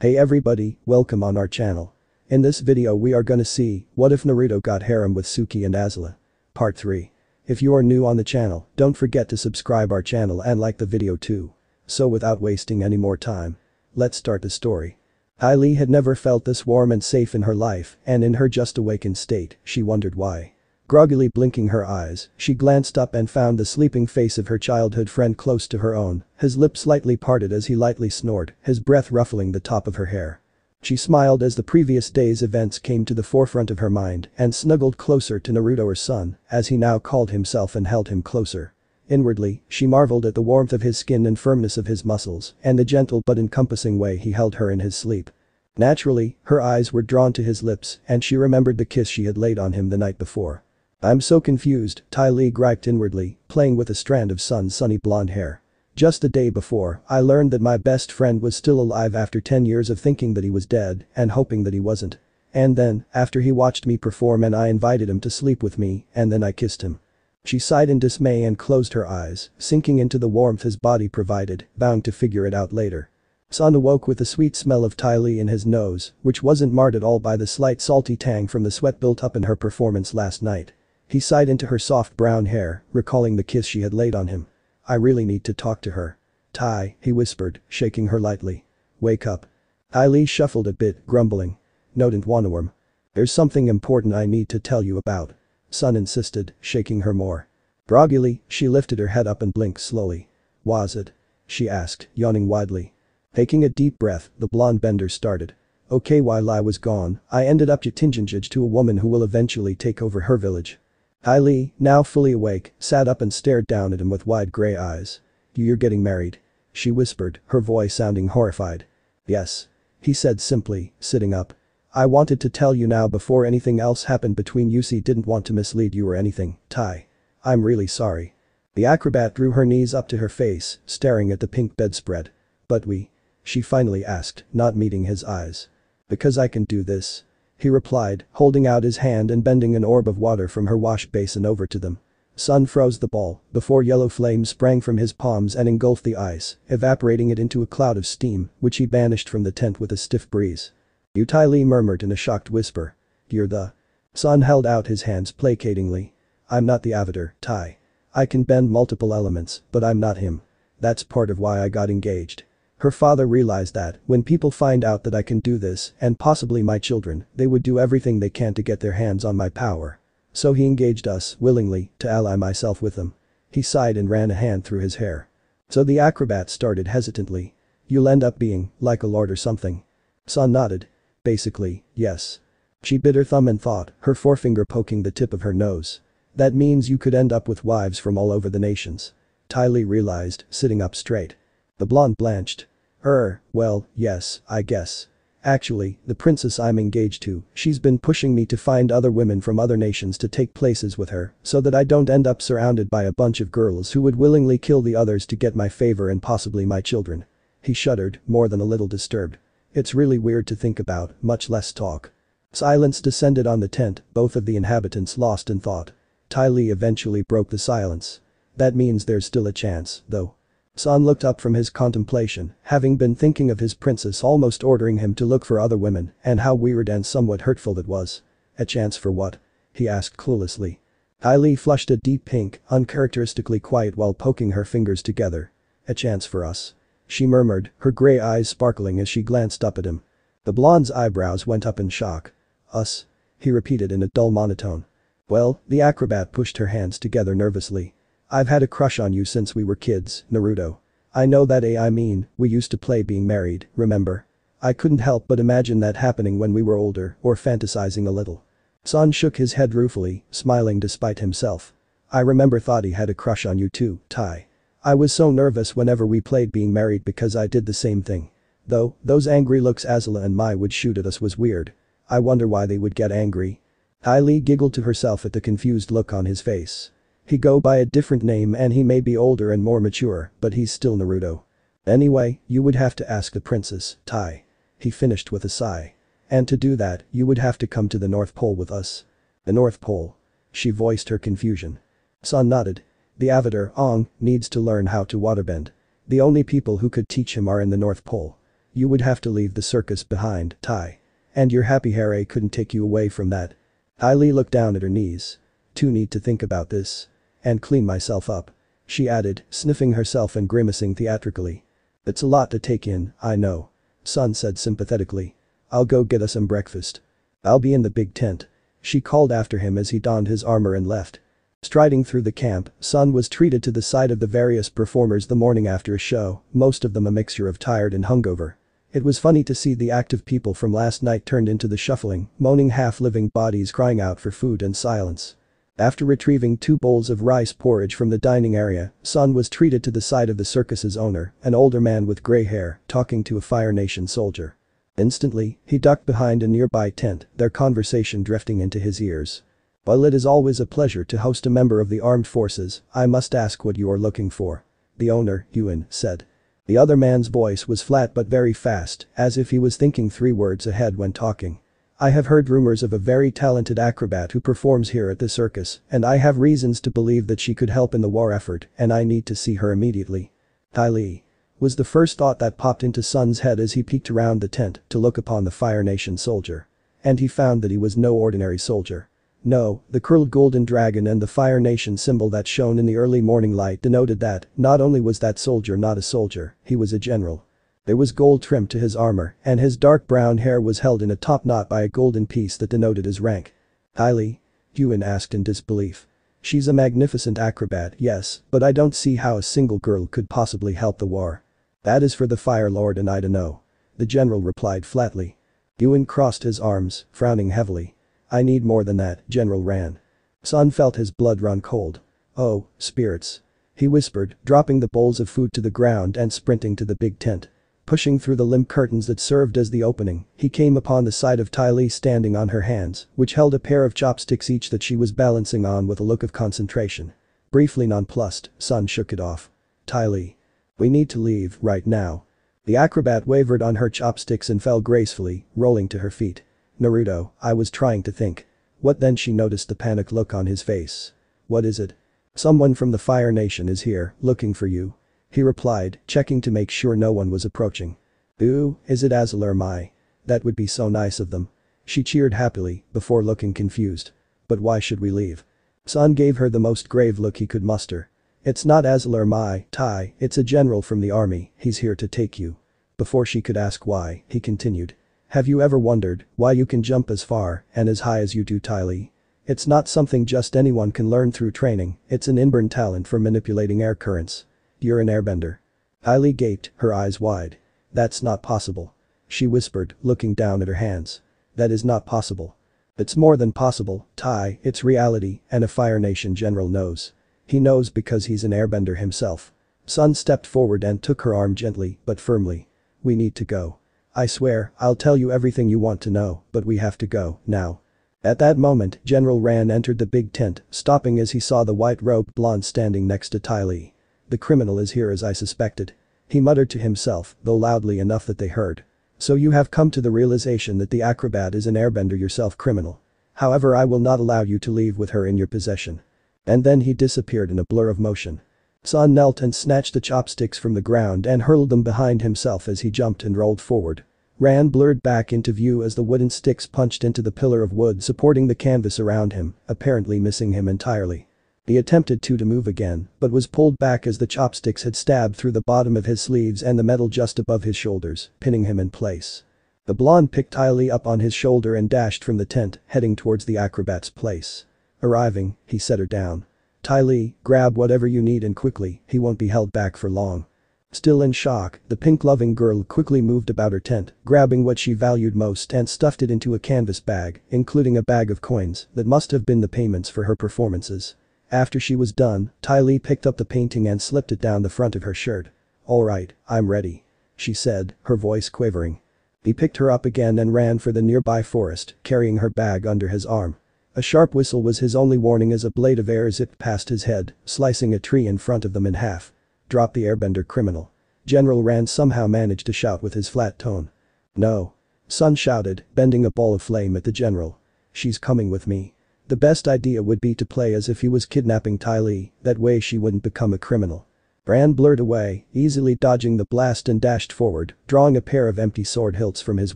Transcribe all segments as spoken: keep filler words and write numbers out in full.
Hey everybody, welcome on our channel. In this video we are gonna see, what if Naruto got harem with Suki and Azula? Part three. If you are new on the channel, don't forget to subscribe our channel and like the video too. So without wasting any more time, let's start the story. Ty Lee had never felt this warm and safe in her life, and in her just awakened state, she wondered why. Groggily blinking her eyes, she glanced up and found the sleeping face of her childhood friend close to her own, his lips slightly parted as he lightly snored, his breath ruffling the top of her hair. She smiled as the previous day's events came to the forefront of her mind and snuggled closer to Naruto, her son, as he now called himself, and held him closer. Inwardly, she marveled at the warmth of his skin and firmness of his muscles and the gentle but encompassing way he held her in his sleep. Naturally, her eyes were drawn to his lips and she remembered the kiss she had laid on him the night before. "I'm so confused," Ty Lee griped inwardly, playing with a strand of Sun's sunny blonde hair. "Just the day before, I learned that my best friend was still alive after ten years of thinking that he was dead and hoping that he wasn't. And then, after he watched me perform and I invited him to sleep with me, and then I kissed him." She sighed in dismay and closed her eyes, sinking into the warmth his body provided, bound to figure it out later. Sun awoke with the sweet smell of Ty Lee in his nose, which wasn't marred at all by the slight salty tang from the sweat built up in her performance last night. He sighed into her soft brown hair, recalling the kiss she had laid on him. "I really need to talk to her. Ty," he whispered, shaking her lightly. "Wake up." Ty Lee shuffled a bit, grumbling. "No, don't want to worm. There's something important I need to tell you about," Sun insisted, shaking her more. Groggily, she lifted her head up and blinked slowly. "Was it?" she asked, yawning widely. Taking a deep breath, the blonde bender started. "Okay, while I was gone, I ended up getting engaged to a woman who will eventually take over her village." Ty Lee, now fully awake, sat up and stared down at him with wide gray eyes. "You're getting married?" she whispered, her voice sounding horrified. "Yes," he said simply, sitting up. "I wanted to tell you now before anything else happened between you, see, didn't want to mislead you or anything, Ty. I'm really sorry." The acrobat drew her knees up to her face, staring at the pink bedspread. "But we?" she finally asked, not meeting his eyes. "Because I can do this," he replied, holding out his hand and bending an orb of water from her wash basin over to them. Sun froze the ball before yellow flames sprang from his palms and engulfed the ice, evaporating it into a cloud of steam, which he banished from the tent with a stiff breeze. "You," Ty Lee murmured in a shocked whisper. "You're the..." Sun held out his hands placatingly. "I'm not the Avatar, Ty. I can bend multiple elements, but I'm not him. That's part of why I got engaged. Her father realized that when people find out that I can do this, and possibly my children, they would do everything they can to get their hands on my power. So he engaged us, willingly, to ally myself with them." He sighed and ran a hand through his hair. "So," the acrobat started hesitantly, "you'll end up being like a lord or something?" Sun nodded. "Basically, yes." She bit her thumb and thought, her forefinger poking the tip of her nose. "That means you could end up with wives from all over the nations," Ty Lee realized, sitting up straight. The blonde blanched. "Er, well, yes, I guess. Actually, the princess I'm engaged to, she's been pushing me to find other women from other nations to take places with her, so that I don't end up surrounded by a bunch of girls who would willingly kill the others to get my favor and possibly my children." He shuddered, more than a little disturbed. "It's really weird to think about, much less talk." Silence descended on the tent, both of the inhabitants lost in thought. Ty Lee eventually broke the silence. "That means there's still a chance, though." Sun looked up from his contemplation, having been thinking of his princess almost ordering him to look for other women and how weird and somewhat hurtful it was. "A chance for what?" he asked cluelessly. Ty Lee flushed a deep pink, uncharacteristically quiet while poking her fingers together. "A chance for us," she murmured, her gray eyes sparkling as she glanced up at him. The blonde's eyebrows went up in shock. "Us?" he repeated in a dull monotone. "Well," the acrobat pushed her hands together nervously. "I've had a crush on you since we were kids, Naruto. I know that eh, I mean, we used to play being married, remember? I couldn't help but imagine that happening when we were older, or fantasizing a little." Sun shook his head ruefully, smiling despite himself. "I remember thought he had a crush on you too, Ty. I was so nervous whenever we played being married because I did the same thing. Though, those angry looks Azula and Mai would shoot at us was weird. I wonder why they would get angry." Ty Lee giggled to herself at the confused look on his face. "He go by a different name and he may be older and more mature, but he's still Naruto. Anyway, you would have to ask the princess, Ty," he finished with a sigh. "And to do that, you would have to come to the North Pole with us." "The North Pole?" she voiced her confusion. Sun nodded. "The Avatar, Aang, needs to learn how to waterbend. The only people who could teach him are in the North Pole. you would have to leave the circus behind, Ty. And your happy hair couldn't take you away from that. Ty Lee looked down at her knees. Too neat to think about this. And clean myself up. She added, sniffing herself and grimacing theatrically. It's a lot to take in, I know. Son said sympathetically. I'll go get us some breakfast. I'll be in the big tent. She called after him as he donned his armor and left. Striding through the camp, Sun was treated to the sight of the various performers the morning after a show, most of them a mixture of tired and hungover. It was funny to see the active people from last night turned into the shuffling, moaning half-living bodies crying out for food and silence. After retrieving two bowls of rice porridge from the dining area, Sun was treated to the sight of the circus's owner, an older man with gray hair, talking to a Fire Nation soldier. Instantly, he ducked behind a nearby tent, their conversation drifting into his ears. While it is always a pleasure to host a member of the armed forces, I must ask what you are looking for. The owner, Yuan, said. The other man's voice was flat but very fast, as if he was thinking three words ahead when talking. I have heard rumors of a very talented acrobat who performs here at the circus, and I have reasons to believe that she could help in the war effort, and I need to see her immediately. Ty Lee. Was the first thought that popped into Sun's head as he peeked around the tent to look upon the Fire Nation soldier. And he found that he was no ordinary soldier. No, the curled golden dragon and the Fire Nation symbol that shone in the early morning light denoted that, not only was that soldier not a soldier, he was a general. There was gold trim to his armor, and his dark brown hair was held in a top knot by a golden piece that denoted his rank. Ty Lee? Yuan asked in disbelief. She's a magnificent acrobat, yes, but I don't see how a single girl could possibly help the war. That is for the Fire Lord and I to know. The general replied flatly. Yuan crossed his arms, frowning heavily. I need more than that, General Ran. Sun felt his blood run cold. Oh, spirits. He whispered, dropping the bowls of food to the ground and sprinting to the big tent. Pushing through the limp curtains that served as the opening, he came upon the sight of Ty Lee standing on her hands, which held a pair of chopsticks each that she was balancing on with a look of concentration. Briefly nonplussed, Sun shook it off. Ty Lee. We need to leave, right now. The acrobat wavered on her chopsticks and fell gracefully, rolling to her feet. Naruto, I was trying to think. What then? She noticed the panic look on his face. What is it? Someone from the Fire Nation is here, looking for you. He replied, checking to make sure no one was approaching. Ooh, is it Azula or Mai? That would be so nice of them. She cheered happily, before looking confused. But why should we leave? Sun gave her the most grave look he could muster. It's not Azula or Mai, Ty, it's a general from the army, he's here to take you. Before she could ask why, he continued. Have you ever wondered why you can jump as far and as high as you do, Ty Lee? It's not something just anyone can learn through training, it's an inborn talent for manipulating air currents. You're an airbender. Ty Lee gaped, her eyes wide. That's not possible. She whispered, looking down at her hands. That is not possible. It's more than possible, Ty, it's reality, and a Fire Nation general knows. He knows because he's an airbender himself. Sun stepped forward and took her arm gently, but firmly. We need to go. I swear, I'll tell you everything you want to know, but we have to go, now. At that moment, General Ran entered the big tent, stopping as he saw the white-robed blonde standing next to Ty Lee. The criminal is here as I suspected. He muttered to himself, though loudly enough that they heard. So you have come to the realization that the acrobat is an airbender yourself, criminal. However, I will not allow you to leave with her in your possession. And then he disappeared in a blur of motion. Sun knelt and snatched the chopsticks from the ground and hurled them behind himself as he jumped and rolled forward. Ran blurred back into view as the wooden sticks punched into the pillar of wood supporting the canvas around him, apparently missing him entirely. He attempted to to move again, but was pulled back as the chopsticks had stabbed through the bottom of his sleeves and the metal just above his shoulders, pinning him in place. The blonde picked Ty Lee up on his shoulder and dashed from the tent, heading towards the acrobat's place. Arriving, he set her down. Ty Lee, grab whatever you need and quickly, he won't be held back for long. Still in shock, the pink-loving girl quickly moved about her tent, grabbing what she valued most and stuffed it into a canvas bag, including a bag of coins that must have been the payments for her performances. After she was done, Ty Lee picked up the painting and slipped it down the front of her shirt. All right, I'm ready. She said, her voice quivering. He picked her up again and ran for the nearby forest, carrying her bag under his arm. A sharp whistle was his only warning as a blade of air zipped past his head, slicing a tree in front of them in half. Drop the airbender, criminal. General Rand somehow managed to shout with his flat tone. No. Sun shouted, bending a ball of flame at the general. She's coming with me. The best idea would be to play as if he was kidnapping Ty Lee, that way she wouldn't become a criminal. Ran blurred away, easily dodging the blast and dashed forward, drawing a pair of empty sword hilts from his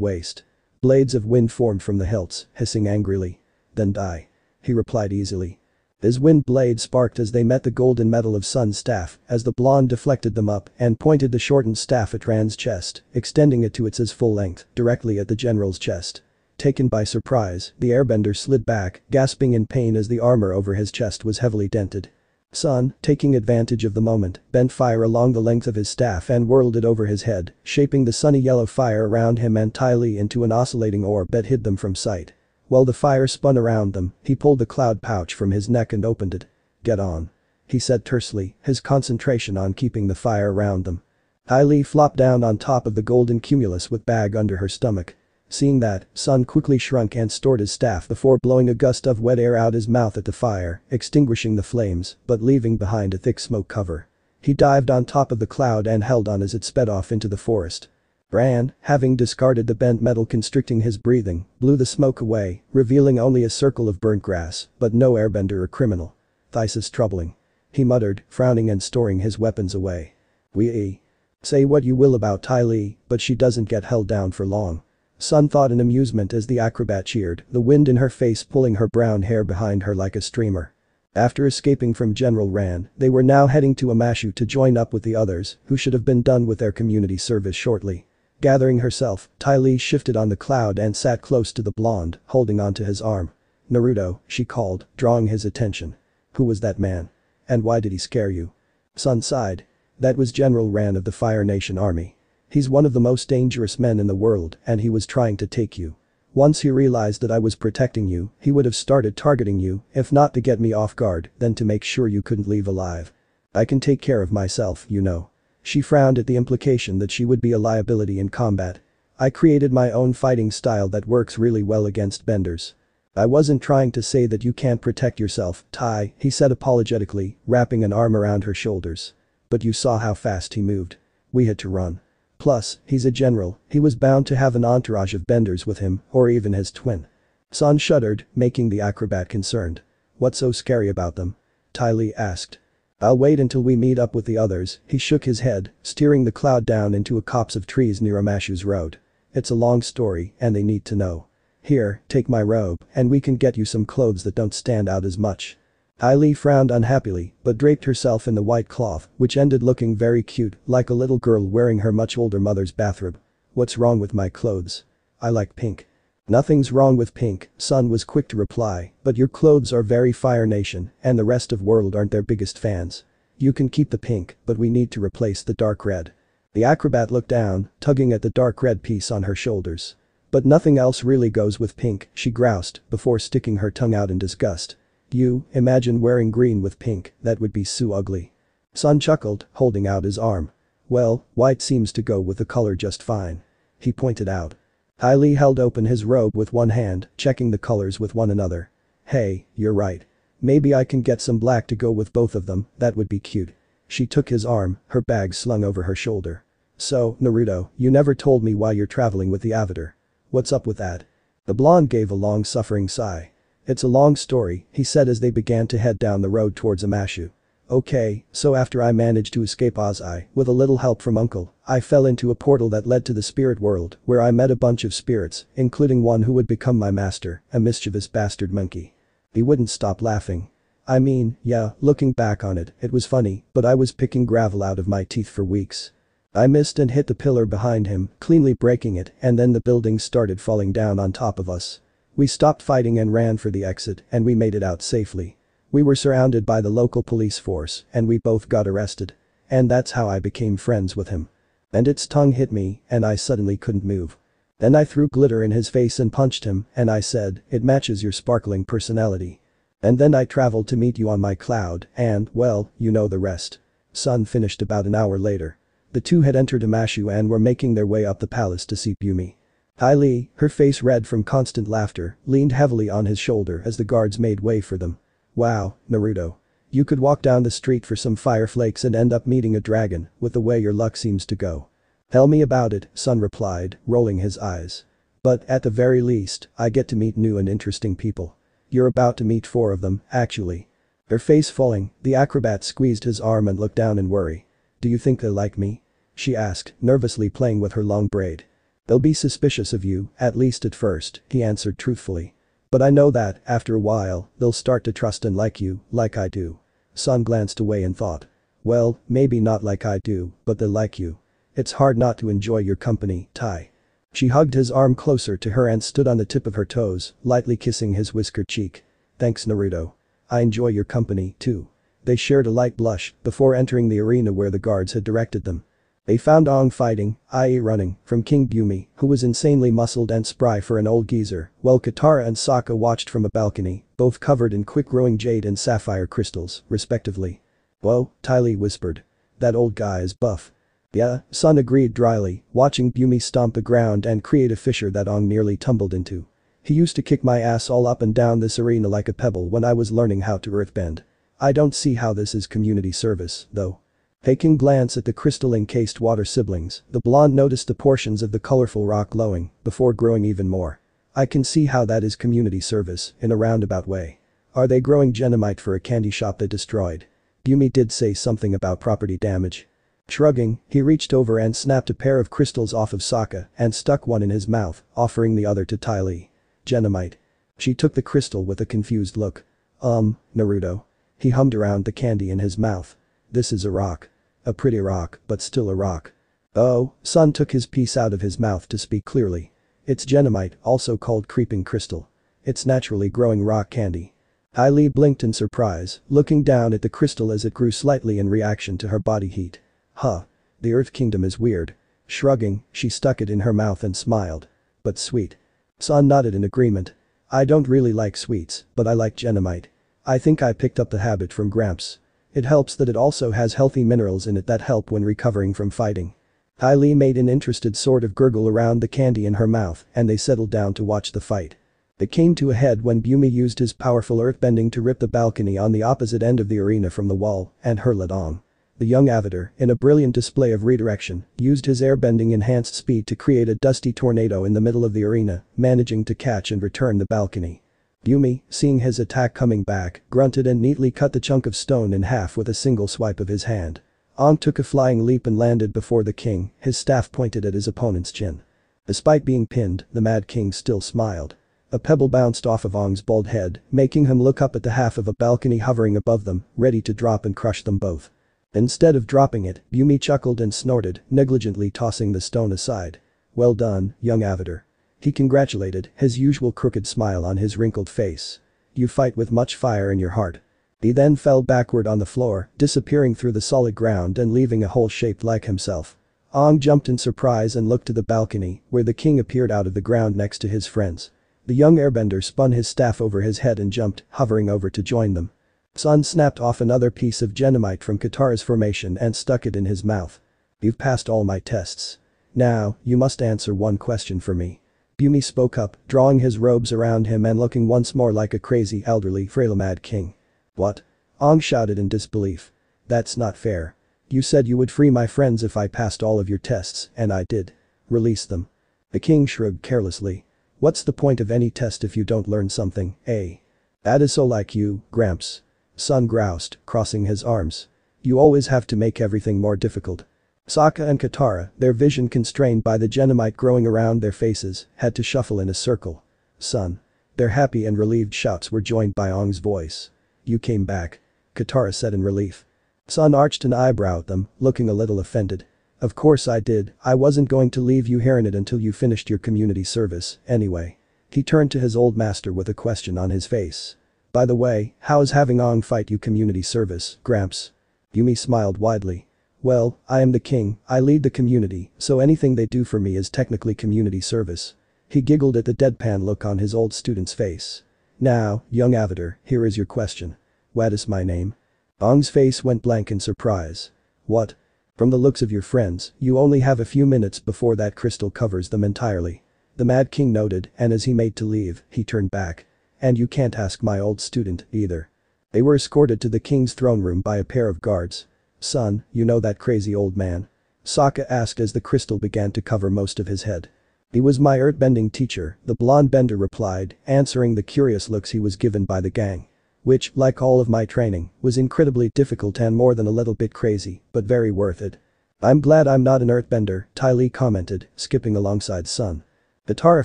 waist. Blades of wind formed from the hilts, hissing angrily. "Then die," he replied easily. His wind blade sparked as they met the golden metal of Sun's staff, as the blonde deflected them up and pointed the shortened staff at Ran's chest, extending it to its full length, directly at the general's chest. Taken by surprise, the airbender slid back, gasping in pain as the armor over his chest was heavily dented. Sun, taking advantage of the moment, bent fire along the length of his staff and whirled it over his head, shaping the sunny yellow fire around him and Ty Lee into an oscillating orb that hid them from sight. While the fire spun around them, he pulled the cloud pouch from his neck and opened it. "Get on," he said tersely, his concentration on keeping the fire around them. Ty Lee flopped down on top of the golden cumulus with bag under her stomach. Seeing that, Sun quickly shrunk and stored his staff before blowing a gust of wet air out his mouth at the fire, extinguishing the flames, but leaving behind a thick smoke cover. He dived on top of the cloud and held on as it sped off into the forest. Ran, having discarded the bent metal constricting his breathing, blew the smoke away, revealing only a circle of burnt grass, but no airbender or criminal. "This is troubling," he muttered, frowning and storing his weapons away. We say what you will about Ty Lee, but she doesn't get held down for long. Sun thought in amusement as the acrobat cheered, the wind in her face pulling her brown hair behind her like a streamer. After escaping from General Ran, they were now heading to Amashu to join up with the others, who should have been done with their community service shortly. Gathering herself, Ty Lee shifted on the cloud and sat close to the blonde, holding onto his arm. "Naruto," she called, drawing his attention. "Who was that man? And why did he scare you?" Sun sighed. "That was General Ran of the Fire Nation Army. He's one of the most dangerous men in the world and he was trying to take you. Once he realized that I was protecting you, he would have started targeting you, if not to get me off guard, then to make sure you couldn't leave alive. I can take care of myself, you know." She frowned at the implication that she would be a liability in combat. "I created my own fighting style that works really well against benders. I wasn't trying to say that you can't protect yourself, Ty," he said apologetically, wrapping an arm around her shoulders. "But you saw how fast he moved. We had to run. Plus, he's a general, he was bound to have an entourage of benders with him, or even his twin." Sun shuddered, making the acrobat concerned. "What's so scary about them?" Ty Lee asked. "I'll wait until we meet up with the others," he shook his head, steering the cloud down into a copse of trees near Amashu's road. "It's a long story and they need to know. Here, take my robe and we can get you some clothes that don't stand out as much." Ty Lee frowned unhappily but draped herself in the white cloth, which ended looking very cute, like a little girl wearing her much older mother's bathrobe. "What's wrong with my clothes? I like pink." "Nothing's wrong with pink," Sun was quick to reply, "but your clothes are very Fire Nation and the rest of world aren't their biggest fans. You can keep the pink, but we need to replace the dark red." The acrobat looked down, tugging at the dark red piece on her shoulders. "But nothing else really goes with pink," she groused before sticking her tongue out in disgust. "You, imagine wearing green with pink, that would be so ugly." Sun chuckled, holding out his arm. "Well, white seems to go with the color just fine," he pointed out. Ty Lee held open his robe with one hand, checking the colors with one another. "Hey, you're right. Maybe I can get some black to go with both of them, that would be cute." She took his arm, her bag slung over her shoulder. "So, Naruto, you never told me why you're traveling with the Avatar. What's up with that?" The blonde gave a long suffering sigh. "It's a long story," he said as they began to head down the road towards Amashu. "Okay, so after I managed to escape Ozai, with a little help from Uncle, I fell into a portal that led to the spirit world, where I met a bunch of spirits, including one who would become my master, a mischievous bastard monkey." He wouldn't stop laughing. "I mean, yeah, looking back on it, it was funny, but I was picking gravel out of my teeth for weeks. I missed and hit the pillar behind him, cleanly breaking it, and then the building started falling down on top of us. We stopped fighting and ran for the exit, and we made it out safely. We were surrounded by the local police force and we both got arrested. And that's how I became friends with him. And its tongue hit me and I suddenly couldn't move. Then I threw glitter in his face and punched him and I said, 'It matches your sparkling personality.' And then I traveled to meet you on my cloud and, well, you know the rest." Sun finished about an hour later. The two had entered Amashu and were making their way up the palace to see Bumi. Ty Lee, her face red from constant laughter, leaned heavily on his shoulder as the guards made way for them. "Wow, Naruto. You could walk down the street for some fire flakes and end up meeting a dragon, with the way your luck seems to go." "Tell me about it," Sun replied, rolling his eyes. "But at the very least, I get to meet new and interesting people. You're about to meet four of them, actually." Her face falling, the acrobat squeezed his arm and looked down in worry. Do you think they like me? She asked, nervously playing with her long braid. They'll be suspicious of you, at least at first, he answered truthfully. But I know that, after a while, they'll start to trust and like you, like I do. Sun glanced away and thought. Well, maybe not like I do, but they'll like you. It's hard not to enjoy your company, Ty. She hugged his arm closer to her and stood on the tip of her toes, lightly kissing his whiskered cheek. Thanks, Naruto. I enjoy your company, too. They shared a light blush before entering the arena where the guards had directed them. They found Aang fighting, that is running, from King Bumi, who was insanely muscled and spry for an old geezer, while Katara and Sokka watched from a balcony, both covered in quick-growing jade and sapphire crystals, respectively. Whoa, Ty Lee whispered. That old guy is buff. Yeah, Sun agreed dryly, watching Bumi stomp the ground and create a fissure that Aang nearly tumbled into. He used to kick my ass all up and down this arena like a pebble when I was learning how to earthbend. I don't see how this is community service, though. Taking a glance at the crystal-encased water siblings, the blonde noticed the portions of the colorful rock glowing, before growing even more. I can see how that is community service, in a roundabout way. Are they growing genomite for a candy shop they destroyed? Bumi did say something about property damage. Shrugging, he reached over and snapped a pair of crystals off of Sokka and stuck one in his mouth, offering the other to Ty Lee. Genomite. She took the crystal with a confused look. Um, Naruto. He hummed around the candy in his mouth. This is a rock. A pretty rock, but still a rock. Oh, Sun took his piece out of his mouth to speak clearly. It's genomite, also called creeping crystal. It's naturally growing rock candy. Ty Lee blinked in surprise, looking down at the crystal as it grew slightly in reaction to her body heat. Huh. The Earth Kingdom is weird. Shrugging, she stuck it in her mouth and smiled. But sweet. Sun nodded in agreement. I don't really like sweets, but I like genomite. I think I picked up the habit from Gramps. It helps that it also has healthy minerals in it that help when recovering from fighting. Ty Lee made an interested sort of gurgle around the candy in her mouth and they settled down to watch the fight. It came to a head when Bumi used his powerful earthbending to rip the balcony on the opposite end of the arena from the wall and hurl it on. The young Avatar, in a brilliant display of redirection, used his airbending enhanced speed to create a dusty tornado in the middle of the arena, managing to catch and return the balcony. Bumi, seeing his attack coming back, grunted and neatly cut the chunk of stone in half with a single swipe of his hand. Aang took a flying leap and landed before the king, his staff pointed at his opponent's chin. Despite being pinned, the Mad King still smiled. A pebble bounced off of Aang's bald head, making him look up at the half of a balcony hovering above them, ready to drop and crush them both. Instead of dropping it, Bumi chuckled and snorted, negligently tossing the stone aside. Well done, young Avatar. He congratulated, his usual crooked smile on his wrinkled face. You fight with much fire in your heart. He then fell backward on the floor, disappearing through the solid ground and leaving a hole shaped like himself. Aang jumped in surprise and looked to the balcony, where the king appeared out of the ground next to his friends. The young airbender spun his staff over his head and jumped, hovering over to join them. Sun snapped off another piece of genomite from Katara's formation and stuck it in his mouth. You've passed all my tests. Now, you must answer one question for me. Bumi spoke up, drawing his robes around him and looking once more like a crazy elderly frail mad king. What? Aang shouted in disbelief. That's not fair. You said you would free my friends if I passed all of your tests, and I did. Release them. The king shrugged carelessly. What's the point of any test if you don't learn something, eh? That is so like you, Gramps. Sun groused, crossing his arms. You always have to make everything more difficult. Sokka and Katara, their vision constrained by the genomite growing around their faces, had to shuffle in a circle. Sun. Their happy and relieved shouts were joined by Aang's voice. You came back. Katara said in relief. Sun arched an eyebrow at them, looking a little offended. Of course I did, I wasn't going to leave you here in it until you finished your community service, anyway. He turned to his old master with a question on his face. By the way, how's having Aang fight you community service, Gramps? Bumi smiled widely. Well, I am the king, I lead the community, so anything they do for me is technically community service. He giggled at the deadpan look on his old student's face. Now, young Avatar, here is your question. What is my name? Aang's face went blank in surprise. What? From the looks of your friends, you only have a few minutes before that crystal covers them entirely. The Mad King noted, and as he made to leave, he turned back. And you can't ask my old student, either. They were escorted to the king's throne room by a pair of guards. Son, you know that crazy old man? Sokka asked as the crystal began to cover most of his head. He was my earthbending teacher, the blonde bender replied, answering the curious looks he was given by the gang. which, like all of my training, was incredibly difficult and more than a little bit crazy, but very worth it. I'm glad I'm not an earthbender, Ty Lee commented, skipping alongside Sun. Katara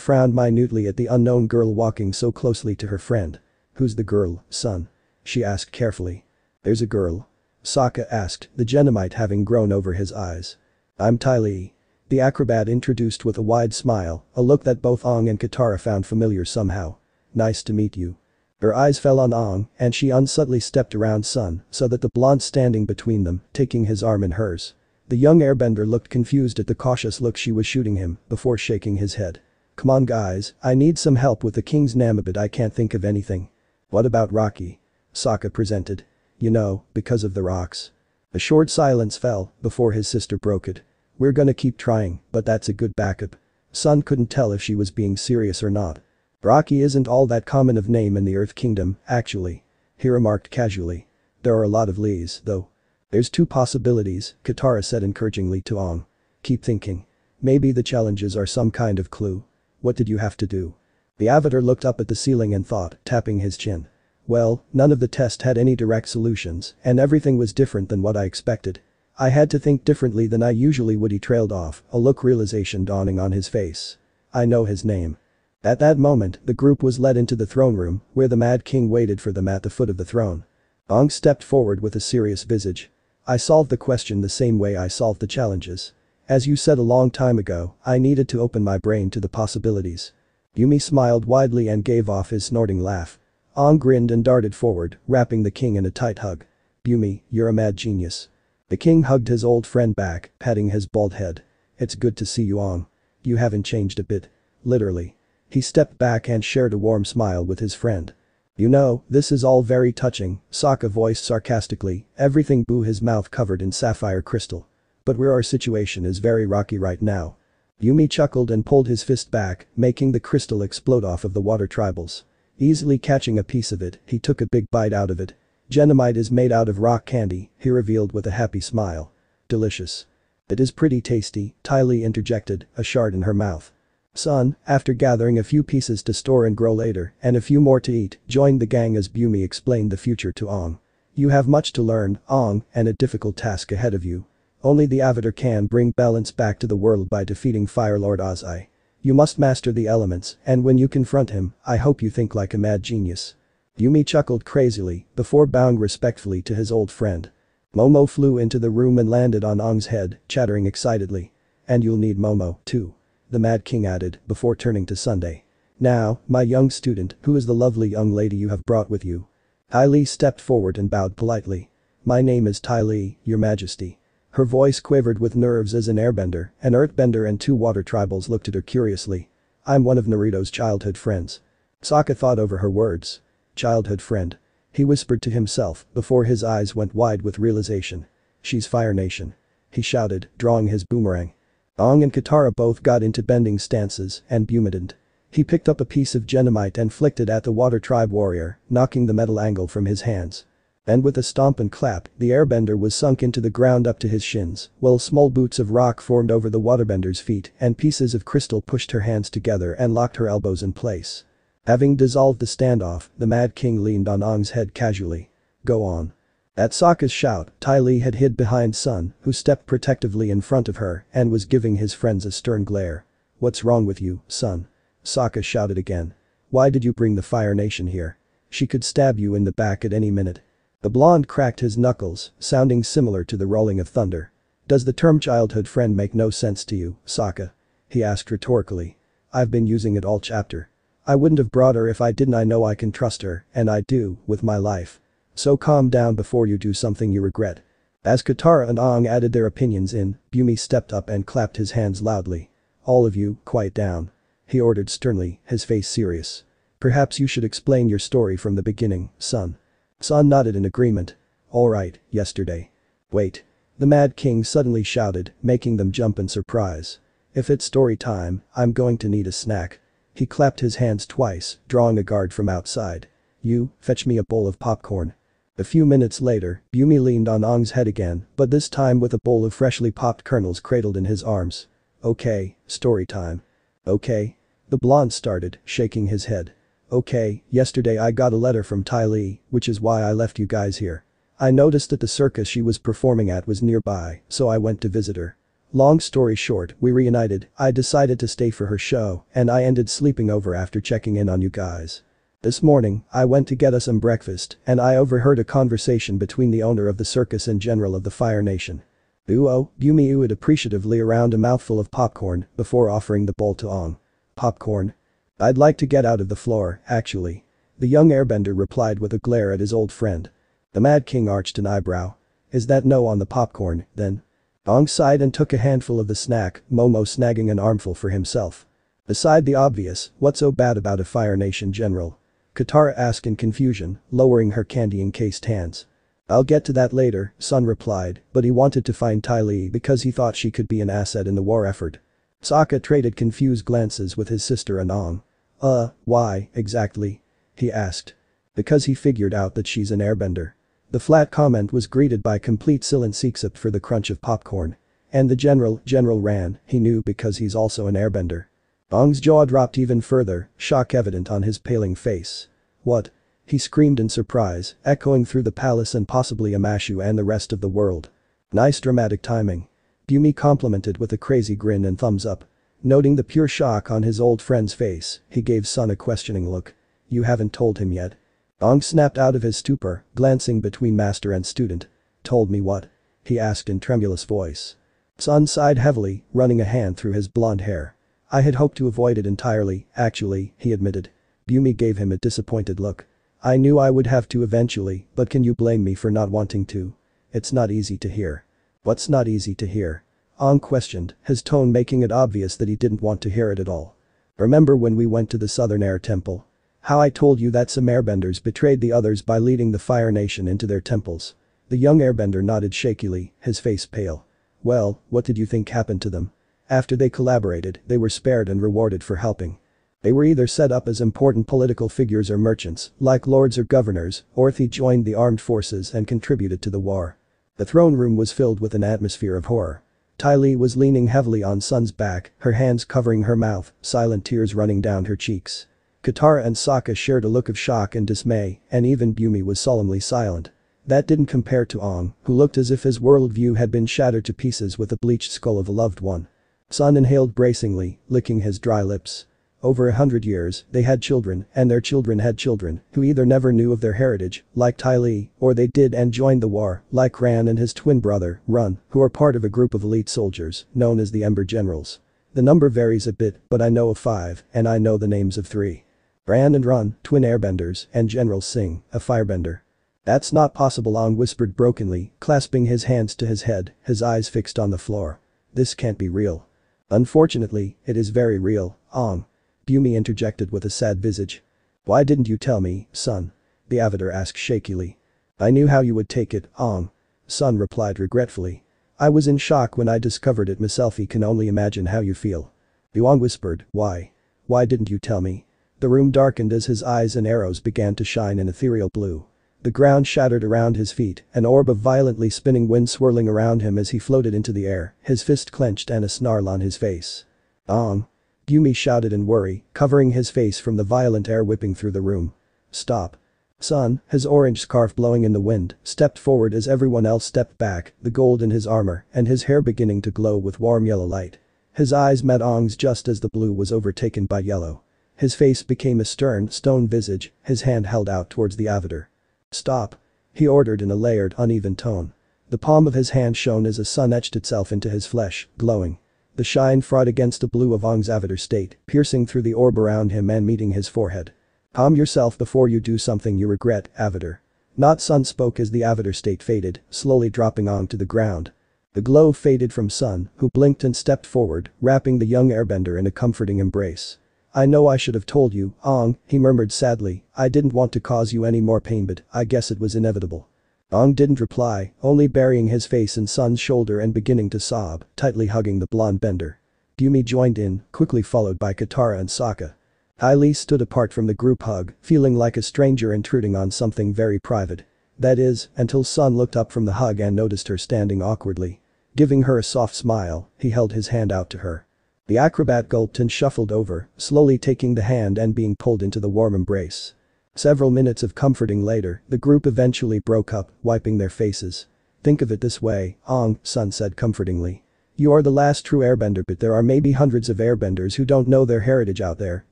frowned minutely at the unknown girl walking so closely to her friend. Who's the girl, Sun? She asked carefully. There's a girl? Sokka asked, the Genomite having grown over his eyes. I'm Ty Lee. The acrobat introduced with a wide smile, a look that both Aang and Katara found familiar somehow. Nice to meet you. Her eyes fell on Aang, and she unsubtly stepped around Sun so that the blonde standing between them, taking his arm in hers. The young airbender looked confused at the cautious look she was shooting him before shaking his head. Come on guys, I need some help with the king's Namibid, I can't think of anything. What about Rocky? Sokka presented. You know, because of the rocks. A short silence fell before his sister broke it. We're gonna keep trying, but that's a good backup. Sun couldn't tell if she was being serious or not. Rocky isn't all that common of name in the Earth Kingdom, actually. He remarked casually. There are a lot of Lees, though. There's two possibilities, Katara said encouragingly to Aang. Keep thinking. Maybe the challenges are some kind of clue. What did you have to do? The Avatar looked up at the ceiling and thought, tapping his chin. Well, none of the tests had any direct solutions, and everything was different than what I expected. I had to think differently than I usually would, he trailed off, a look realization dawning on his face. I know his name. At that moment, the group was led into the throne room, where the Mad King waited for them at the foot of the throne. Aang stepped forward with a serious visage. I solved the question the same way I solved the challenges. As you said a long time ago, I needed to open my brain to the possibilities. Bumi smiled widely and gave off his snorting laugh. Aang grinned and darted forward, wrapping the king in a tight hug. Bumi, you're a mad genius. The king hugged his old friend back, patting his bald head. It's good to see you, Aang. You haven't changed a bit. Literally. He stepped back and shared a warm smile with his friend. You know, this is all very touching, Sokka voiced sarcastically, everything but his mouth covered in sapphire crystal. But where our situation is very rocky right now. Bumi chuckled and pulled his fist back, making the crystal explode off of the water tribals. Easily catching a piece of it, he took a big bite out of it. Genomite is made out of rock candy, he revealed with a happy smile. Delicious. It is pretty tasty, Ty Lee interjected, a shard in her mouth. Sun, after gathering a few pieces to store and grow later and a few more to eat, joined the gang as Bumi explained the future to Aang. You have much to learn, Aang, and a difficult task ahead of you. Only the Avatar can bring balance back to the world by defeating Fire Lord Ozai. You must master the elements, and when you confront him, I hope you think like a mad genius. Bumi chuckled crazily before bowing respectfully to his old friend. Momo flew into the room and landed on Aang's head, chattering excitedly. And you'll need Momo, too. The Mad King added, before turning to Sunday. Now, my young student, who is the lovely young lady you have brought with you? Ty Lee stepped forward and bowed politely. My name is Ty Lee, Your Majesty. Her voice quivered with nerves as an airbender, an earthbender and two water tribals looked at her curiously. I'm one of Naruto's childhood friends. Sokka thought over her words. Childhood friend. He whispered to himself before his eyes went wide with realization. She's Fire Nation. He shouted, drawing his boomerang. Aang and Katara both got into bending stances and Bumi didn't. He picked up a piece of genomite and flicked it at the water tribe warrior, knocking the metal angle from his hands. And with a stomp and clap, the airbender was sunk into the ground up to his shins, while small boots of rock formed over the waterbender's feet and pieces of crystal pushed her hands together and locked her elbows in place. Having dissolved the standoff, the Mad King leaned on Aang's head casually. Go on. At Sokka's shout, Ty Lee had hid behind Sun, who stepped protectively in front of her and was giving his friends a stern glare. What's wrong with you, Sun? Sokka shouted again. Why did you bring the Fire Nation here? She could stab you in the back at any minute. The blonde cracked his knuckles, sounding similar to the rolling of thunder. Does the term childhood friend make no sense to you, Sokka? He asked rhetorically. I've been using it all chapter. I wouldn't have brought her if I didn't. I know I can trust her, and I do, with my life. So calm down before you do something you regret. As Katara and Aang added their opinions in, Bumi stepped up and clapped his hands loudly. All of you, quiet down. He ordered sternly, his face serious. Perhaps you should explain your story from the beginning, Sun. Sun nodded in agreement. All right, yesterday. Wait. The Mad King suddenly shouted, making them jump in surprise. If it's story time, I'm going to need a snack. He clapped his hands twice, drawing a guard from outside. You, fetch me a bowl of popcorn. A few minutes later, Bumi leaned on Aang's head again, but this time with a bowl of freshly popped kernels cradled in his arms. Okay, story time. Okay. The blonde started, shaking his head. Okay, yesterday I got a letter from Ty Lee, which is why I left you guys here. I noticed that the circus she was performing at was nearby, so I went to visit her. Long story short, we reunited, I decided to stay for her show, and I ended sleeping over after checking in on you guys. This morning, I went to get us some breakfast, and I overheard a conversation between the owner of the circus and general of the Fire Nation. Uo, Bumi oohed appreciatively around a mouthful of popcorn before offering the bowl to Aang. Popcorn? I'd like to get out of the floor, actually. The young airbender replied with a glare at his old friend. The Mad King arched an eyebrow. Is that no on the popcorn, then? Aang sighed and took a handful of the snack, Momo snagging an armful for himself. Beside the obvious, what's so bad about a Fire Nation general? Katara asked in confusion, lowering her candy-encased hands. I'll get to that later, Sun replied, but he wanted to find Ty Lee because he thought she could be an asset in the war effort. Sokka traded confused glances with his sister and Aang. Uh, why, exactly? He asked. Because he figured out that she's an airbender. The flat comment was greeted by complete silence except for the crunch of popcorn. And the general, General Ran, he knew because he's also an airbender. Aang's jaw dropped even further, shock evident on his paling face. What? He screamed in surprise, echoing through the palace and possibly Amashu and the rest of the world. Nice dramatic timing. Bumi complimented with a crazy grin and thumbs up. Noting the pure shock on his old friend's face, he gave Sun a questioning look. You haven't told him yet. Aang snapped out of his stupor, glancing between master and student. Told me what? He asked in tremulous voice. Sun sighed heavily, running a hand through his blonde hair. I had hoped to avoid it entirely, actually, he admitted. Bumi gave him a disappointed look. I knew I would have to eventually, but can you blame me for not wanting to? It's not easy to hear. What's not easy to hear? Aang questioned, his tone making it obvious that he didn't want to hear it at all. Remember when we went to the Southern Air Temple? How I told you that some airbenders betrayed the others by leading the Fire Nation into their temples. The young airbender nodded shakily, his face pale. Well, what did you think happened to them? After they collaborated, they were spared and rewarded for helping. They were either set up as important political figures or merchants, like lords or governors, or they joined the armed forces and contributed to the war. The throne room was filled with an atmosphere of horror. Ty Lee was leaning heavily on Sun's back, her hands covering her mouth, silent tears running down her cheeks. Katara and Sokka shared a look of shock and dismay, and even Bumi was solemnly silent. That didn't compare to Aang, who looked as if his worldview had been shattered to pieces with the bleached skull of a loved one. Sun inhaled bracingly, licking his dry lips. Over a hundred years, they had children, and their children had children, who either never knew of their heritage, like Ty Lee, or they did and joined the war, like Ran and his twin brother, Run, who are part of a group of elite soldiers, known as the Ember Generals. The number varies a bit, but I know of five, and I know the names of three. Ran and Run, twin airbenders, and General Singh, a firebender. That's not possible, Aang whispered brokenly, clasping his hands to his head, his eyes fixed on the floor. This can't be real. Unfortunately, it is very real, Aang. Bumi interjected with a sad visage. Why didn't you tell me, Sun? The Avatar asked shakily. I knew how you would take it, Aang. Sun replied regretfully. I was in shock when I discovered it myself. He can only imagine how you feel. Yuan whispered, why? Why didn't you tell me? The room darkened as his eyes and arrows began to shine in ethereal blue. The ground shattered around his feet, an orb of violently spinning wind swirling around him as he floated into the air, his fist clenched and a snarl on his face. Aang! Bumi shouted in worry, covering his face from the violent air whipping through the room. Stop! Sun, his orange scarf blowing in the wind, stepped forward as everyone else stepped back, the gold in his armor and his hair beginning to glow with warm yellow light. His eyes met Aang's just as the blue was overtaken by yellow. His face became a stern, stone visage, his hand held out towards the Avatar. Stop! He ordered in a layered, uneven tone. The palm of his hand shone as a sun etched itself into his flesh, glowing. The shine fought against the blue of Aang's Avatar state, piercing through the orb around him and meeting his forehead. Calm yourself before you do something you regret, Avatar. Not Sun spoke as the Avatar state faded, slowly dropping Aang to the ground. The glow faded from Sun, who blinked and stepped forward, wrapping the young airbender in a comforting embrace. I know I should have told you, Aang, he murmured sadly, I didn't want to cause you any more pain, but I guess it was inevitable. Aang didn't reply, only burying his face in Sun's shoulder and beginning to sob, tightly hugging the blonde bender. Bumi joined in, quickly followed by Katara and Sokka. Ty Lee stood apart from the group hug, feeling like a stranger intruding on something very private. That is, until Sun looked up from the hug and noticed her standing awkwardly. Giving her a soft smile, he held his hand out to her. The acrobat gulped and shuffled over, slowly taking the hand and being pulled into the warm embrace. Several minutes of comforting later, the group eventually broke up, wiping their faces. "Think of it this way, Aang," Sun said comfortingly. "You are the last true airbender, but there are maybe hundreds of airbenders who don't know their heritage out there,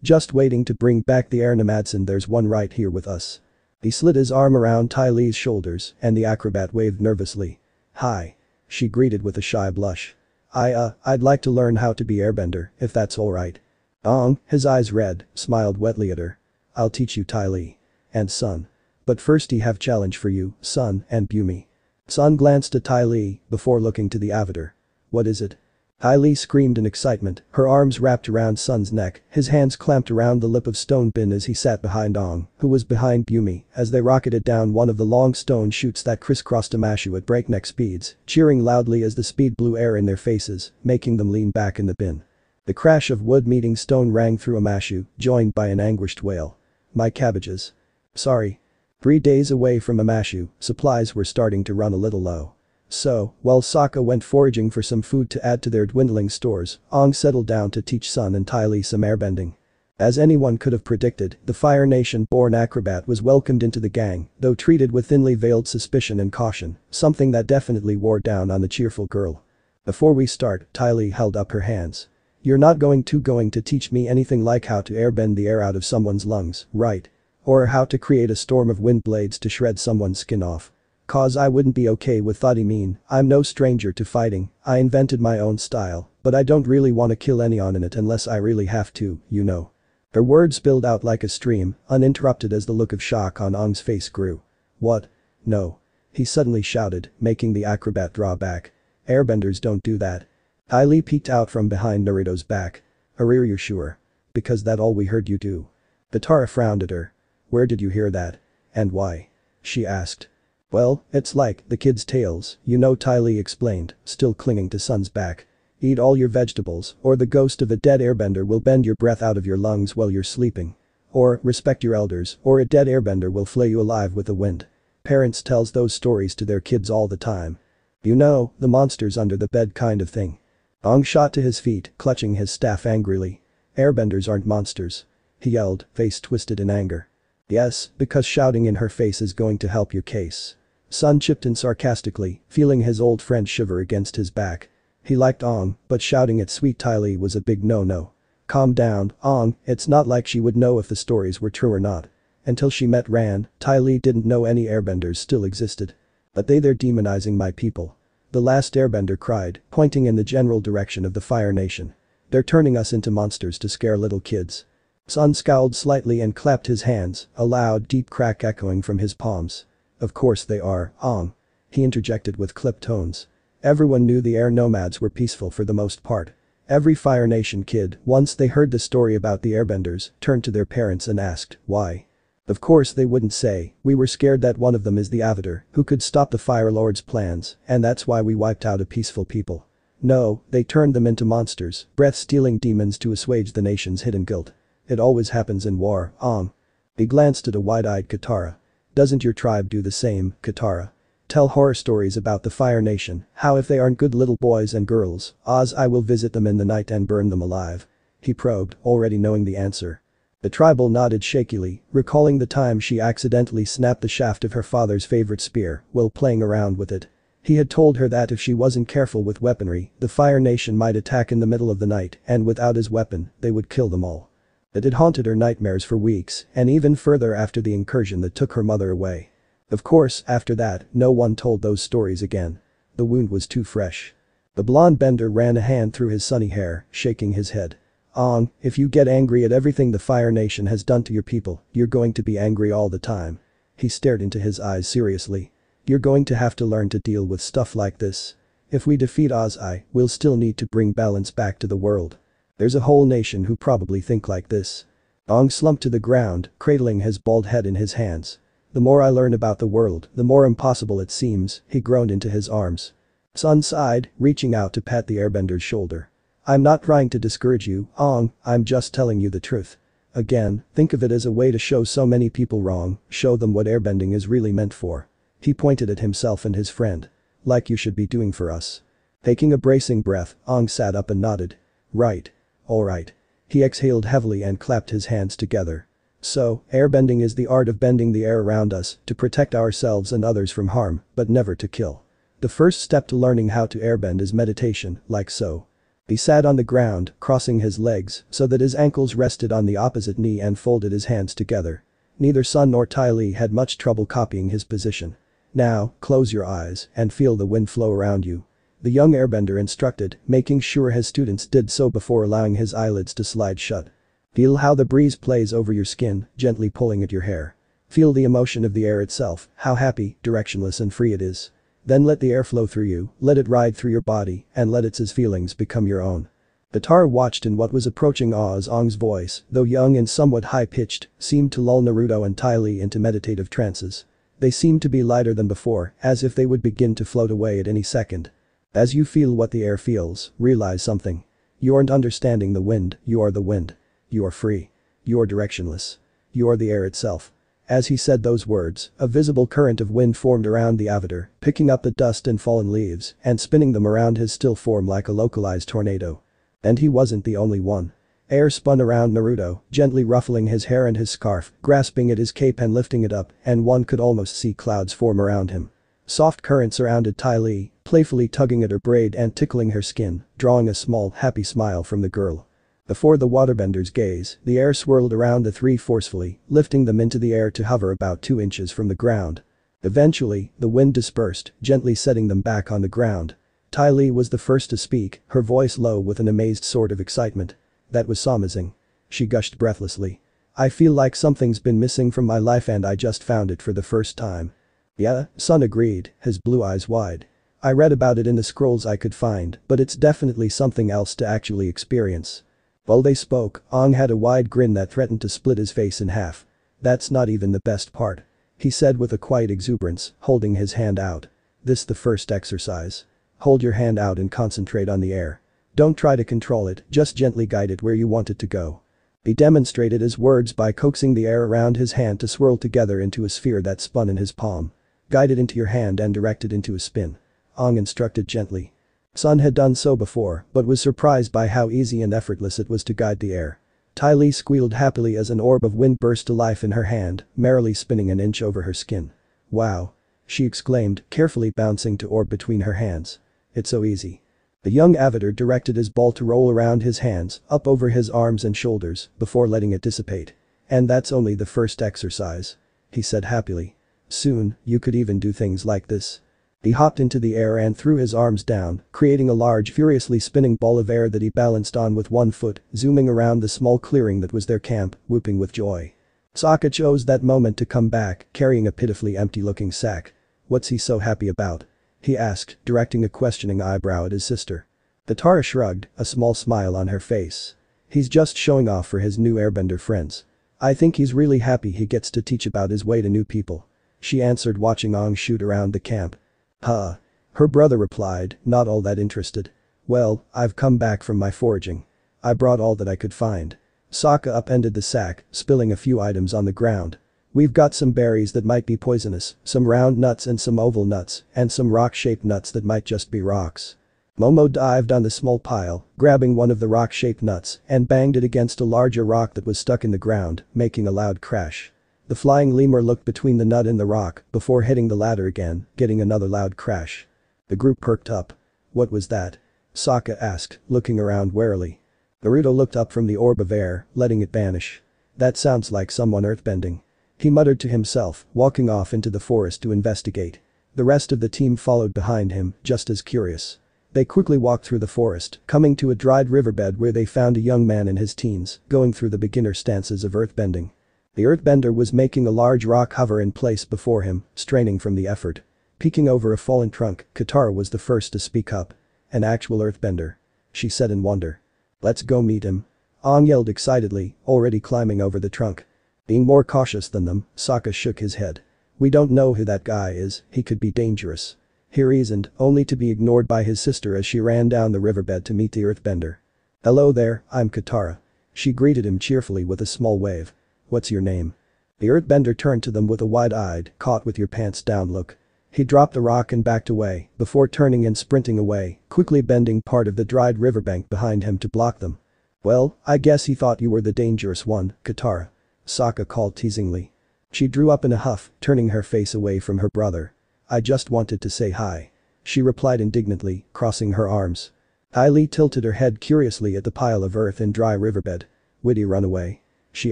just waiting to bring back the air nomads, and there's one right here with us." He slid his arm around Ty Lee's shoulders and the acrobat waved nervously. "Hi." She greeted with a shy blush. I uh, I'd like to learn how to be airbender, if that's alright." Aang, his eyes red, smiled wetly at her. "I'll teach you, Ty Lee. And Sun. But first I have challenge for you, Sun and Bumi." Sun glanced at Ty Lee before looking to the avatar. "What is it?" Ty Lee screamed in excitement, her arms wrapped around Sun's neck, his hands clamped around the lip of stone bin as he sat behind Aang, who was behind Bumi, as they rocketed down one of the long stone chutes that crisscrossed Amashu at breakneck speeds, cheering loudly as the speed blew air in their faces, making them lean back in the bin. The crash of wood meeting stone rang through Amashu, joined by an anguished wail. "My cabbages. Sorry." Three days away from Amashu, supplies were starting to run a little low. So, while Sokka went foraging for some food to add to their dwindling stores, Aang settled down to teach Sun and Ty Lee some airbending. As anyone could have predicted, the Fire Nation-born acrobat was welcomed into the gang, though treated with thinly veiled suspicion and caution, something that definitely wore down on the cheerful girl. "Before we start," Ty Lee held up her hands. "You're not going to going to teach me anything like how to airbend the air out of someone's lungs, right? Or how to create a storm of wind blades to shred someone's skin off. 'Cause I wouldn't be okay with that. I mean, I'm no stranger to fighting, I invented my own style, but I don't really want to kill anyone in it unless I really have to, you know." Her words spilled out like a stream, uninterrupted as the look of shock on Aang's face grew. "What? No," he suddenly shouted, making the acrobat draw back. "Airbenders don't do that." Ty Lee peeked out from behind Naruto's back. "Are you sure? Because that all we heard you do." Katara frowned at her. "Where did you hear that? And why?" she asked. "Well, it's like the kids' tales, you know," Ty Lee explained, still clinging to Sun's back. "Eat all your vegetables, or the ghost of a dead airbender will bend your breath out of your lungs while you're sleeping. Or, respect your elders, or a dead airbender will flay you alive with the wind. Parents tells those stories to their kids all the time. You know, the monsters under the bed kind of thing." Aang shot to his feet, clutching his staff angrily. "Airbenders aren't monsters," he yelled, face twisted in anger. "Yes, because shouting in her face is going to help your case." Sun chipped in sarcastically, feeling his old friend shiver against his back. He liked Aang, but shouting at sweet Ty Lee was a big no-no. "Calm down, Aang, it's not like she would know if the stories were true or not. Until she met Ran, Ty Lee didn't know any airbenders still existed. But they they're demonizing my people," the last airbender cried, pointing in the general direction of the Fire Nation. "They're turning us into monsters to scare little kids." Sun scowled slightly and clapped his hands, a loud deep crack echoing from his palms. "Of course they are, Aang," he interjected with clipped tones. Everyone knew the air nomads were peaceful for the most part. Every Fire Nation kid, once they heard the story about the airbenders, turned to their parents and asked, "Why?" Of course they wouldn't say, "We were scared that one of them is the Avatar, who could stop the Fire Lord's plans, and that's why we wiped out a peaceful people." No, they turned them into monsters, breath-stealing demons to assuage the nation's hidden guilt. "It always happens in war, Aang." He glanced at a wide-eyed Katara. "Doesn't your tribe do the same, Katara? Tell horror stories about the Fire Nation, how if they aren't good little boys and girls, Ozai will visit them in the night and burn them alive?" he probed, already knowing the answer. The tribal nodded shakily, recalling the time she accidentally snapped the shaft of her father's favorite spear while playing around with it. He had told her that if she wasn't careful with weaponry, the Fire Nation might attack in the middle of the night, and without his weapon, they would kill them all. It had haunted her nightmares for weeks, and even further after the incursion that took her mother away. Of course, after that, no one told those stories again. The wound was too fresh. The blonde bender ran a hand through his sunny hair, shaking his head. "Aang, if you get angry at everything the Fire Nation has done to your people, you're going to be angry all the time." He stared into his eyes seriously. "You're going to have to learn to deal with stuff like this. If we defeat Ozai, we'll still need to bring balance back to the world. There's a whole nation who probably think like this." Aang slumped to the ground, cradling his bald head in his hands. "The more I learn about the world, the more impossible it seems," he groaned into his arms. Sun sighed, reaching out to pat the airbender's shoulder. "I'm not trying to discourage you, Aang, I'm just telling you the truth. Again, think of it as a way to show so many people wrong, show them what airbending is really meant for." He pointed at himself and his friend. "Like you should be doing for us." Taking a bracing breath, Aang sat up and nodded. "Right." Alright. He exhaled heavily and clapped his hands together. So, airbending is the art of bending the air around us to protect ourselves and others from harm, but never to kill. The first step to learning how to airbend is meditation, like so. He sat on the ground, crossing his legs so that his ankles rested on the opposite knee and folded his hands together. Neither Sun nor Ty Lee had much trouble copying his position. Now, close your eyes and feel the wind flow around you. The young airbender instructed, making sure his students did so before allowing his eyelids to slide shut. Feel how the breeze plays over your skin, gently pulling at your hair. Feel the emotion of the air itself, how happy, directionless and free it is. Then let the air flow through you, let it ride through your body, and let its feelings become your own. Katara watched in what was approaching awe as Aang's voice, though young and somewhat high-pitched, seemed to lull Naruto and Ty Lee into meditative trances. They seemed to be lighter than before, as if they would begin to float away at any second. As you feel what the air feels, realize something. You aren't understanding the wind, you are the wind. You are free. You are directionless. You are the air itself. As he said those words, a visible current of wind formed around the avatar, picking up the dust and fallen leaves and spinning them around his still form like a localized tornado. And he wasn't the only one. Air spun around Naruto, gently ruffling his hair and his scarf, grasping at his cape and lifting it up, and one could almost see clouds form around him. Soft current surrounded Ty Lee, playfully tugging at her braid and tickling her skin, drawing a small, happy smile from the girl. Before the waterbender's gaze, the air swirled around the three forcefully, lifting them into the air to hover about two inches from the ground. Eventually, the wind dispersed, gently setting them back on the ground. Ty Lee was the first to speak, her voice low with an amazed sort of excitement. That was amazing. She gushed breathlessly. I feel like something's been missing from my life and I just found it for the first time. Yeah, Sun agreed, his blue eyes wide. I read about it in the scrolls I could find, but it's definitely something else to actually experience. While they spoke, Aang had a wide grin that threatened to split his face in half. That's not even the best part. He said with a quiet exuberance, holding his hand out. This the first exercise. Hold your hand out and concentrate on the air. Don't try to control it, just gently guide it where you want it to go. He demonstrated his words by coaxing the air around his hand to swirl together into a sphere that spun in his palm. Guide it into your hand and direct it into a spin. Aang instructed gently. Sun had done so before, but was surprised by how easy and effortless it was to guide the air. Ty Lee squealed happily as an orb of wind burst to life in her hand, merrily spinning an inch over her skin. Wow! She exclaimed, carefully bouncing to orb between her hands. It's so easy. The young avatar directed his ball to roll around his hands, up over his arms and shoulders, before letting it dissipate. And that's only the first exercise. He said happily. Soon, you could even do things like this. He hopped into the air and threw his arms down, creating a large furiously spinning ball of air that he balanced on with one foot, zooming around the small clearing that was their camp, whooping with joy. Sokka chose that moment to come back, carrying a pitifully empty-looking sack. What's he so happy about? He asked, directing a questioning eyebrow at his sister. Katara shrugged, a small smile on her face. He's just showing off for his new airbender friends. I think he's really happy he gets to teach about his way to new people. She answered, watching Aang shoot around the camp. Huh. Her brother replied, not all that interested. Well, I've come back from my foraging. I brought all that I could find. Sokka upended the sack, spilling a few items on the ground. We've got some berries that might be poisonous, some round nuts and some oval nuts, and some rock-shaped nuts that might just be rocks. Momo dived on the small pile, grabbing one of the rock-shaped nuts and banged it against a larger rock that was stuck in the ground, making a loud crash. The flying lemur looked between the nut and the rock before hitting the ladder again, getting another loud crash. The group perked up. What was that? Sokka asked, looking around warily. Naruto looked up from the orb of air, letting it vanish. That sounds like someone earthbending. He muttered to himself, walking off into the forest to investigate. The rest of the team followed behind him, just as curious. They quickly walked through the forest, coming to a dried riverbed where they found a young man in his teens, going through the beginner stances of earthbending. The earthbender was making a large rock hover in place before him, straining from the effort. Peeking over a fallen trunk, Katara was the first to speak up. An actual earthbender. She said in wonder. Let's go meet him. Aang yelled excitedly, already climbing over the trunk. Being more cautious than them, Sokka shook his head. We don't know who that guy is, he could be dangerous. He reasoned, only to be ignored by his sister as she ran down the riverbed to meet the earthbender. Hello there, I'm Katara. She greeted him cheerfully with a small wave. What's your name? The earthbender turned to them with a wide-eyed, caught-with-your-pants-down look. He dropped the rock and backed away, before turning and sprinting away, quickly bending part of the dried riverbank behind him to block them. Well, I guess he thought you were the dangerous one, Katara. Sokka called teasingly. She drew up in a huff, turning her face away from her brother. I just wanted to say hi. She replied indignantly, crossing her arms. Ty Lee tilted her head curiously at the pile of earth and dry riverbed. Would he run away? She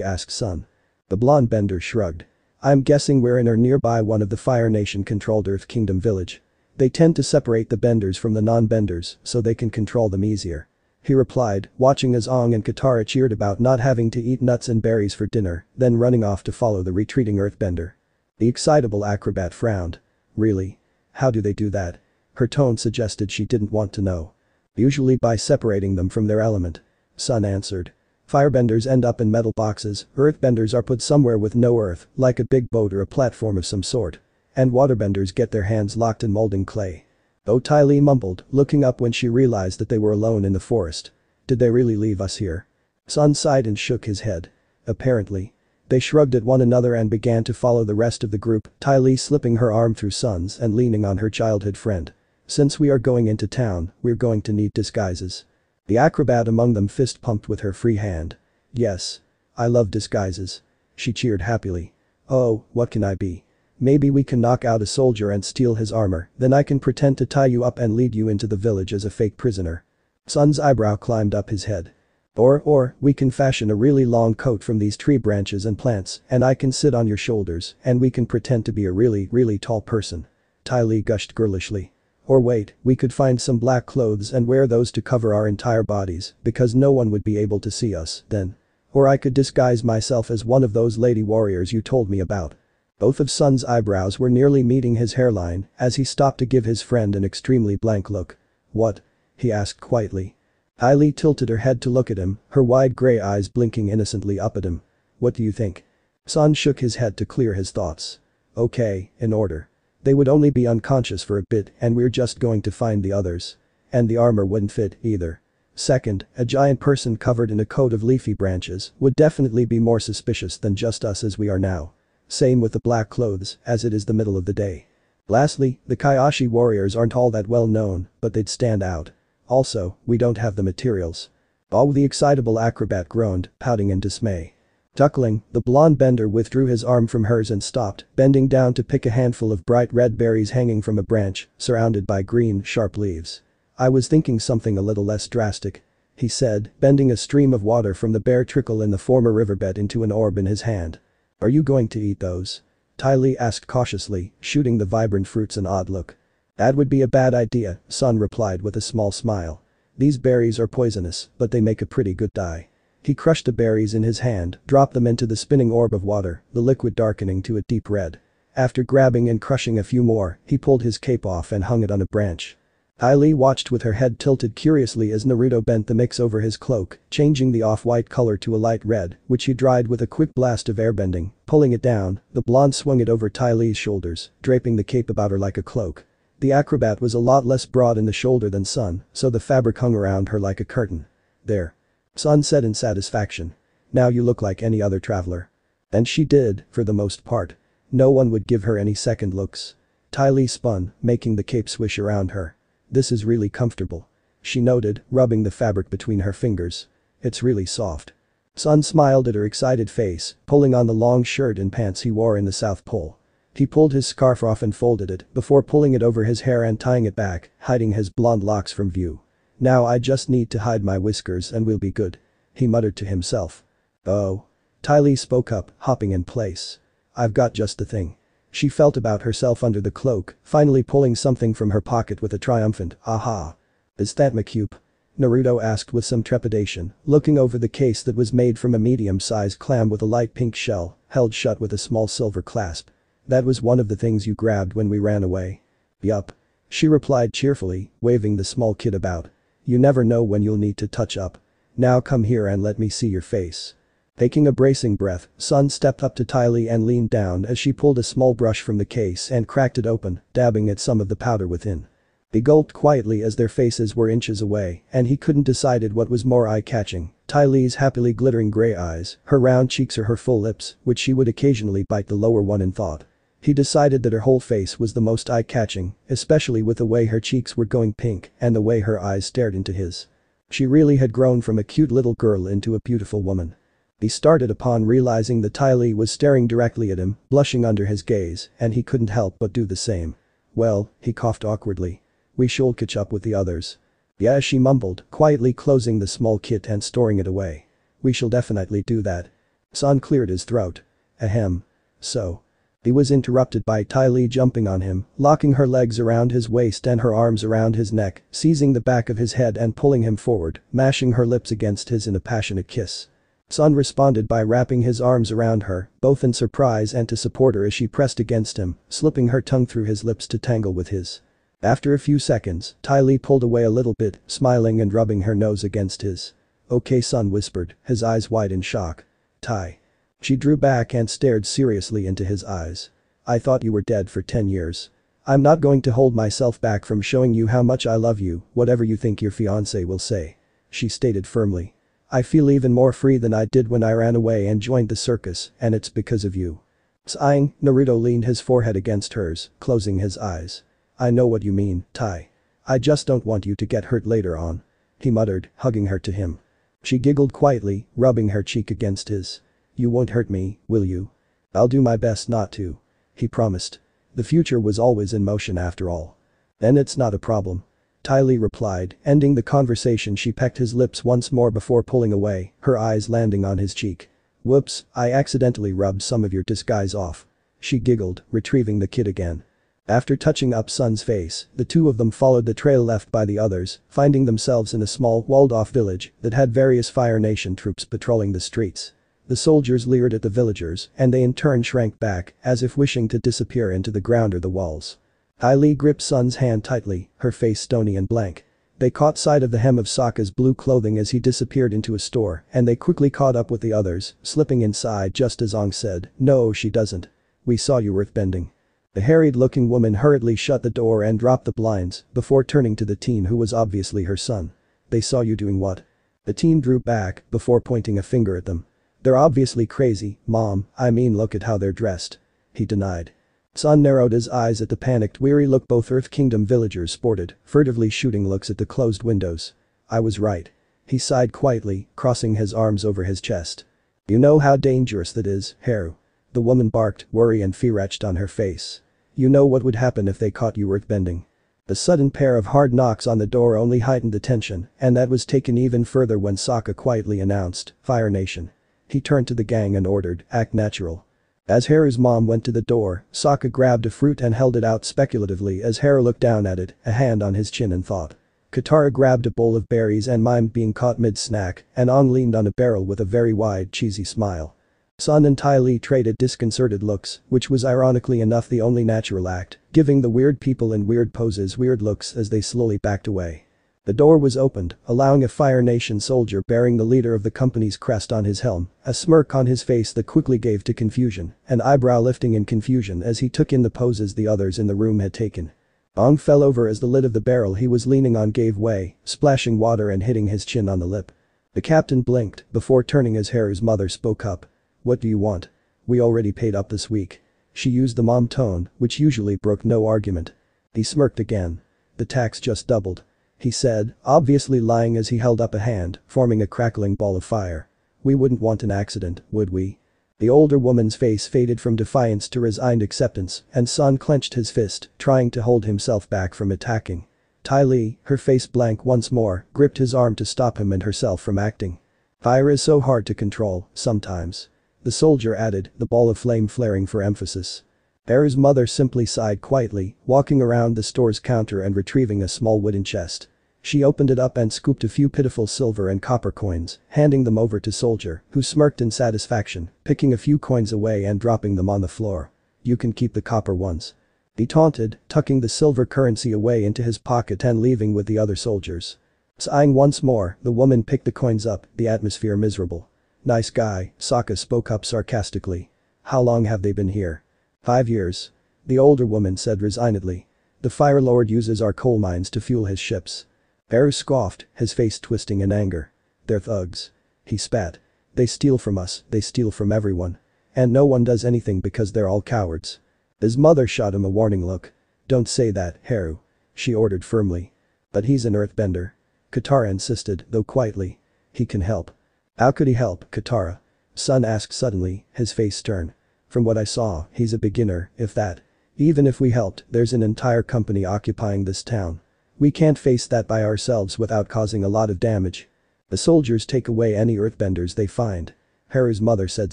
asked Sun. The blonde bender shrugged. I'm guessing we're in or nearby one of the Fire Nation controlled Earth Kingdom village. They tend to separate the benders from the non-benders so they can control them easier. He replied, watching as Aang and Katara cheered about not having to eat nuts and berries for dinner, then running off to follow the retreating earthbender. The excitable acrobat frowned. Really? How do they do that? Her tone suggested she didn't want to know. Usually by separating them from their element. Sun answered. Firebenders end up in metal boxes, earthbenders are put somewhere with no earth, like a big boat or a platform of some sort. And waterbenders get their hands locked in molding clay. Oh, Ty Lee mumbled, looking up when she realized that they were alone in the forest. Did they really leave us here? Sun sighed and shook his head. Apparently. They shrugged at one another and began to follow the rest of the group, Ty Lee slipping her arm through Sun's and leaning on her childhood friend. Since we are going into town, we're going to need disguises. The acrobat among them fist pumped with her free hand. Yes. I love disguises. She cheered happily. Oh, what can I be? Maybe we can knock out a soldier and steal his armor, then I can pretend to tie you up and lead you into the village as a fake prisoner. Sun's eyebrow climbed up his head. Or, or, we can fashion a really long coat from these tree branches and plants, and I can sit on your shoulders, and we can pretend to be a really, really tall person. Ty Lee gushed girlishly. Or wait, we could find some black clothes and wear those to cover our entire bodies, because no one would be able to see us, then. Or I could disguise myself as one of those lady warriors you told me about. Both of Sun's eyebrows were nearly meeting his hairline as he stopped to give his friend an extremely blank look. What? He asked quietly. Ty Lee tilted her head to look at him, her wide gray eyes blinking innocently up at him. What do you think? Sun shook his head to clear his thoughts. Okay, in order. They would only be unconscious for a bit and we're just going to find the others. And the armor wouldn't fit, either. Second, a giant person covered in a coat of leafy branches would definitely be more suspicious than just us as we are now. Same with the black clothes, as it is the middle of the day. Lastly, the Kaiashi warriors aren't all that well known, but they'd stand out. Also, we don't have the materials. Oh, the excitable acrobat groaned, pouting in dismay. Chuckling, the blonde bender withdrew his arm from hers and stopped, bending down to pick a handful of bright red berries hanging from a branch, surrounded by green, sharp leaves. I was thinking something a little less drastic. He said, bending a stream of water from the bare trickle in the former riverbed into an orb in his hand. Are you going to eat those? Ty Lee asked cautiously, shooting the vibrant fruits an odd look. That would be a bad idea, Sun replied with a small smile. These berries are poisonous, but they make a pretty good dye. He crushed the berries in his hand, dropped them into the spinning orb of water, the liquid darkening to a deep red. After grabbing and crushing a few more, he pulled his cape off and hung it on a branch. Ty Lee watched with her head tilted curiously as Naruto bent the mix over his cloak, changing the off-white color to a light red, which he dried with a quick blast of airbending. Pulling it down, the blonde swung it over Ty Lee's shoulders, draping the cape about her like a cloak. The acrobat was a lot less broad in the shoulder than Sun, so the fabric hung around her like a curtain. There. Sun said in satisfaction. Now you look like any other traveler. And she did, for the most part. No one would give her any second looks. Ty Lee spun, making the cape swish around her. This is really comfortable. She noted, rubbing the fabric between her fingers. It's really soft. Sun smiled at her excited face, pulling on the long shirt and pants he wore in the South Pole. He pulled his scarf off and folded it, before pulling it over his hair and tying it back, hiding his blonde locks from view. Now I just need to hide my whiskers and we'll be good. He muttered to himself. Oh. Ty Lee spoke up, hopping in place. I've got just the thing. She felt about herself under the cloak, finally pulling something from her pocket with a triumphant, aha. Is that my cube? Naruto asked with some trepidation, looking over the case that was made from a medium-sized clam with a light pink shell, held shut with a small silver clasp. That was one of the things you grabbed when we ran away. Yup. She replied cheerfully, waving the small kid about. You never know when you'll need to touch up. Now come here and let me see your face. Taking a bracing breath, Sun stepped up to Ty Lee and leaned down as she pulled a small brush from the case and cracked it open, dabbing at some of the powder within. They gulped quietly as their faces were inches away and he couldn't decide what was more eye-catching, Ty Lee's happily glittering gray eyes, her round cheeks or her full lips, which she would occasionally bite the lower one in thought. He decided that her whole face was the most eye-catching, especially with the way her cheeks were going pink and the way her eyes stared into his. She really had grown from a cute little girl into a beautiful woman. He started upon realizing that Ty Lee was staring directly at him, blushing under his gaze, and he couldn't help but do the same. Well, he coughed awkwardly. We should catch up with the others. Yeah, she mumbled, quietly closing the small kit and storing it away. We shall definitely do that. San cleared his throat. Ahem. So. He was interrupted by Ty Lee jumping on him, locking her legs around his waist and her arms around his neck, seizing the back of his head and pulling him forward, mashing her lips against his in a passionate kiss. Sun responded by wrapping his arms around her, both in surprise and to support her as she pressed against him, slipping her tongue through his lips to tangle with his. After a few seconds, Ty Lee pulled away a little bit, smiling and rubbing her nose against his. "Okay," Sun whispered, his eyes wide in shock. "Ty." She drew back and stared seriously into his eyes. "I thought you were dead for ten years. I'm not going to hold myself back from showing you how much I love you, whatever you think your fiancé will say," she stated firmly. "I feel even more free than I did when I ran away and joined the circus, and it's because of you." Sighing, Naruto leaned his forehead against hers, closing his eyes. "I know what you mean, Ty. I just don't want you to get hurt later on," he muttered, hugging her to him. She giggled quietly, rubbing her cheek against his. "You won't hurt me, will you?" "I'll do my best not to," he promised. The future was always in motion after all. "Then it's not a problem," Ty Lee replied, ending the conversation. She pecked his lips once more before pulling away, her eyes landing on his cheek. "Whoops, I accidentally rubbed some of your disguise off," she giggled, retrieving the kid again. After touching up Sun's face, the two of them followed the trail left by the others, finding themselves in a small walled-off village that had various Fire Nation troops patrolling the streets. The soldiers leered at the villagers, and they in turn shrank back, as if wishing to disappear into the ground or the walls. Ty Lee gripped Sun's hand tightly, her face stony and blank. They caught sight of the hem of Sokka's blue clothing as he disappeared into a store, and they quickly caught up with the others, slipping inside just as Aang said, "No, she doesn't. We saw you earthbending." The harried-looking woman hurriedly shut the door and dropped the blinds, before turning to the teen who was obviously her son. "They saw you doing what?" The teen drew back, before pointing a finger at them. "They're obviously crazy, Mom, I mean look at how they're dressed," he denied. Sun narrowed his eyes at the panicked, weary look both Earth Kingdom villagers sported, furtively shooting looks at the closed windows. "I was right," he sighed quietly, crossing his arms over his chest. "You know how dangerous that is, Haru," the woman barked, worry and fear etched on her face. "You know what would happen if they caught you earthbending." The sudden pair of hard knocks on the door only heightened the tension, and that was taken even further when Sokka quietly announced, "Fire Nation." He turned to the gang and ordered, "Act natural." As Haru's mom went to the door, Sokka grabbed a fruit and held it out speculatively as Haru looked down at it, a hand on his chin in thought. Katara grabbed a bowl of berries and mimed being caught mid-snack, and Aang leaned on a barrel with a very wide, cheesy smile. Sun and Ty Lee traded disconcerted looks, which was ironically enough the only natural act, giving the weird people in weird poses weird looks as they slowly backed away. The door was opened, allowing a Fire Nation soldier bearing the leader of the company's crest on his helm, a smirk on his face that quickly gave to confusion, an eyebrow lifting in confusion as he took in the poses the others in the room had taken. Aang fell over as the lid of the barrel he was leaning on gave way, splashing water and hitting his chin on the lip. The captain blinked before turning as Haru's mother spoke up. "What do you want? We already paid up this week." She used the mom tone, which usually brooked no argument. He smirked again. "The tax just doubled," he said, obviously lying as he held up a hand, forming a crackling ball of fire. "We wouldn't want an accident, would we?" The older woman's face faded from defiance to resigned acceptance, and Sun clenched his fist, trying to hold himself back from attacking. Ty Lee, her face blank once more, gripped his arm to stop him and herself from acting. "Fire is so hard to control, sometimes," the soldier added, the ball of flame flaring for emphasis. Haru's mother simply sighed quietly, walking around the store's counter and retrieving a small wooden chest. She opened it up and scooped a few pitiful silver and copper coins, handing them over to Soldier, who smirked in satisfaction, picking a few coins away and dropping them on the floor. "You can keep the copper ones," he taunted, tucking the silver currency away into his pocket and leaving with the other soldiers. Sighing once more, the woman picked the coins up, the atmosphere miserable. "Nice guy," Sokka spoke up sarcastically. "How long have they been here?" Five years. The older woman said resignedly. "The Fire Lord uses our coal mines to fuel his ships." Haru scoffed, his face twisting in anger. "They're thugs," he spat. "They steal from us, they steal from everyone. And no one does anything because they're all cowards." His mother shot him a warning look. "Don't say that, Haru," she ordered firmly. "But he's an earthbender." Katara insisted, though quietly. He can help. How could he help, Katara? Sun asked suddenly, his face stern. From what I saw, he's a beginner, if that. Even if we helped, there's an entire company occupying this town. We can't face that by ourselves without causing a lot of damage. The soldiers take away any earthbenders they find. Haru's mother said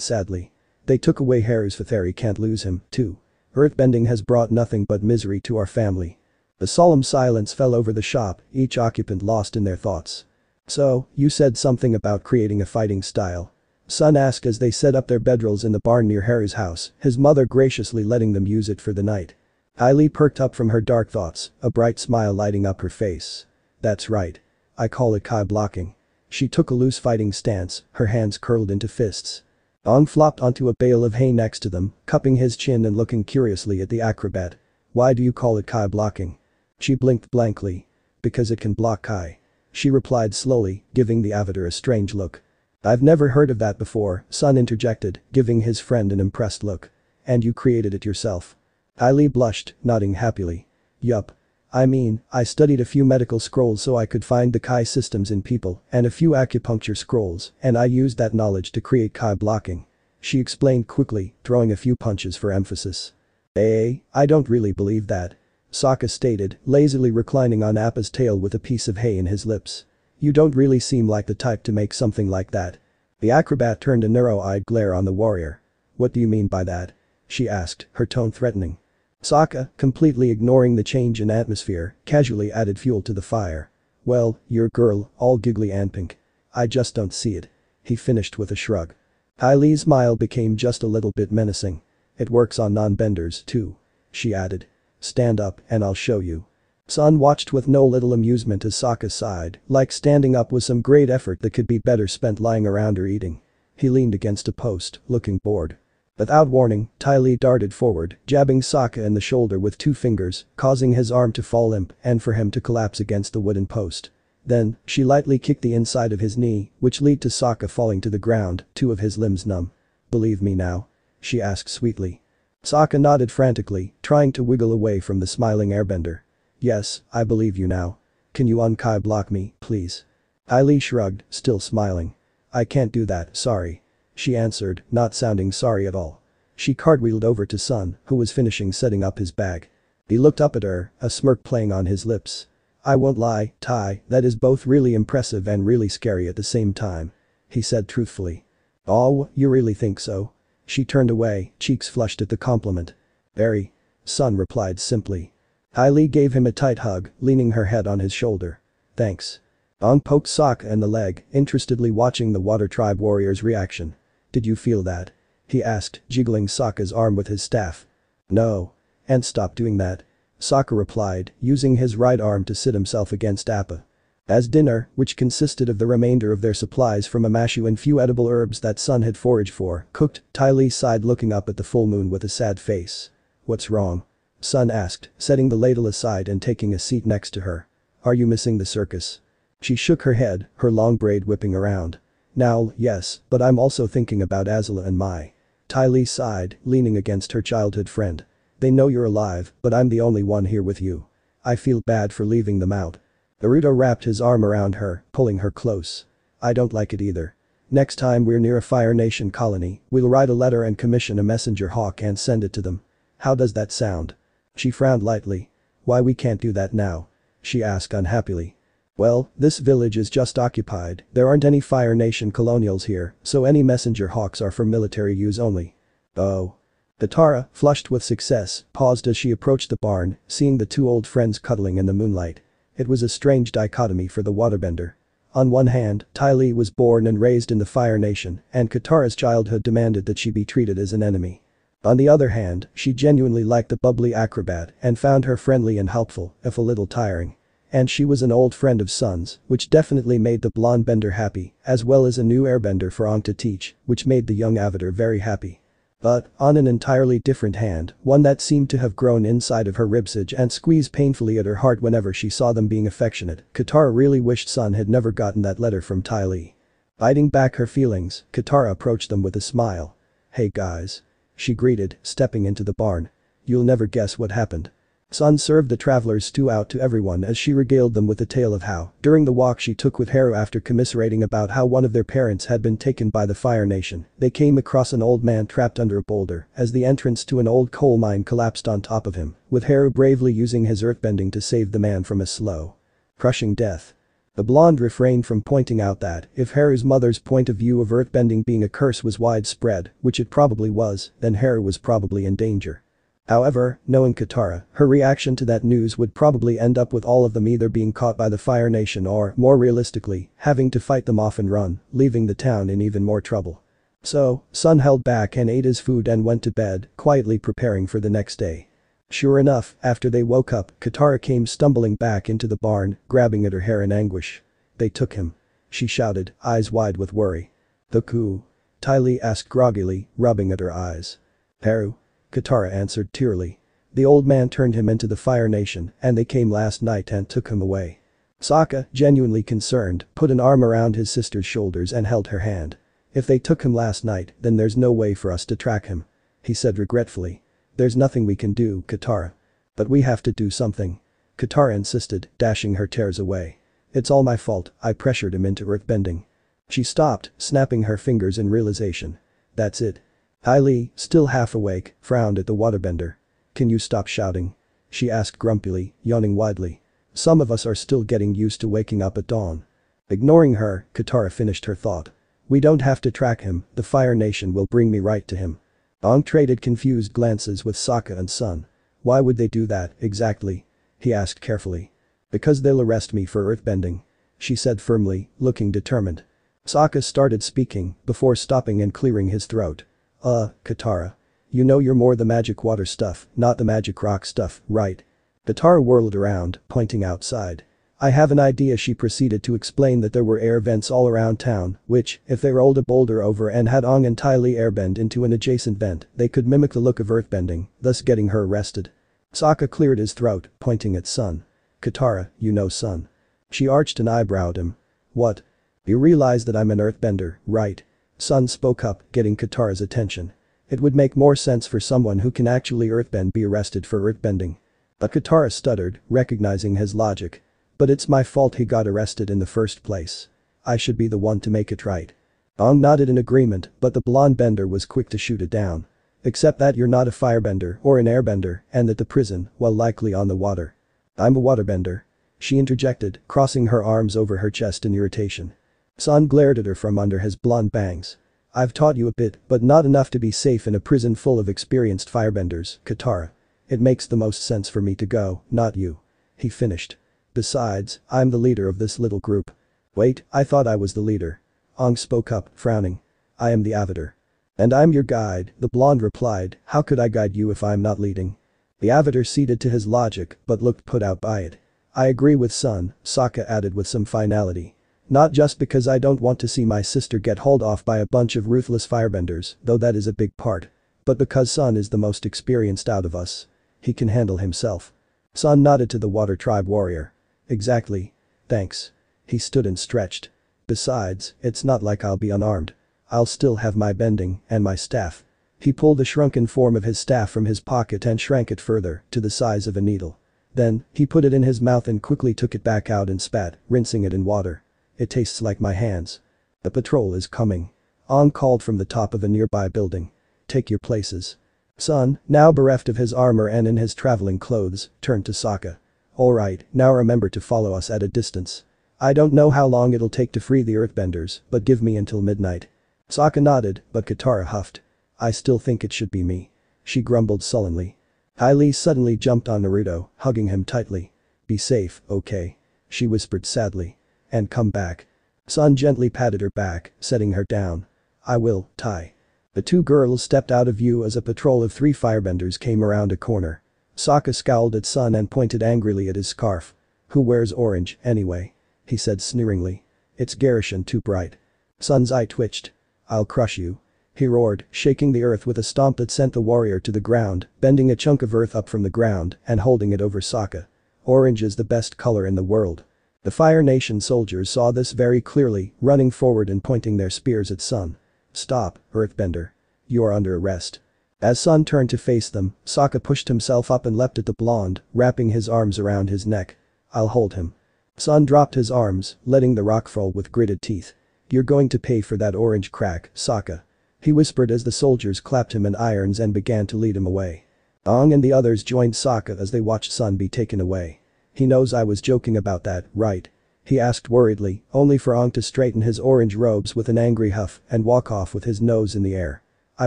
sadly. They took away Haru's Fatheri, can't lose him, too. Earthbending has brought nothing but misery to our family. The solemn silence fell over the shop, each occupant lost in their thoughts. So, you said something about creating a fighting style? Sun asked as they set up their bedrolls in the barn near Haru's house, his mother graciously letting them use it for the night. Ty Lee perked up from her dark thoughts, a bright smile lighting up her face. That's right. I call it Kai blocking. She took a loose fighting stance, her hands curled into fists. Aang flopped onto a bale of hay next to them, cupping his chin and looking curiously at the acrobat. Why do you call it Kai blocking? She blinked blankly. Because it can block Kai. She replied slowly, giving the avatar a strange look. I've never heard of that before, Sun interjected, giving his friend an impressed look. And you created it yourself. Ty Lee blushed, nodding happily. Yup. I mean, I studied a few medical scrolls so I could find the Kai systems in people, and a few acupuncture scrolls, and I used that knowledge to create Kai blocking. She explained quickly, throwing a few punches for emphasis. Eh, I don't really believe that. Sokka stated, lazily reclining on Appa's tail with a piece of hay in his lips. You don't really seem like the type to make something like that. The acrobat turned a narrow-eyed glare on the warrior. What do you mean by that? She asked, her tone threatening. Sokka, completely ignoring the change in atmosphere, casually added fuel to the fire. Well, your girl, all giggly and pink. I just don't see it. He finished with a shrug. Ty Lee's smile became just a little bit menacing. It works on non-benders, too. She added. Stand up and I'll show you. Sun watched with no little amusement as Sokka sighed, like standing up was some great effort that could be better spent lying around or eating. He leaned against a post, looking bored. Without warning, Ty Lee darted forward, jabbing Sokka in the shoulder with two fingers, causing his arm to fall limp and for him to collapse against the wooden post. Then, she lightly kicked the inside of his knee, which led to Sokka falling to the ground, two of his limbs numb. Believe me now? She asked sweetly. Sokka nodded frantically, trying to wiggle away from the smiling airbender. Yes, I believe you now. Can you un-Kai block me, please? Ty Lee shrugged, still smiling. I can't do that, sorry. She answered, not sounding sorry at all. She cartwheeled over to Sun, who was finishing setting up his bag. He looked up at her, a smirk playing on his lips. I won't lie, Ty, that is both really impressive and really scary at the same time. He said truthfully. Oh, you really think so? She turned away, cheeks flushed at the compliment. Very. Sun replied simply. Ty Lee gave him a tight hug, leaning her head on his shoulder. Thanks. Aang poked Sokka in the leg, interestedly watching the water tribe warrior's reaction. Did you feel that? He asked, jiggling Sokka's arm with his staff. No. And stop doing that. Sokka replied, using his right arm to sit himself against Appa. As dinner, which consisted of the remainder of their supplies from Amashu and few edible herbs that Sun had foraged for, cooked, Ty Lee sighed, looking up at the full moon with a sad face. What's wrong? Sun asked, setting the ladle aside and taking a seat next to her. Are you missing the circus? She shook her head, her long braid whipping around. Now, yes, but I'm also thinking about Azula and Mai. Ty Lee sighed, leaning against her childhood friend. They know you're alive, but I'm the only one here with you. I feel bad for leaving them out. Naruto wrapped his arm around her, pulling her close. I don't like it either. Next time we're near a Fire Nation colony, we'll write a letter and commission a messenger hawk and send it to them. How does that sound? She frowned lightly. Why we can't do that now? She asked unhappily. Well, this village is just occupied, there aren't any Fire Nation colonials here, so any messenger hawks are for military use only. Oh. Katara, flushed with success, paused as she approached the barn, seeing the two old friends cuddling in the moonlight. It was a strange dichotomy for the waterbender. On one hand, Ty Lee was born and raised in the Fire Nation, and Katara's childhood demanded that she be treated as an enemy. On the other hand, she genuinely liked the bubbly acrobat and found her friendly and helpful, if a little tiring. And she was an old friend of Sun's, which definitely made the blonde bender happy, as well as a new airbender for Aang to teach, which made the young avatar very happy. But, on an entirely different hand, one that seemed to have grown inside of her ribsage and squeezed painfully at her heart whenever she saw them being affectionate, Katara really wished Sun had never gotten that letter from Ty Lee. Biting back her feelings, Katara approached them with a smile. Hey guys. She greeted, stepping into the barn. You'll never guess what happened. Sun served the travelers stew out to everyone as she regaled them with the tale of how, during the walk she took with Haru after commiserating about how one of their parents had been taken by the Fire Nation, they came across an old man trapped under a boulder as the entrance to an old coal mine collapsed on top of him, with Haru bravely using his earthbending to save the man from a slow, crushing death. The blonde refrained from pointing out that, if Haru's mother's point of view of earthbending being a curse was widespread, which it probably was, then Haru was probably in danger. However, knowing Katara, her reaction to that news would probably end up with all of them either being caught by the Fire Nation or, more realistically, having to fight them off and run, leaving the town in even more trouble. So, Sun held back and ate his food and went to bed, quietly preparing for the next day. Sure enough, after they woke up, Katara came stumbling back into the barn, grabbing at her hair in anguish. "They took him," she shouted, eyes wide with worry. "The coup?" Ty Lee asked groggily, rubbing at her eyes. "Haru?" Katara answered tearily. "The old man turned him into the Fire Nation, and they came last night and took him away." Sokka, genuinely concerned, put an arm around his sister's shoulders and held her hand. "If they took him last night, then there's no way for us to track him," he said regretfully. "There's nothing we can do, Katara. But we have to do something." Katara insisted, dashing her tears away. "It's all my fault, I pressured him into earthbending." She stopped, snapping her fingers in realization. "That's it." Ty Lee, still half awake, frowned at the waterbender. "Can you stop shouting?" she asked grumpily, yawning widely. "Some of us are still getting used to waking up at dawn." Ignoring her, Katara finished her thought. "We don't have to track him, the Fire Nation will bring me right to him." Aang traded confused glances with Sokka and Sun. "Why would they do that, exactly?" he asked carefully. "Because they'll arrest me for earthbending," she said firmly, looking determined. Sokka started speaking, before stopping and clearing his throat. Uh, Katara. You know you're more the magic water stuff, not the magic rock stuff, right?" Katara whirled around, pointing outside. "I have an idea," she proceeded to explain that there were air vents all around town, which, if they rolled a boulder over and had Aang and Ty Lee airbend into an adjacent vent, they could mimic the look of earthbending, thus getting her arrested. Sokka cleared his throat, pointing at Sun. "Katara, you know Sun." She arched an eyebrow at him. "What? You realize that I'm an earthbender, right?" Sun spoke up, getting Katara's attention. "It would make more sense for someone who can actually earthbend be arrested for earthbending." But Katara stuttered, recognizing his logic. "But it's my fault he got arrested in the first place. I should be the one to make it right." Aang nodded in agreement, but the blonde bender was quick to shoot it down. "Except that you're not a firebender or an airbender, and that the prison, well, likely on the water." "I'm a waterbender," she interjected, crossing her arms over her chest in irritation. Sun glared at her from under his blonde bangs. "I've taught you a bit, but not enough to be safe in a prison full of experienced firebenders, Katara. It makes the most sense for me to go, not you," he finished. "Besides, I'm the leader of this little group." "Wait, I thought I was the leader." Aang spoke up, frowning. "I am the Avatar." "And I'm your guide," the blonde replied. "How could I guide you if I'm not leading?" The Avatar ceded to his logic, but looked put out by it. "I agree with Sun," Sokka added with some finality. "Not just because I don't want to see my sister get hauled off by a bunch of ruthless firebenders, though that is a big part. But because Sun is the most experienced out of us. He can handle himself." Sun nodded to the water tribe warrior. "Exactly. Thanks." He stood and stretched. "Besides, it's not like I'll be unarmed. I'll still have my bending and my staff." He pulled the shrunken form of his staff from his pocket and shrank it further, to the size of a needle. Then, he put it in his mouth and quickly took it back out and spat, rinsing it in water. "It tastes like my hands." "The patrol is coming," Aang called from the top of a nearby building. "Take your places." Sun, now bereft of his armor and in his traveling clothes, turned to Sokka. "Alright, now remember to follow us at a distance. I don't know how long it'll take to free the earthbenders, but give me until midnight." Sokka nodded, but Katara huffed. "I still think it should be me," she grumbled sullenly. Ty Lee suddenly jumped on Naruto, hugging him tightly. "Be safe, okay?" she whispered sadly. "And come back." Sun gently patted her back, setting her down. "I will, Ty." The two girls stepped out of view as a patrol of three firebenders came around a corner. Sokka scowled at Sun and pointed angrily at his scarf. "Who wears orange, anyway?" he said sneeringly. "It's garish and too bright." Sun's eye twitched. "I'll crush you," he roared, shaking the earth with a stomp that sent the warrior to the ground, bending a chunk of earth up from the ground and holding it over Sokka. "Orange is the best color in the world." The Fire Nation soldiers saw this very clearly, running forward and pointing their spears at Sun. "Stop, earthbender. You are under arrest." As Sun turned to face them, Sokka pushed himself up and leapt at the blonde, wrapping his arms around his neck. I'll hold him. Sun dropped his arms, letting the rock fall with gritted teeth. You're going to pay for that orange crack, Sokka. He whispered as the soldiers clapped him in irons and began to lead him away. Aang and the others joined Sokka as they watched Sun be taken away. He knows I was joking about that, right? He asked worriedly, only for Aang to straighten his orange robes with an angry huff and walk off with his nose in the air. I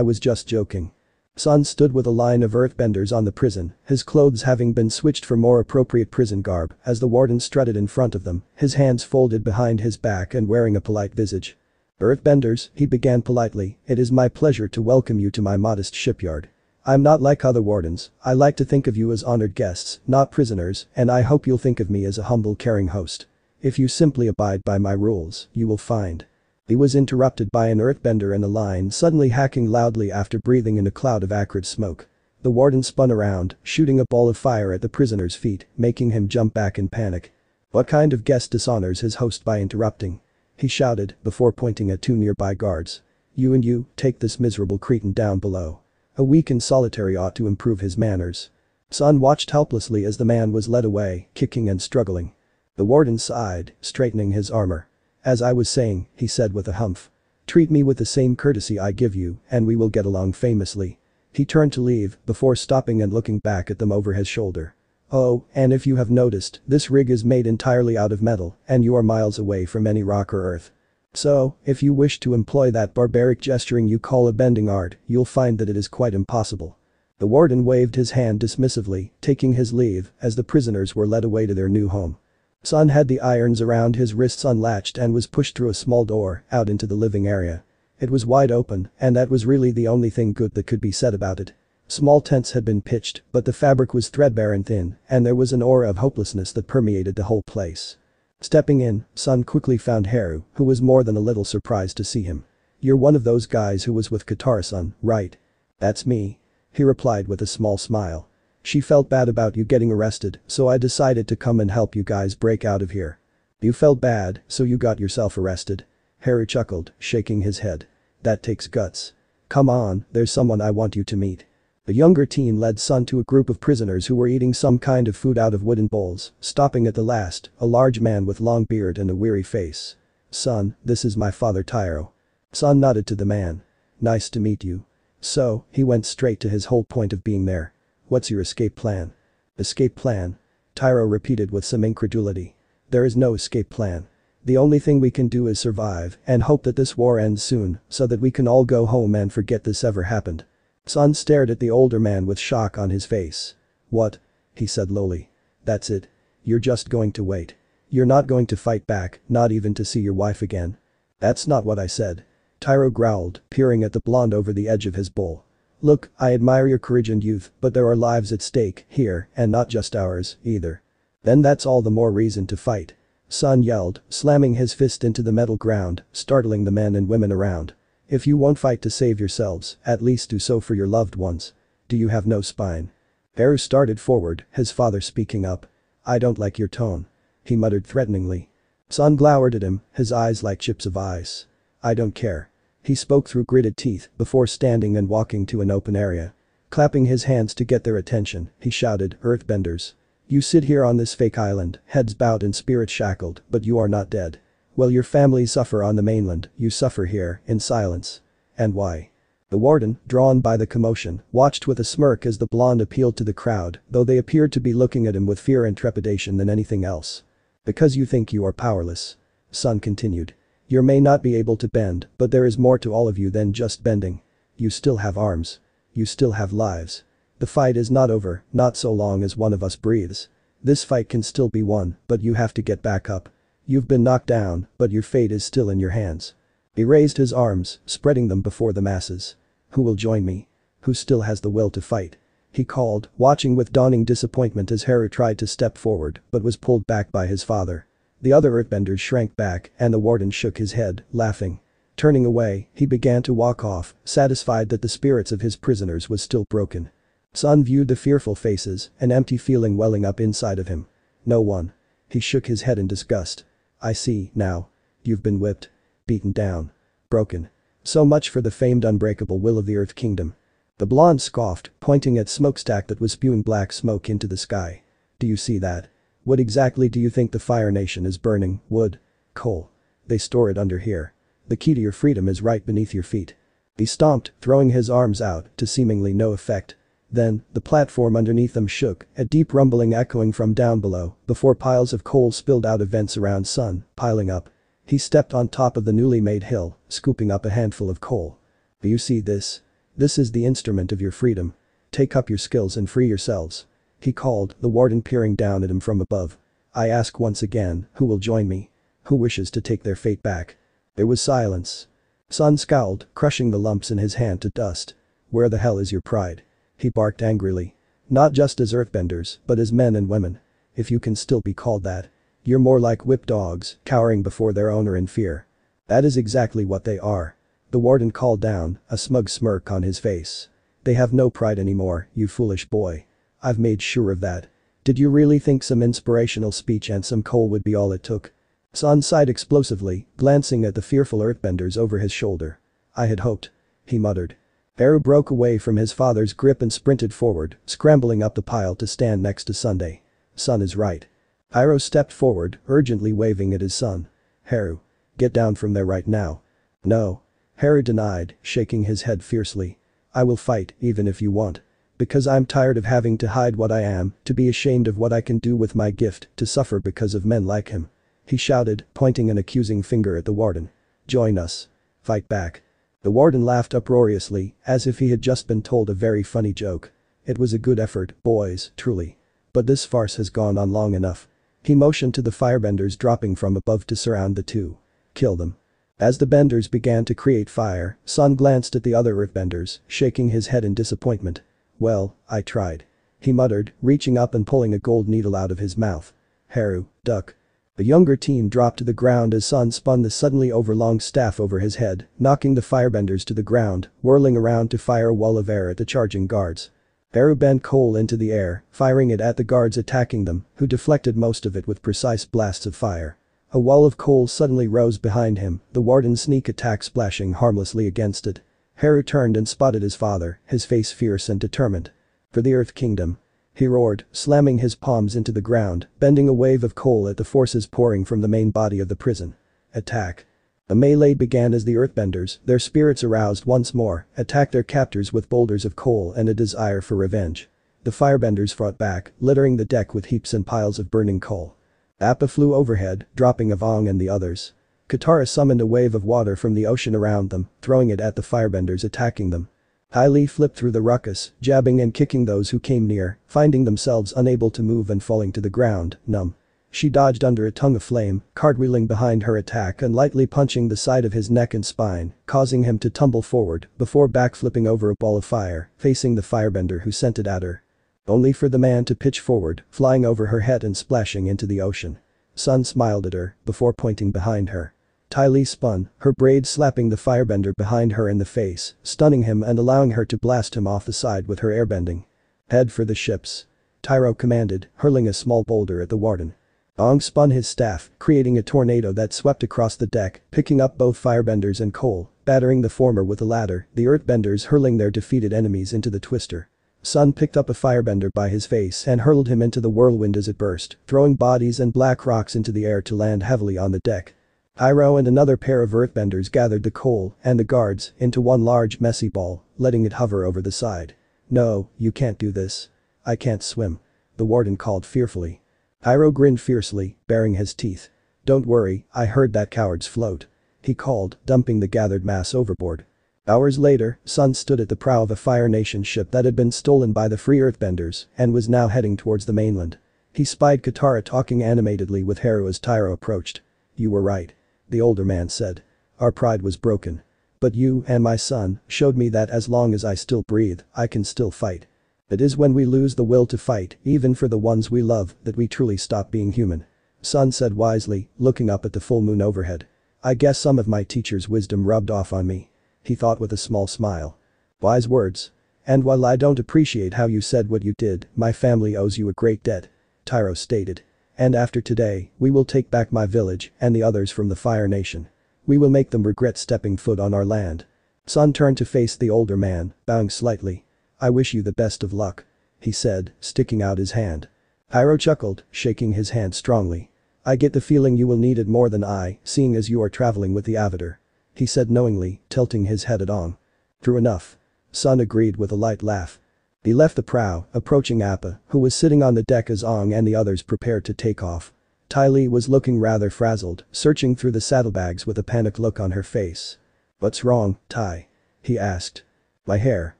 was just joking. Sun stood with a line of earthbenders on the prison, his clothes having been switched for more appropriate prison garb as the warden strutted in front of them, his hands folded behind his back and wearing a polite visage. Earthbenders, he began politely, it is my pleasure to welcome you to my modest shipyard. I'm not like other wardens, I like to think of you as honored guests, not prisoners, and I hope you'll think of me as a humble caring host. If you simply abide by my rules, you will find. He was interrupted by an earthbender in the line suddenly hacking loudly after breathing in a cloud of acrid smoke. The warden spun around, shooting a ball of fire at the prisoner's feet, making him jump back in panic. What kind of guest dishonors his host by interrupting? He shouted, before pointing at two nearby guards. You and you, take this miserable cretin down below. A week in solitary ought to improve his manners. Sun watched helplessly as the man was led away, kicking and struggling. The warden sighed, straightening his armor. As I was saying, he said with a humph. Treat me with the same courtesy I give you, and we will get along famously. He turned to leave, before stopping and looking back at them over his shoulder. Oh, and if you have noticed, this rig is made entirely out of metal, and you are miles away from any rock or earth. So, if you wish to employ that barbaric gesturing you call a bending art, you'll find that it is quite impossible. The warden waved his hand dismissively, taking his leave, as the prisoners were led away to their new home. Sun had the irons around his wrists unlatched and was pushed through a small door, out into the living area. It was wide open, and that was really the only thing good that could be said about it. Small tents had been pitched, but the fabric was threadbare and thin, and there was an aura of hopelessness that permeated the whole place. Stepping in, Sun quickly found Haru, who was more than a little surprised to see him. You're one of those guys who was with Katara-san, right? That's me. He replied with a small smile. She felt bad about you getting arrested, so I decided to come and help you guys break out of here. You felt bad, so you got yourself arrested? Haru chuckled, shaking his head. That takes guts. Come on, there's someone I want you to meet. The younger teen led Sun to a group of prisoners who were eating some kind of food out of wooden bowls, stopping at the last, a large man with long beard and a weary face. Son, this is my father Tyro. Sun nodded to the man. Nice to meet you. So, he went straight to his whole point of being there. What's your escape plan? Escape plan? Tyro repeated with some incredulity. There is no escape plan. The only thing we can do is survive and hope that this war ends soon so that we can all go home and forget this ever happened. Sun stared at the older man with shock on his face. What? He said lowly. That's it. You're just going to wait. You're not going to fight back, not even to see your wife again. That's not what I said. Tyro growled, peering at the blonde over the edge of his bowl. Look, I admire your courage and youth, but there are lives at stake here, and not just ours, either. Then that's all the more reason to fight. Sun yelled, slamming his fist into the metal ground, startling the men and women around. If you won't fight to save yourselves, at least do so for your loved ones. Do you have no spine? Haru started forward, his father speaking up. I don't like your tone. He muttered threateningly. Sun glowered at him, his eyes like chips of ice. I don't care. He spoke through gritted teeth before standing and walking to an open area. Clapping his hands to get their attention, he shouted, Earthbenders. You sit here on this fake island, heads bowed and spirits shackled, but you are not dead. While your families suffer on the mainland, you suffer here, in silence. And why? The warden, drawn by the commotion, watched with a smirk as the blonde appealed to the crowd, though they appeared to be looking at him with fear and trepidation than anything else. Because you think you are powerless. Sun continued. You may not be able to bend, but there is more to all of you than just bending. You still have arms. You still have lives. The fight is not over, not so long as one of us breathes. This fight can still be won, but you have to get back up. You've been knocked down, but your fate is still in your hands. He raised his arms, spreading them before the masses. Who will join me? Who still has the will to fight? He called, watching with dawning disappointment as Haru tried to step forward, but was pulled back by his father. The other earthbenders shrank back, and the warden shook his head, laughing. Turning away, he began to walk off, satisfied that the spirits of his prisoners was still broken. Sun viewed the fearful faces, an empty feeling welling up inside of him. No one. He shook his head in disgust. I see, now. You've been whipped. Beaten down. Broken. So much for the famed unbreakable will of the Earth Kingdom. The blonde scoffed, pointing at smokestack that was spewing black smoke into the sky. Do you see that? What exactly do you think the Fire Nation is burning? Wood? Coal? They store it under here. The key to your freedom is right beneath your feet. He stomped, throwing his arms out, to seemingly no effect. Then, the platform underneath them shook, a deep rumbling echoing from down below, before piles of coal spilled out of vents around Sun, piling up. He stepped on top of the newly made hill, scooping up a handful of coal. Do you see this? This is the instrument of your freedom. Take up your skills and free yourselves. He called, the warden peering down at him from above. I ask once again, who will join me? Who wishes to take their fate back? There was silence. Sun scowled, crushing the lumps in his hand to dust. Where the hell is your pride? He barked angrily. Not just as earthbenders, but as men and women. If you can still be called that. You're more like whipped dogs, cowering before their owner in fear. That is exactly what they are. The warden called down, a smug smirk on his face. They have no pride anymore, you foolish boy. I've made sure of that. Did you really think some inspirational speech and some coal would be all it took? Sun sighed explosively, glancing at the fearful earthbenders over his shoulder. I had hoped. He muttered. Haru broke away from his father's grip and sprinted forward, scrambling up the pile to stand next to Sunday. Sun is right. Iroh stepped forward, urgently waving at his son. Haru. Get down from there right now. No. Haru denied, shaking his head fiercely. I will fight, even if you want. Because I'm tired of having to hide what I am, to be ashamed of what I can do with my gift, to suffer because of men like him. He shouted, pointing an accusing finger at the warden. Join us. Fight back. The warden laughed uproariously, as if he had just been told a very funny joke. It was a good effort, boys, truly. But this farce has gone on long enough. He motioned to the firebenders dropping from above to surround the two. Kill them. As the benders began to create fire, Sun glanced at the other earthbenders, shaking his head in disappointment. Well, I tried. He muttered, reaching up and pulling a gold needle out of his mouth. Haru, duck. The younger team dropped to the ground as Sun spun the suddenly overlong staff over his head, knocking the firebenders to the ground, whirling around to fire a wall of air at the charging guards. Haru bent coal into the air, firing it at the guards attacking them, who deflected most of it with precise blasts of fire. A wall of coal suddenly rose behind him, the warden's sneak attack splashing harmlessly against it. Haru turned and spotted his father, his face fierce and determined. For the Earth Kingdom. He roared, slamming his palms into the ground, bending a wave of coal at the forces pouring from the main body of the prison. Attack. The melee began as the earthbenders, their spirits aroused once more, attacked their captors with boulders of coal and a desire for revenge. The firebenders fought back, littering the deck with heaps and piles of burning coal. Appa flew overhead, dropping Aang and the others. Katara summoned a wave of water from the ocean around them, throwing it at the firebenders attacking them. Ty Lee flipped through the ruckus, jabbing and kicking those who came near, finding themselves unable to move and falling to the ground, numb. She dodged under a tongue of flame, cartwheeling behind her attack and lightly punching the side of his neck and spine, causing him to tumble forward, before backflipping over a ball of fire, facing the firebender who sent it at her. Only for the man to pitch forward, flying over her head and splashing into the ocean. Sun smiled at her, before pointing behind her. Ty Lee spun, her braid slapping the firebender behind her in the face, stunning him and allowing her to blast him off the side with her airbending. Head for the ships. Tyro commanded, hurling a small boulder at the warden. Aang spun his staff, creating a tornado that swept across the deck, picking up both firebenders and coal, battering the former with the latter, the earthbenders hurling their defeated enemies into the twister. Sun picked up a firebender by his face and hurled him into the whirlwind as it burst, throwing bodies and black rocks into the air to land heavily on the deck. Iroh and another pair of earthbenders gathered the coal and the guards into one large messy ball, letting it hover over the side. No, you can't do this. I can't swim. The warden called fearfully. Iroh grinned fiercely, baring his teeth. Don't worry, I heard that coward's float. He called, dumping the gathered mass overboard. Hours later, Sun stood at the prow of a Fire Nation ship that had been stolen by the Free Earthbenders and was now heading towards the mainland. He spied Katara talking animatedly with Haru as Tyro approached. You were right. The older man said. Our pride was broken. But you and my son showed me that as long as I still breathe, I can still fight. It is when we lose the will to fight, even for the ones we love, that we truly stop being human. Sun said wisely, looking up at the full moon overhead. I guess some of my teacher's wisdom rubbed off on me. He thought with a small smile. Wise words. And while I don't appreciate how you said what you did, my family owes you a great debt. Tyro stated. And after today, we will take back my village and the others from the Fire Nation. We will make them regret stepping foot on our land. Sun turned to face the older man, bowing slightly. I wish you the best of luck," he said, sticking out his hand. Iroh chuckled, shaking his hand strongly. "I get the feeling you will need it more than I, seeing as you are traveling with the Avatar," he said knowingly, tilting his head at Aang. "True enough," Sun agreed with a light laugh. He left the prow, approaching Appa, who was sitting on the deck as Aang and the others prepared to take off. Ty Lee was looking rather frazzled, searching through the saddlebags with a panicked look on her face. "What's wrong, Ty?" he asked. "My hair,"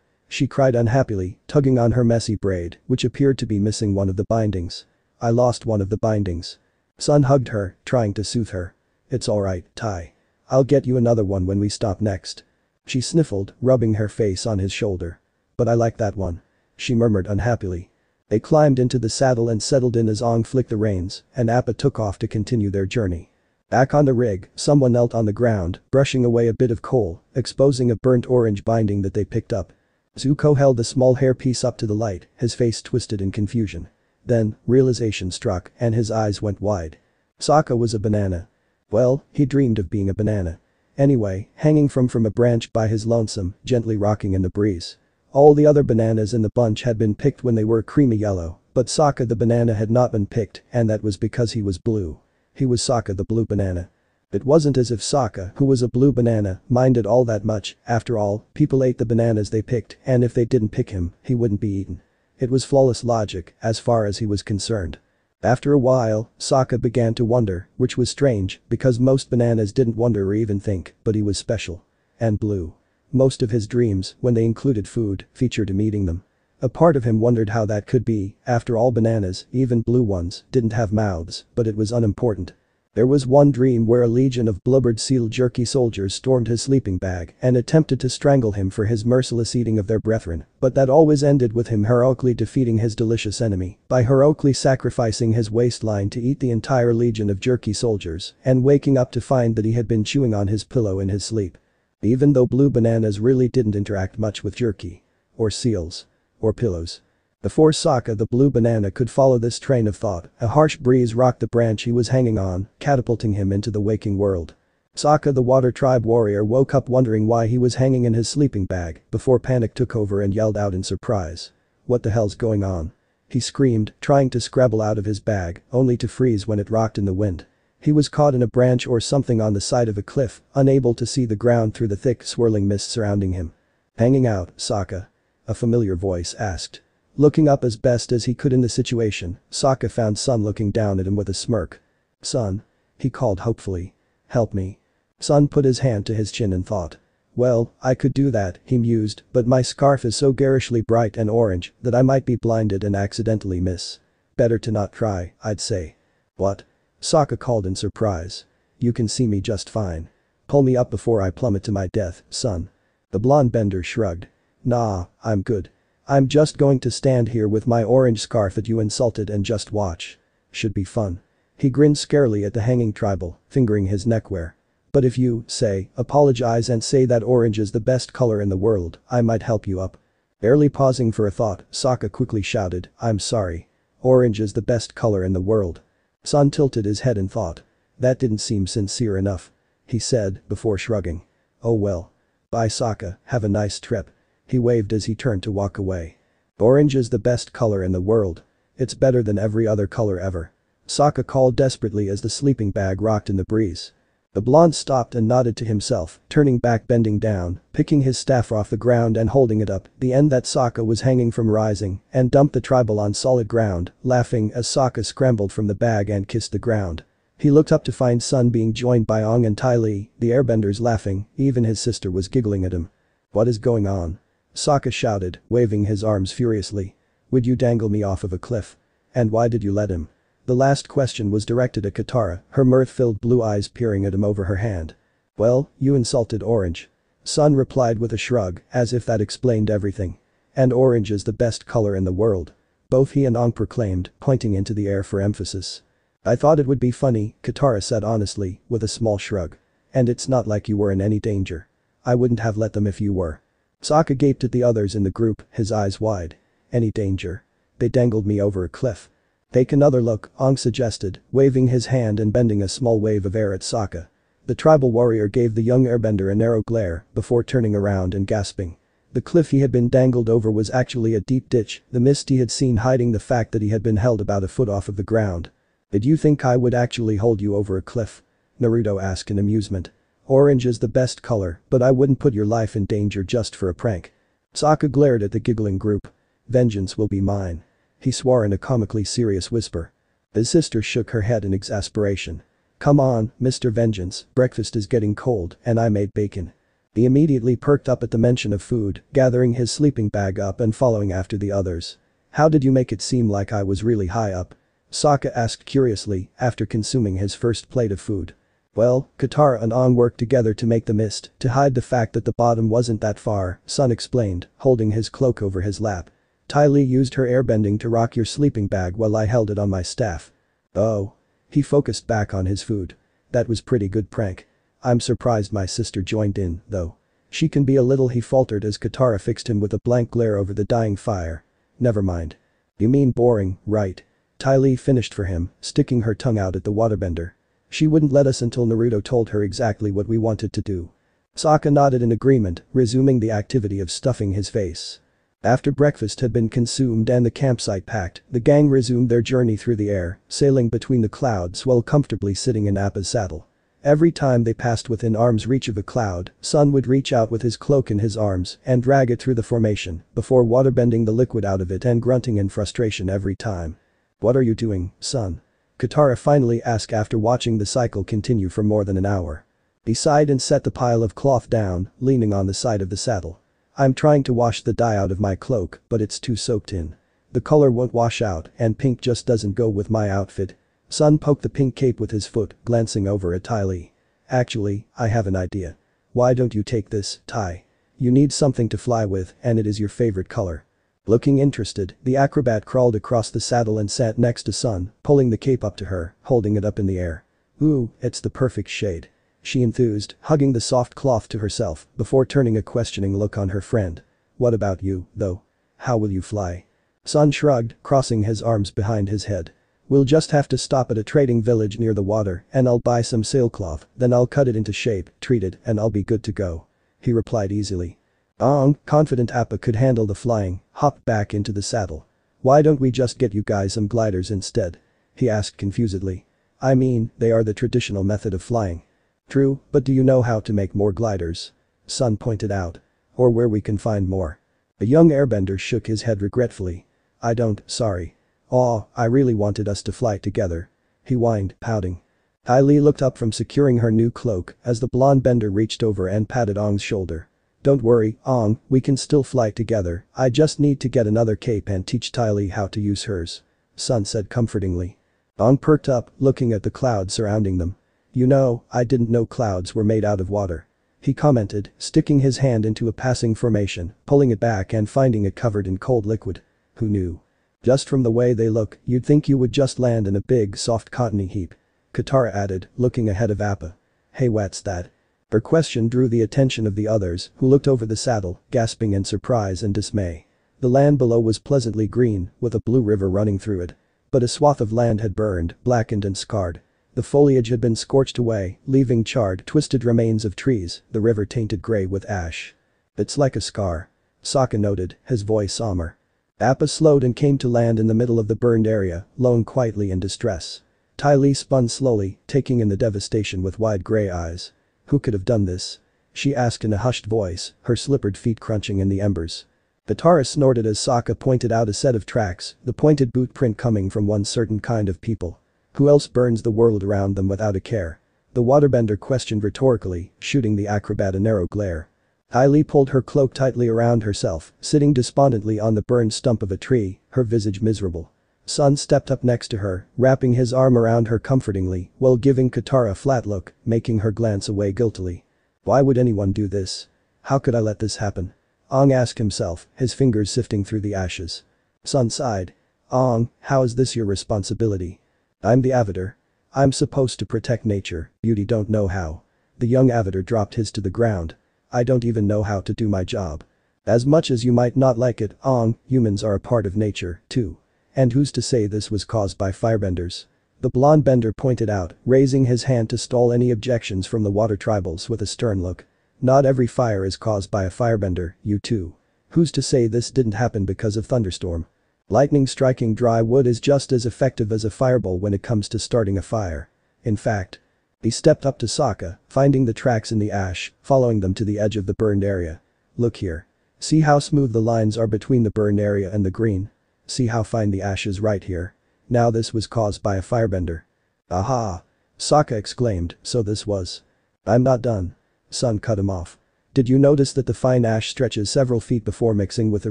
she cried unhappily, tugging on her messy braid, which appeared to be missing one of the bindings. "I lost one of the bindings." Sun hugged her, trying to soothe her. "It's alright, Ty. I'll get you another one when we stop next." She sniffled, rubbing her face on his shoulder. "But I like that one," she murmured unhappily. They climbed into the saddle and settled in as Aang flicked the reins, and Appa took off to continue their journey. Back on the rig, someone knelt on the ground, brushing away a bit of coal, exposing a burnt orange binding that they picked up. Zuko held the small hairpiece up to the light, his face twisted in confusion. Then, realization struck, and his eyes went wide. Sokka was a banana. Well, he dreamed of being a banana. Anyway, hanging from from a branch by his lonesome, gently rocking in the breeze. All the other bananas in the bunch had been picked when they were creamy yellow, but Sokka the banana had not been picked, and that was because he was blue. He was Sokka the blue banana. It wasn't as if Sokka, who was a blue banana, minded all that much. After all, people ate the bananas they picked, and if they didn't pick him, he wouldn't be eaten. It was flawless logic, as far as he was concerned. After a while, Sokka began to wonder, which was strange, because most bananas didn't wonder or even think, but he was special. And blue. Most of his dreams, when they included food, featured him eating them. A part of him wondered how that could be, after all bananas, even blue ones, didn't have mouths, but it was unimportant. There was one dream where a legion of blubbered seal jerky soldiers stormed his sleeping bag and attempted to strangle him for his merciless eating of their brethren, but that always ended with him heroically defeating his delicious enemy by heroically sacrificing his waistline to eat the entire legion of jerky soldiers and waking up to find that he had been chewing on his pillow in his sleep. Even though blue bananas really didn't interact much with jerky. Or seals. Or pillows. Before Sokka the blue banana could follow this train of thought, a harsh breeze rocked the branch he was hanging on, catapulting him into the waking world. Sokka the water tribe warrior woke up wondering why he was hanging in his sleeping bag before panic took over and yelled out in surprise. "What the hell's going on?" He screamed, trying to scrabble out of his bag, only to freeze when it rocked in the wind. He was caught in a branch or something on the side of a cliff, unable to see the ground through the thick swirling mist surrounding him. "Hanging out, Sokka?" a familiar voice asked. Looking up as best as he could in the situation, Sokka found Sun looking down at him with a smirk. "Sun?" he called hopefully. "Help me." Sun put his hand to his chin and thought. "Well, I could do that," he mused, "but my scarf is so garishly bright and orange that I might be blinded and accidentally miss. Better to not try, I'd say." "What?" Sokka called in surprise. "You can see me just fine. Pull me up before I plummet to my death, Sun." The blonde bender shrugged. "Nah, I'm good. I'm just going to stand here with my orange scarf that you insulted and just watch. Should be fun." He grinned scarily at the hanging tribal, fingering his neckwear. "But if you, say, apologize and say that orange is the best color in the world, I might help you up." Barely pausing for a thought, Sokka quickly shouted, "I'm sorry. Orange is the best color in the world." Sun tilted his head and thought. "That didn't seem sincere enough," he said, before shrugging. "Oh well. Bye Sokka, have a nice trip." He waved as he turned to walk away. "Orange is the best color in the world. It's better than every other color ever." Sokka called desperately as the sleeping bag rocked in the breeze. The blonde stopped and nodded to himself, turning back, bending down, picking his staff off the ground and holding it up, the end that Sokka was hanging from rising, and dumped the tribal on solid ground, laughing as Sokka scrambled from the bag and kissed the ground. He looked up to find Sun being joined by Aang and Ty Lee, the airbenders laughing, even his sister was giggling at him. "What is going on?" Sokka shouted, waving his arms furiously. "Would you dangle me off of a cliff? And why did you let him?" The last question was directed at Katara, her mirth-filled blue eyes peering at him over her hand. "Well, you insulted orange," Sun replied with a shrug, as if that explained everything. "And orange is the best color in the world," both he and Aang proclaimed, pointing into the air for emphasis. "I thought it would be funny," Katara said honestly, with a small shrug. "And it's not like you were in any danger. I wouldn't have let them if you were." Sokka gaped at the others in the group, his eyes wide. "Any danger? They dangled me over a cliff." "Take another look," Aang suggested, waving his hand and bending a small wave of air at Sokka. The tribal warrior gave the young airbender a narrow glare before turning around and gasping. The cliff he had been dangled over was actually a deep ditch, the mist he had seen hiding the fact that he had been held about a foot off of the ground. "Did you think I would actually hold you over a cliff?" Naruto asked in amusement. "Orange is the best color, but I wouldn't put your life in danger just for a prank." Sokka glared at the giggling group. "Vengeance will be mine," he swore in a comically serious whisper. His sister shook her head in exasperation. "Come on, Mister Vengeance, breakfast is getting cold and I made bacon." He immediately perked up at the mention of food, gathering his sleeping bag up and following after the others. "How did you make it seem like I was really high up?" Sokka asked curiously after consuming his first plate of food. "Well, Katara and Aang worked together to make the mist to hide the fact that the bottom wasn't that far," Sun explained, holding his cloak over his lap. "Ty Lee used her airbending to rock your sleeping bag while I held it on my staff." "Oh." He focused back on his food. "That was pretty good prank. I'm surprised my sister joined in, though. She can be a little," he faltered as Katara fixed him with a blank glare over the dying fire. "Never mind." "You mean boring, right?" Ty Lee finished for him, sticking her tongue out at the waterbender. "She wouldn't let us until Naruto told her exactly what we wanted to do." Sokka nodded in agreement, resuming the activity of stuffing his face. After breakfast had been consumed and the campsite packed, the gang resumed their journey through the air, sailing between the clouds while comfortably sitting in Appa's saddle. Every time they passed within arm's reach of a cloud, Sun would reach out with his cloak in his arms and drag it through the formation before waterbending the liquid out of it and grunting in frustration every time. "What are you doing, Sun?" Katara finally asked after watching the cycle continue for more than an hour. He sighed and set the pile of cloth down, leaning on the side of the saddle. "I'm trying to wash the dye out of my cloak, but it's too soaked in. The color won't wash out and pink just doesn't go with my outfit." Sun poked the pink cape with his foot, glancing over at Ty Lee. "Actually, I have an idea. Why don't you take this, Ty? You need something to fly with and it is your favorite color." Looking interested, the acrobat crawled across the saddle and sat next to Sun, pulling the cape up to her, holding it up in the air. "Ooh, it's the perfect shade," she enthused, hugging the soft cloth to herself before turning a questioning look on her friend. "What about you, though? How will you fly?" Sun shrugged, crossing his arms behind his head. "We'll just have to stop at a trading village near the water and I'll buy some sailcloth, then I'll cut it into shape, treat it and I'll be good to go," he replied easily. Aang, confident Appa could handle the flying, hopped back into the saddle. "Why don't we just get you guys some gliders instead?" he asked confusedly. "I mean, they are the traditional method of flying." "True, but do you know how to make more gliders?" Sun pointed out. "Or where we can find more." The young airbender shook his head regretfully. "I don't, sorry. Aw, I really wanted us to fly together," he whined, pouting. Ty Lee looked up from securing her new cloak as the blonde bender reached over and patted Aang's shoulder. "Don't worry, Aang, we can still fly together, I just need to get another cape and teach Ty Lee how to use hers," Sun said comfortingly. Aang perked up, looking at the clouds surrounding them. "You know, I didn't know clouds were made out of water," he commented, sticking his hand into a passing formation, pulling it back and finding it covered in cold liquid. "Who knew? Just from the way they look, you'd think you would just land in a big soft cottony heap," Katara added, looking ahead of Appa. "Hey, what's that?" Her question drew the attention of the others, who looked over the saddle, gasping in surprise and dismay. The land below was pleasantly green, with a blue river running through it. But a swath of land had burned, blackened and scarred. The foliage had been scorched away, leaving charred, twisted remains of trees, the river tainted gray with ash. "It's like a scar," Sokka noted, his voice somber. Appa slowed and came to land in the middle of the burned area, lone quietly in distress. Ty Lee spun slowly, taking in the devastation with wide gray eyes. "Who could have done this?" she asked in a hushed voice, her slippered feet crunching in the embers. Katara snorted as Sokka pointed out a set of tracks, the pointed boot print coming from one certain kind of people. "Who else burns the world around them without a care?" the waterbender questioned rhetorically, shooting the acrobat a narrow glare. Ty Lee pulled her cloak tightly around herself, sitting despondently on the burned stump of a tree, her visage miserable. Sun stepped up next to her, wrapping his arm around her comfortingly while giving Katara a flat look, making her glance away guiltily. "Why would anyone do this? How could I let this happen?" Aang asked himself, his fingers sifting through the ashes. Sun sighed. "Aang, how is this your responsibility?" "I'm the Avatar. I'm supposed to protect nature, beauty don't know how." The young Avatar dropped his to the ground. "I don't even know how to do my job. As much as you might not like it, Aang, humans are a part of nature, too. And who's to say this was caused by firebenders?" the blonde bender pointed out, raising his hand to stall any objections from the water tribals with a stern look. "Not every fire is caused by a firebender, you too. Who's to say this didn't happen because of thunderstorm? Lightning striking dry wood is just as effective as a fireball when it comes to starting a fire. In fact, he stepped up to Sokka, finding the tracks in the ash, following them to the edge of the burned area. Look here. See how smooth the lines are between the burned area and the green? See how fine the ash is right here? Now this was caused by a firebender. Aha! Sokka exclaimed, so this was. I'm not done. Sun cut him off. Did you notice that the fine ash stretches several feet before mixing with the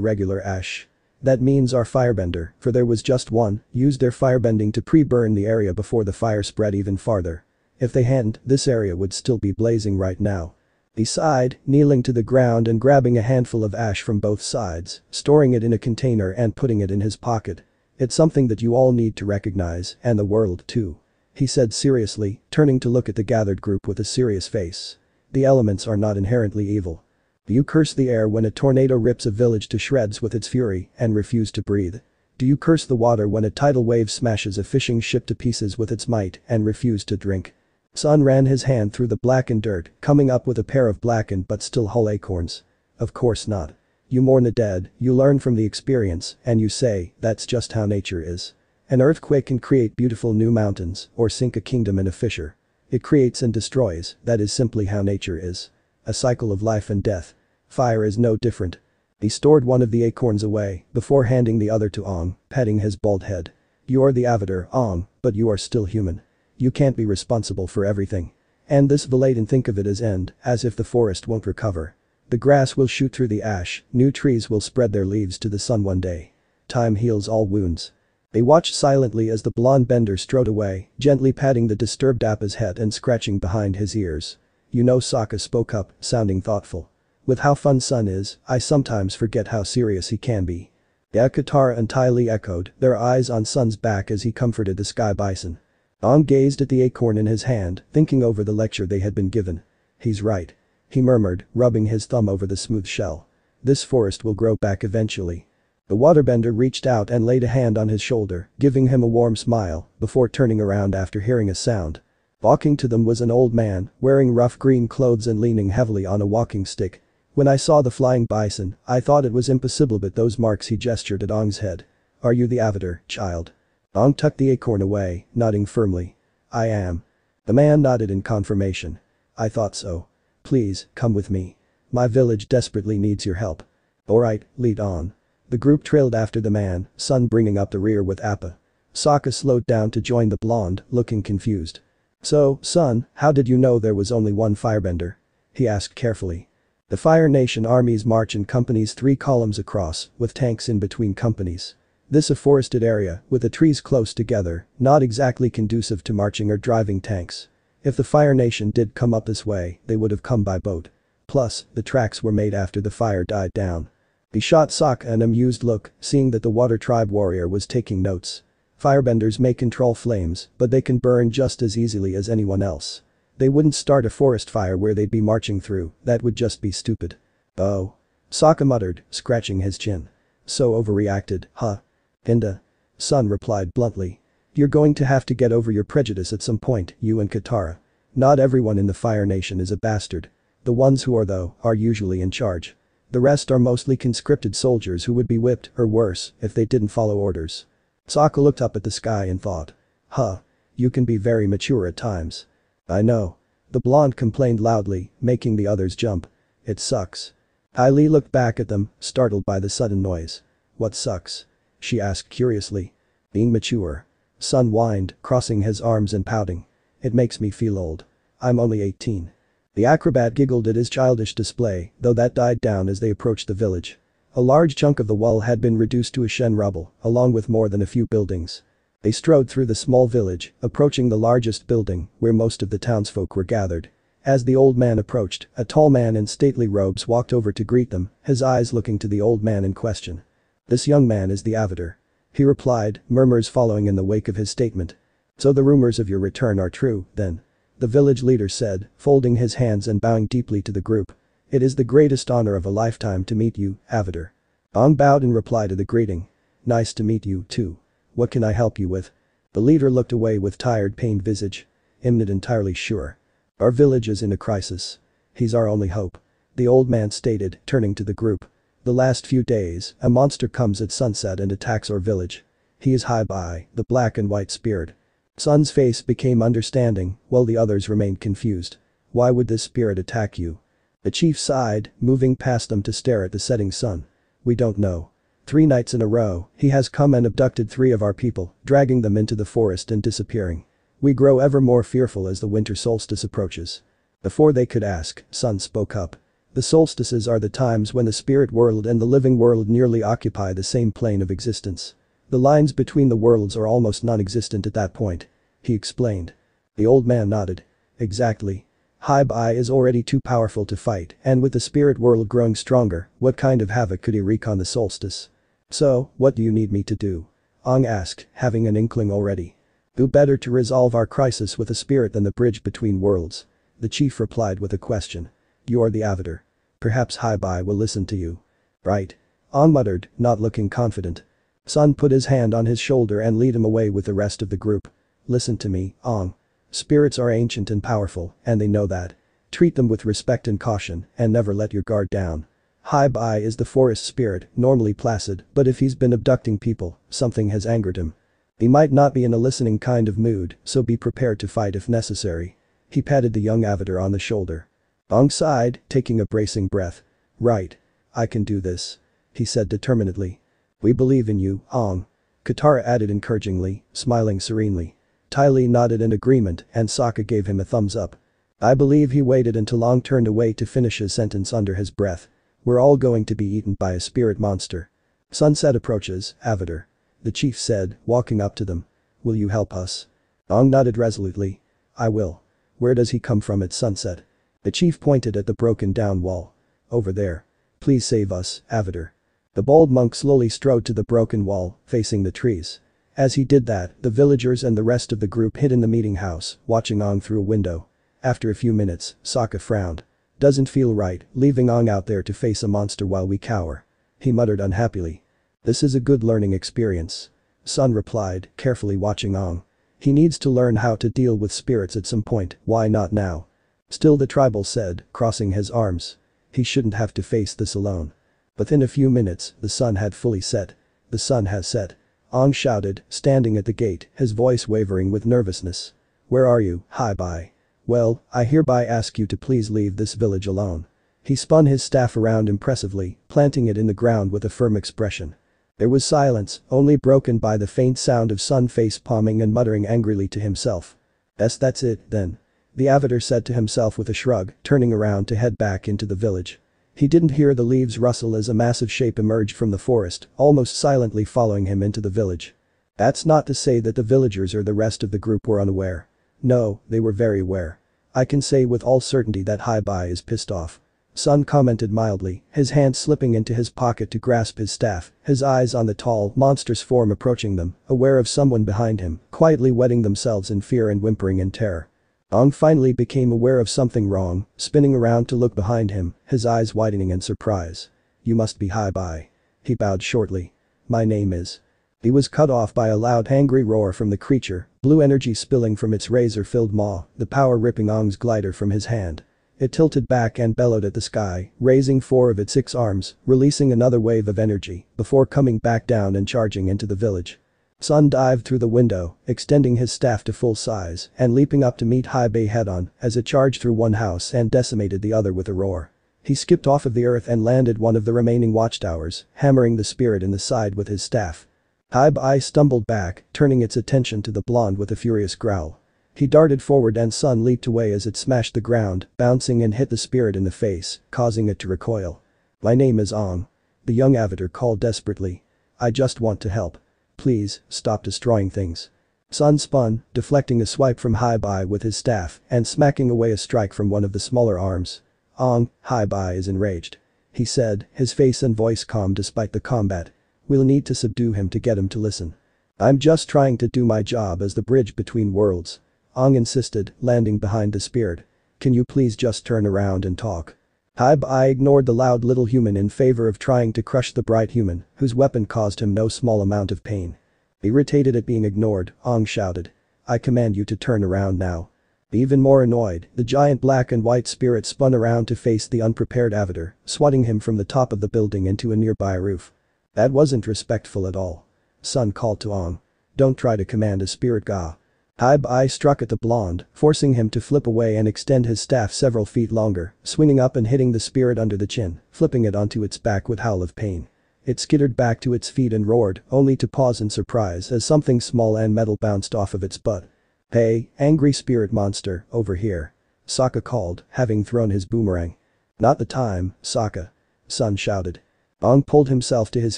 regular ash? That means our firebender, for there was just one, used their firebending to pre-burn the area before the fire spread even farther. If they hadn't, this area would still be blazing right now. He sighed, kneeling to the ground and grabbing a handful of ash from both sides, storing it in a container and putting it in his pocket. It's something that you all need to recognize, and the world too. He said seriously, turning to look at the gathered group with a serious face. The elements are not inherently evil. You curse the air when a tornado rips a village to shreds with its fury and refuse to breathe. Do you curse the water when a tidal wave smashes a fishing ship to pieces with its might and refuse to drink? Sun ran his hand through the blackened dirt, coming up with a pair of blackened but still whole acorns. Of course not. You mourn the dead, you learn from the experience, and you say, that's just how nature is. An earthquake can create beautiful new mountains, or sink a kingdom in a fissure. It creates and destroys, that is simply how nature is. A cycle of life and death. Fire is no different. He stored one of the acorns away, before handing the other to Aang, patting his bald head. You're the Avatar, Aang, but you are still human. You can't be responsible for everything. And this Valade and think of it as end, as if the forest won't recover. The grass will shoot through the ash, new trees will spread their leaves to the sun one day. Time heals all wounds. They watched silently as the blonde bender strode away, gently patting the disturbed Appa's head and scratching behind his ears. You know, Sokka spoke up, sounding thoughtful. With how fun Sun is, I sometimes forget how serious he can be. Yeah, Katara and Ty Lee echoed, their eyes on Sun's back as he comforted the sky bison. Aang gazed at the acorn in his hand, thinking over the lecture they had been given. He's right. He murmured, rubbing his thumb over the smooth shell. This forest will grow back eventually. The waterbender reached out and laid a hand on his shoulder, giving him a warm smile, before turning around after hearing a sound. Walking to them was an old man, wearing rough green clothes and leaning heavily on a walking stick. When I saw the flying bison, I thought it was impossible but those marks. He gestured at Aang's head. Are you the Avatar, child? Aang tucked the acorn away, nodding firmly. I am. The man nodded in confirmation. I thought so. Please, come with me. My village desperately needs your help. Alright, lead on. The group trailed after the man, Sun bringing up the rear with Appa. Sokka slowed down to join the blonde, looking confused. So, Sun, how did you know there was only one firebender? He asked carefully. The Fire Nation armies march in companies three columns across, with tanks in between companies. This a forested area, with the trees close together, not exactly conducive to marching or driving tanks. If the Fire Nation did come up this way, they would have come by boat. Plus, the tracks were made after the fire died down. He shot Sokka an amused look, seeing that the Water Tribe warrior was taking notes. Firebenders may control flames, but they can burn just as easily as anyone else. They wouldn't start a forest fire where they'd be marching through, that would just be stupid. Oh. Sokka muttered, scratching his chin. So overreacted, huh? Hinda. Sun replied bluntly. You're going to have to get over your prejudice at some point, you and Katara. Not everyone in the Fire Nation is a bastard. The ones who are though, are usually in charge. The rest are mostly conscripted soldiers who would be whipped, or worse, if they didn't follow orders. Sokka looked up at the sky and thought. Huh. You can be very mature at times. I know. The blonde complained loudly, making the others jump. It sucks. Ty Lee looked back at them, startled by the sudden noise. What sucks? She asked curiously. Being mature. Sun whined, crossing his arms and pouting. It makes me feel old. I'm only eighteen. The acrobat giggled at his childish display, though that died down as they approached the village. A large chunk of the wall had been reduced to a shen rubble, along with more than a few buildings. They strode through the small village, approaching the largest building, where most of the townsfolk were gathered. As the old man approached, a tall man in stately robes walked over to greet them, his eyes looking to the old man in question. This young man is the Avatar. He replied, murmurs following in the wake of his statement. So the rumors of your return are true, then. The village leader said, folding his hands and bowing deeply to the group. It is the greatest honor of a lifetime to meet you, Avatar. Aang bowed in reply to the greeting. Nice to meet you, too. What can I help you with? The leader looked away with tired, pained visage. I'm not entirely sure. Our village is in a crisis. He's our only hope. The old man stated, turning to the group. The last few days, a monster comes at sunset and attacks our village. He is Hei Bai, the black and white spirit. Sun's face became understanding, while the others remained confused. Why would this spirit attack you? The chief sighed, moving past them to stare at the setting sun. We don't know. Three nights in a row, he has come and abducted three of our people, dragging them into the forest and disappearing. We grow ever more fearful as the winter solstice approaches. Before they could ask, Sun spoke up. The solstices are the times when the spirit world and the living world nearly occupy the same plane of existence. The lines between the worlds are almost non-existent at that point. He explained. The old man nodded. Exactly. Hei Bai is already too powerful to fight, and with the spirit world growing stronger, what kind of havoc could he wreak on the solstice? So, what do you need me to do? Aang asked, having an inkling already. Do better to resolve our crisis with a spirit than the bridge between worlds. The chief replied with a question. You are the Avatar. Perhaps Hei Bai will listen to you. Right. Aang muttered, not looking confident. Sun put his hand on his shoulder and lead him away with the rest of the group. Listen to me, Aang. Spirits are ancient and powerful, and they know that. Treat them with respect and caution, and never let your guard down. Hei Bai is the forest spirit, normally placid, but if he's been abducting people, something has angered him. He might not be in a listening kind of mood, so be prepared to fight if necessary. He patted the young Avatar on the shoulder. Aang sighed, taking a bracing breath. Right. I can do this. He said determinedly. We believe in you, Aang. Katara added encouragingly, smiling serenely. Ty Lee nodded in agreement and Sokka gave him a thumbs up. I believe he waited until Aang turned away to finish his sentence under his breath. We're all going to be eaten by a spirit monster. Sunset approaches, Avatar. The chief said, walking up to them. Will you help us? Aang nodded resolutely. I will. Where does he come from at sunset? The chief pointed at the broken down wall. Over there. Please save us, Avatar. The bald monk slowly strode to the broken wall, facing the trees. As he did that, the villagers and the rest of the group hid in the meeting house, watching Aang through a window. After a few minutes, Sokka frowned. Doesn't feel right, leaving Aang out there to face a monster while we cower. He muttered unhappily. This is a good learning experience. Sun replied, carefully watching Aang. He needs to learn how to deal with spirits at some point, why not now? Still the tribal said, crossing his arms. He shouldn't have to face this alone. Within a few minutes, the sun had fully set. The sun has set. Aang shouted, standing at the gate, his voice wavering with nervousness. Where are you, Hei Bai? Well, I hereby ask you to please leave this village alone. He spun his staff around impressively, planting it in the ground with a firm expression. There was silence, only broken by the faint sound of Sun face-palming and muttering angrily to himself. Yes, that's it, then. The Avatar said to himself with a shrug, turning around to head back into the village. He didn't hear the leaves rustle as a massive shape emerged from the forest, almost silently following him into the village. That's not to say that the villagers or the rest of the group were unaware. No, they were very aware. I can say with all certainty that Hei Bai is pissed off. Sun commented mildly, his hand slipping into his pocket to grasp his staff, his eyes on the tall, monstrous form approaching them, aware of someone behind him, quietly wetting themselves in fear and whimpering in terror. Aang finally became aware of something wrong, spinning around to look behind him, his eyes widening in surprise. You must be Hei Bai. He bowed shortly. My name is. He was cut off by a loud angry roar from the creature, blue energy spilling from its razor-filled maw, the power ripping Aang's glider from his hand. It tilted back and bellowed at the sky, raising four of its six arms, releasing another wave of energy, before coming back down and charging into the village. Sun dived through the window, extending his staff to full size, and leaping up to meet Hei Bai head-on, as it charged through one house and decimated the other with a roar. He skipped off of the earth and landed one of the remaining watchtowers, hammering the spirit in the side with his staff. Hei Bai stumbled back, turning its attention to the blonde with a furious growl. He darted forward and Sun leaped away as it smashed the ground, bouncing and hit the spirit in the face, causing it to recoil. My name is Aang. The young Avatar called desperately. I just want to help. Please, stop destroying things. Sun spun, deflecting a swipe from Hei Bai with his staff and smacking away a strike from one of the smaller arms. Aang, Hei Bai is enraged. He said, his face and voice calm despite the combat. We'll need to subdue him to get him to listen. I'm just trying to do my job as the bridge between worlds. Aang insisted, landing behind the spirit. Can you please just turn around and talk? Hei Bai ignored the loud little human in favor of trying to crush the bright human, whose weapon caused him no small amount of pain. Irritated at being ignored, Aang shouted. I command you to turn around now. Even more annoyed, the giant black and white spirit spun around to face the unprepared Avatar, swatting him from the top of the building into a nearby roof. That wasn't respectful at all. Sun called to Aang. Don't try to command a spirit ga. Hei Bai struck at the blonde, forcing him to flip away and extend his staff several feet longer, swinging up and hitting the spirit under the chin, flipping it onto its back with howl of pain. It skittered back to its feet and roared, only to pause in surprise as something small and metal bounced off of its butt. Hey, angry spirit monster, over here. Sokka called, having thrown his boomerang. Not the time, Sokka. Sun shouted. Aang pulled himself to his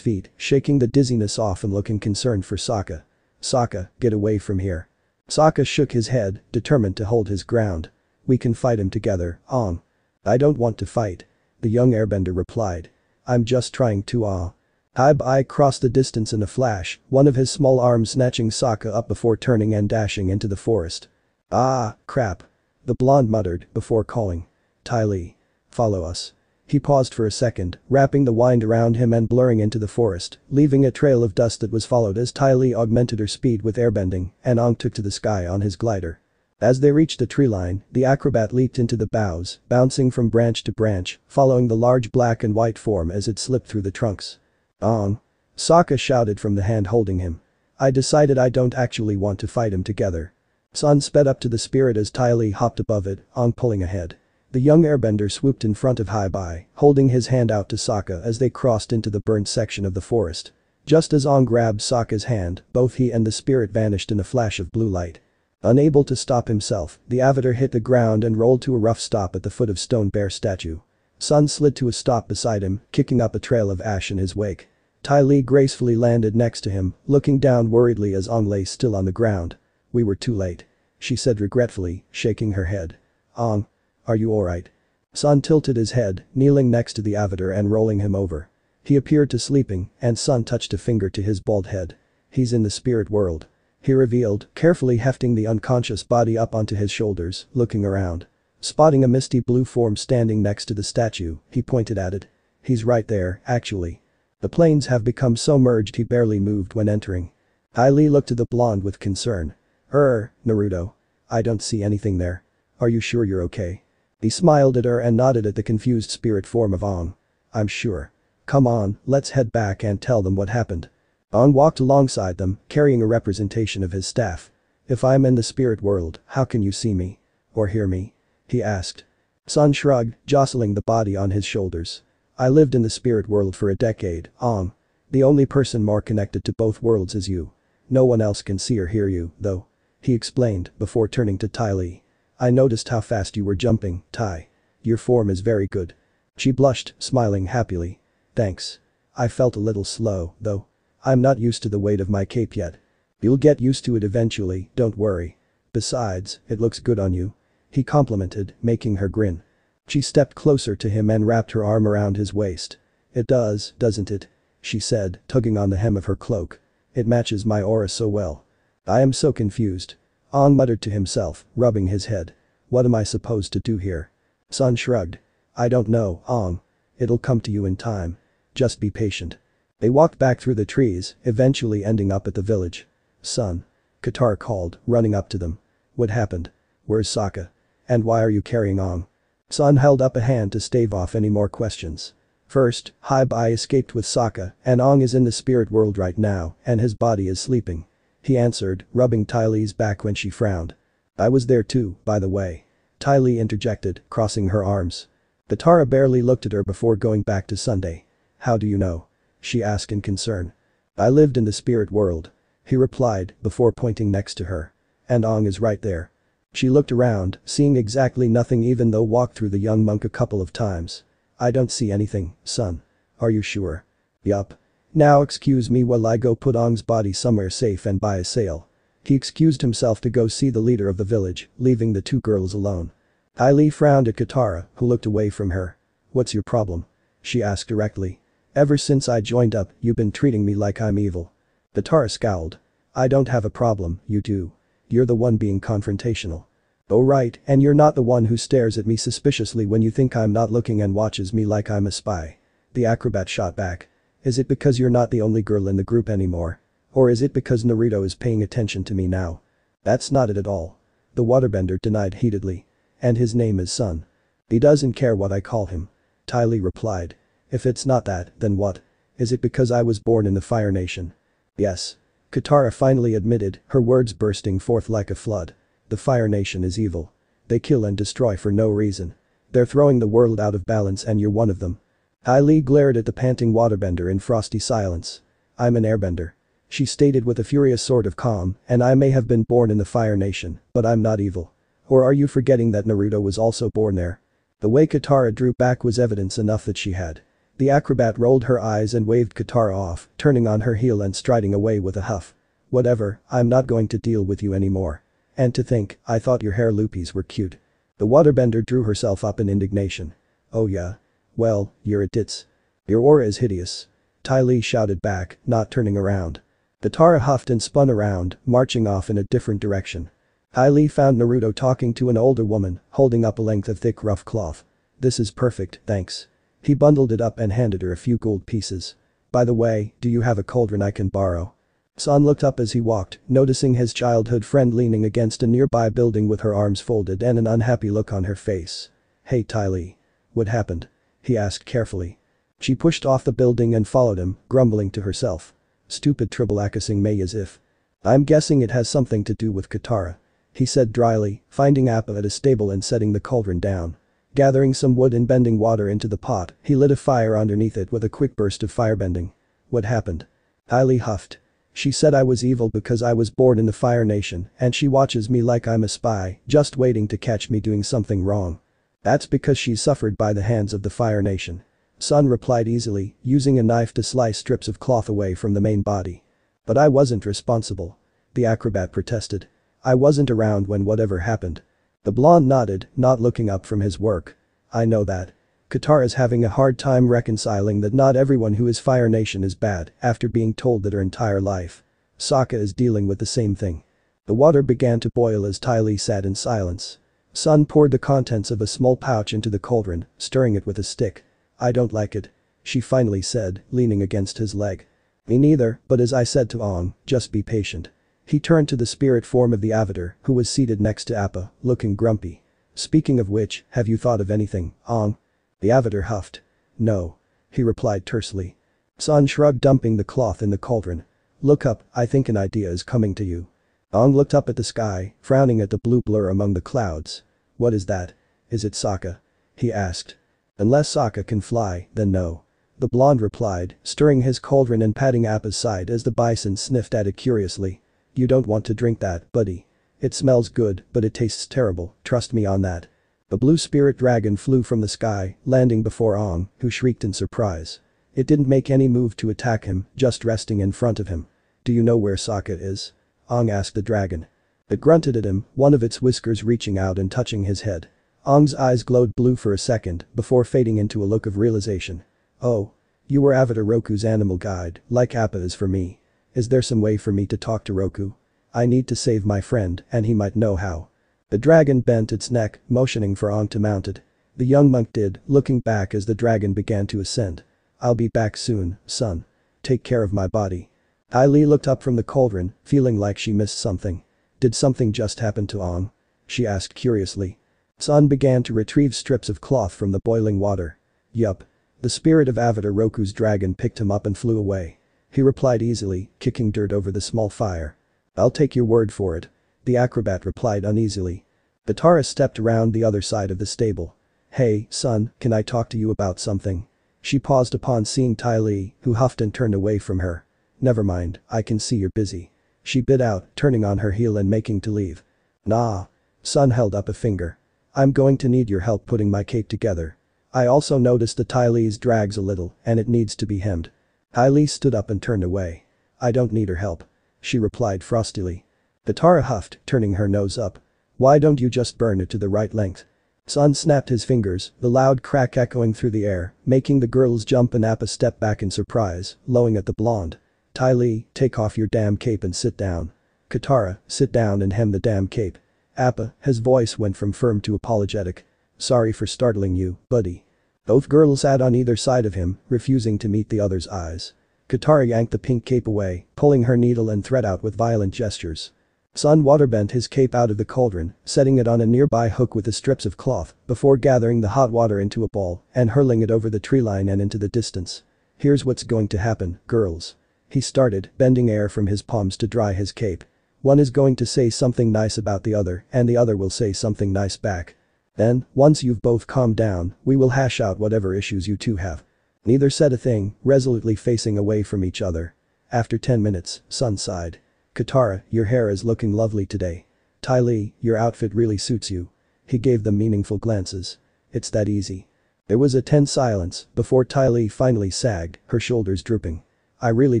feet, shaking the dizziness off and looking concerned for Sokka. Sokka, get away from here. Sokka shook his head, determined to hold his ground. We can fight him together, Aang. I don't want to fight. The young airbender replied. I'm just trying to ah. Hei Bai crossed the distance in a flash, one of his small arms snatching Sokka up before turning and dashing into the forest. Ah, crap. The blonde muttered before calling. Ty Lee. Follow us. He paused for a second, wrapping the wind around him and blurring into the forest, leaving a trail of dust that was followed as Ty Lee augmented her speed with airbending, and Aang took to the sky on his glider. As they reached a tree line, the acrobat leaped into the boughs, bouncing from branch to branch, following the large black and white form as it slipped through the trunks. Aang. Sokka shouted from the hand holding him. I decided I don't actually want to fight him together. Sun sped up to the spirit as Ty Lee hopped above it, Aang pulling ahead. The young airbender swooped in front of Hei Bai, holding his hand out to Sokka as they crossed into the burnt section of the forest. Just as Aang grabbed Sokka's hand, both he and the spirit vanished in a flash of blue light. Unable to stop himself, the Avatar hit the ground and rolled to a rough stop at the foot of stone bear statue. Sun slid to a stop beside him, kicking up a trail of ash in his wake. Ty Lee gracefully landed next to him, looking down worriedly as Aang lay still on the ground. We were too late. She said regretfully, shaking her head. Aang. Are you alright? Sun tilted his head, kneeling next to the Avatar and rolling him over. He appeared to sleeping, and Sun touched a finger to his bald head. He's in the spirit world. He revealed, carefully hefting the unconscious body up onto his shoulders, looking around. Spotting a misty blue form standing next to the statue, he pointed at it. He's right there, actually. The planes have become so merged he barely moved when entering. Ty Lee looked at the blonde with concern. Er, Naruto. I don't see anything there. Are you sure you're okay? He smiled at her and nodded at the confused spirit form of Aang. I'm sure. Come on, let's head back and tell them what happened. Aang walked alongside them, carrying a representation of his staff. If I'm in the spirit world, how can you see me? Or hear me? He asked. Sun shrugged, jostling the body on his shoulders. I lived in the spirit world for a decade, Aang. The only person more connected to both worlds is you. No one else can see or hear you, though. He explained, before turning to Ty Lee. I noticed how fast you were jumping, Ty. Your form is very good. She blushed, smiling happily. Thanks. I felt a little slow, though. I'm not used to the weight of my cape yet. You'll get used to it eventually, don't worry. Besides, it looks good on you. He complimented, making her grin. She stepped closer to him and wrapped her arm around his waist. It does, doesn't it? She said, tugging on the hem of her cloak. It matches my aura so well. I am so confused. Aang muttered to himself, rubbing his head. What am I supposed to do here? Sun shrugged. I don't know, Aang. It'll come to you in time. Just be patient. They walked back through the trees, eventually ending up at the village. Sun. Katara called, running up to them. What happened? Where's Sokka? And why are you carrying Aang? Sun held up a hand to stave off any more questions. First, Hei Bai escaped with Sokka, and Aang is in the spirit world right now, and his body is sleeping. He answered, rubbing Ty Lee's back when she frowned. I was there too, by the way. Ty Lee interjected, crossing her arms. Katara barely looked at her before going back to Sunday. How do you know? She asked in concern. I lived in the spirit world. He replied, before pointing next to her. And Aang is right there. She looked around, seeing exactly nothing even though walked through the young monk a couple of times. I don't see anything, Son. Are you sure? Yup. Now excuse me while I go put Aang's body somewhere safe and buy a sail. He excused himself to go see the leader of the village, leaving the two girls alone. Ty Lee frowned at Katara, who looked away from her. What's your problem? She asked directly. Ever since I joined up, you've been treating me like I'm evil. Katara scowled. I don't have a problem, you do. You're the one being confrontational. Oh right, and you're not the one who stares at me suspiciously when you think I'm not looking and watches me like I'm a spy. The acrobat shot back. Is it because you're not the only girl in the group anymore? Or is it because Naruto is paying attention to me now? That's not it at all. the waterbender denied heatedly. And his name is Sun. He doesn't care what I call him. Ty Lee replied. If it's not that, then what? Is it because I was born in the Fire Nation? Yes. Katara finally admitted, her words bursting forth like a flood. The Fire Nation is evil. They kill and destroy for no reason. They're throwing the world out of balance and you're one of them. Ty Lee glared at the panting waterbender in frosty silence. I'm an airbender. She stated with a furious sort of calm, and I may have been born in the Fire Nation, but I'm not evil. Or are you forgetting that Naruto was also born there? The way Katara drew back was evidence enough that she had. The acrobat rolled her eyes and waved Katara off, turning on her heel and striding away with a huff. Whatever, I'm not going to deal with you anymore. And to think, I thought your hair loopies were cute. The waterbender drew herself up in indignation. Oh yeah? Well, you're a ditz. Your aura is hideous. Ty Lee shouted back, not turning around. Katara huffed and spun around, marching off in a different direction. Ty Lee found Naruto talking to an older woman, holding up a length of thick rough cloth. This is perfect, thanks. He bundled it up and handed her a few gold pieces. By the way, do you have a cauldron I can borrow? San looked up as he walked, noticing his childhood friend leaning against a nearby building with her arms folded and an unhappy look on her face. Hey Ty Lee. What happened? He asked carefully. She pushed off the building and followed him, grumbling to herself. Stupid triple accusing me as if. I'm guessing it has something to do with Katara. He said dryly, finding Appa at a stable and setting the cauldron down. Gathering some wood and bending water into the pot, he lit a fire underneath it with a quick burst of firebending. What happened? Ty Lee huffed. She said I was evil because I was born in the Fire Nation, and she watches me like I'm a spy, just waiting to catch me doing something wrong. That's because she suffered by the hands of the Fire Nation. Sun replied easily, using a knife to slice strips of cloth away from the main body. But I wasn't responsible. The acrobat protested. I wasn't around when whatever happened. The blonde nodded, not looking up from his work. I know that. Katara's having a hard time reconciling that not everyone who is Fire Nation is bad after being told that her entire life. Sokka is dealing with the same thing. The water began to boil as Ty Lee sat in silence. Sun poured the contents of a small pouch into the cauldron, stirring it with a stick. I don't like it. She finally said, leaning against his leg. Me neither, but as I said to Aang, just be patient. He turned to the spirit form of the Avatar, who was seated next to Appa, looking grumpy. Speaking of which, have you thought of anything, Aang? The Avatar huffed. No. He replied tersely. Sun shrugged, dumping the cloth in the cauldron. Look up, I think an idea is coming to you. Aang looked up at the sky, frowning at the blue blur among the clouds. What is that? Is it Sokka? He asked. Unless Sokka can fly, then no. The blonde replied, stirring his cauldron and patting Appa's side as the bison sniffed at it curiously. You don't want to drink that, buddy. It smells good, but it tastes terrible, trust me on that. The blue spirit dragon flew from the sky, landing before Aang, who shrieked in surprise. It didn't make any move to attack him, just resting in front of him. Do you know where Sokka is? Aang asked the dragon. It grunted at him, one of its whiskers reaching out and touching his head. Aang's eyes glowed blue for a second, before fading into a look of realization. Oh. You were Avatar Roku's animal guide, like Appa is for me. Is there some way for me to talk to Roku? I need to save my friend, and he might know how. The dragon bent its neck, motioning for Aang to mount it. The young monk did, looking back as the dragon began to ascend. I'll be back soon, son. Take care of my body. Ty Lee looked up from the cauldron, feeling like she missed something. Did something just happen to Aang? She asked curiously. Sun began to retrieve strips of cloth from the boiling water. Yup. The spirit of Avatar Roku's dragon picked him up and flew away. He replied easily, kicking dirt over the small fire. I'll take your word for it. The acrobat replied uneasily. Katara stepped around the other side of the stable. Hey, son, can I talk to you about something? She paused upon seeing Ty Lee, who huffed and turned away from her. Never mind, I can see you're busy. She bit out, turning on her heel and making to leave. Nah. Sun held up a finger. I'm going to need your help putting my cape together. I also noticed that Ty Lee's drags a little, and it needs to be hemmed. Ty Lee stood up and turned away. I don't need her help. She replied frostily. Katara huffed, turning her nose up. Why don't you just burn it to the right length? Sun snapped his fingers, the loud crack echoing through the air, making the girls jump and Appa step back in surprise, lowing at the blonde. Ty Lee, take off your damn cape and sit down. Katara, sit down and hem the damn cape. Appa, his voice went from firm to apologetic. Sorry for startling you, buddy. Both girls sat on either side of him, refusing to meet the other's eyes. Katara yanked the pink cape away, pulling her needle and thread out with violent gestures. Sun waterbent his cape out of the cauldron, setting it on a nearby hook with the strips of cloth, before gathering the hot water into a ball and hurling it over the tree line and into the distance. "Here's what's going to happen, girls." He started, bending air from his palms to dry his cape. "One is going to say something nice about the other and the other will say something nice back. Then, once you've both calmed down, we will hash out whatever issues you two have." Neither said a thing, resolutely facing away from each other. After ten minutes, Sun sighed. "Katara, your hair is looking lovely today. Ty Lee, your outfit really suits you." He gave them meaningful glances. "It's that easy." There was a tense silence before Ty Lee finally sagged, her shoulders drooping. "I really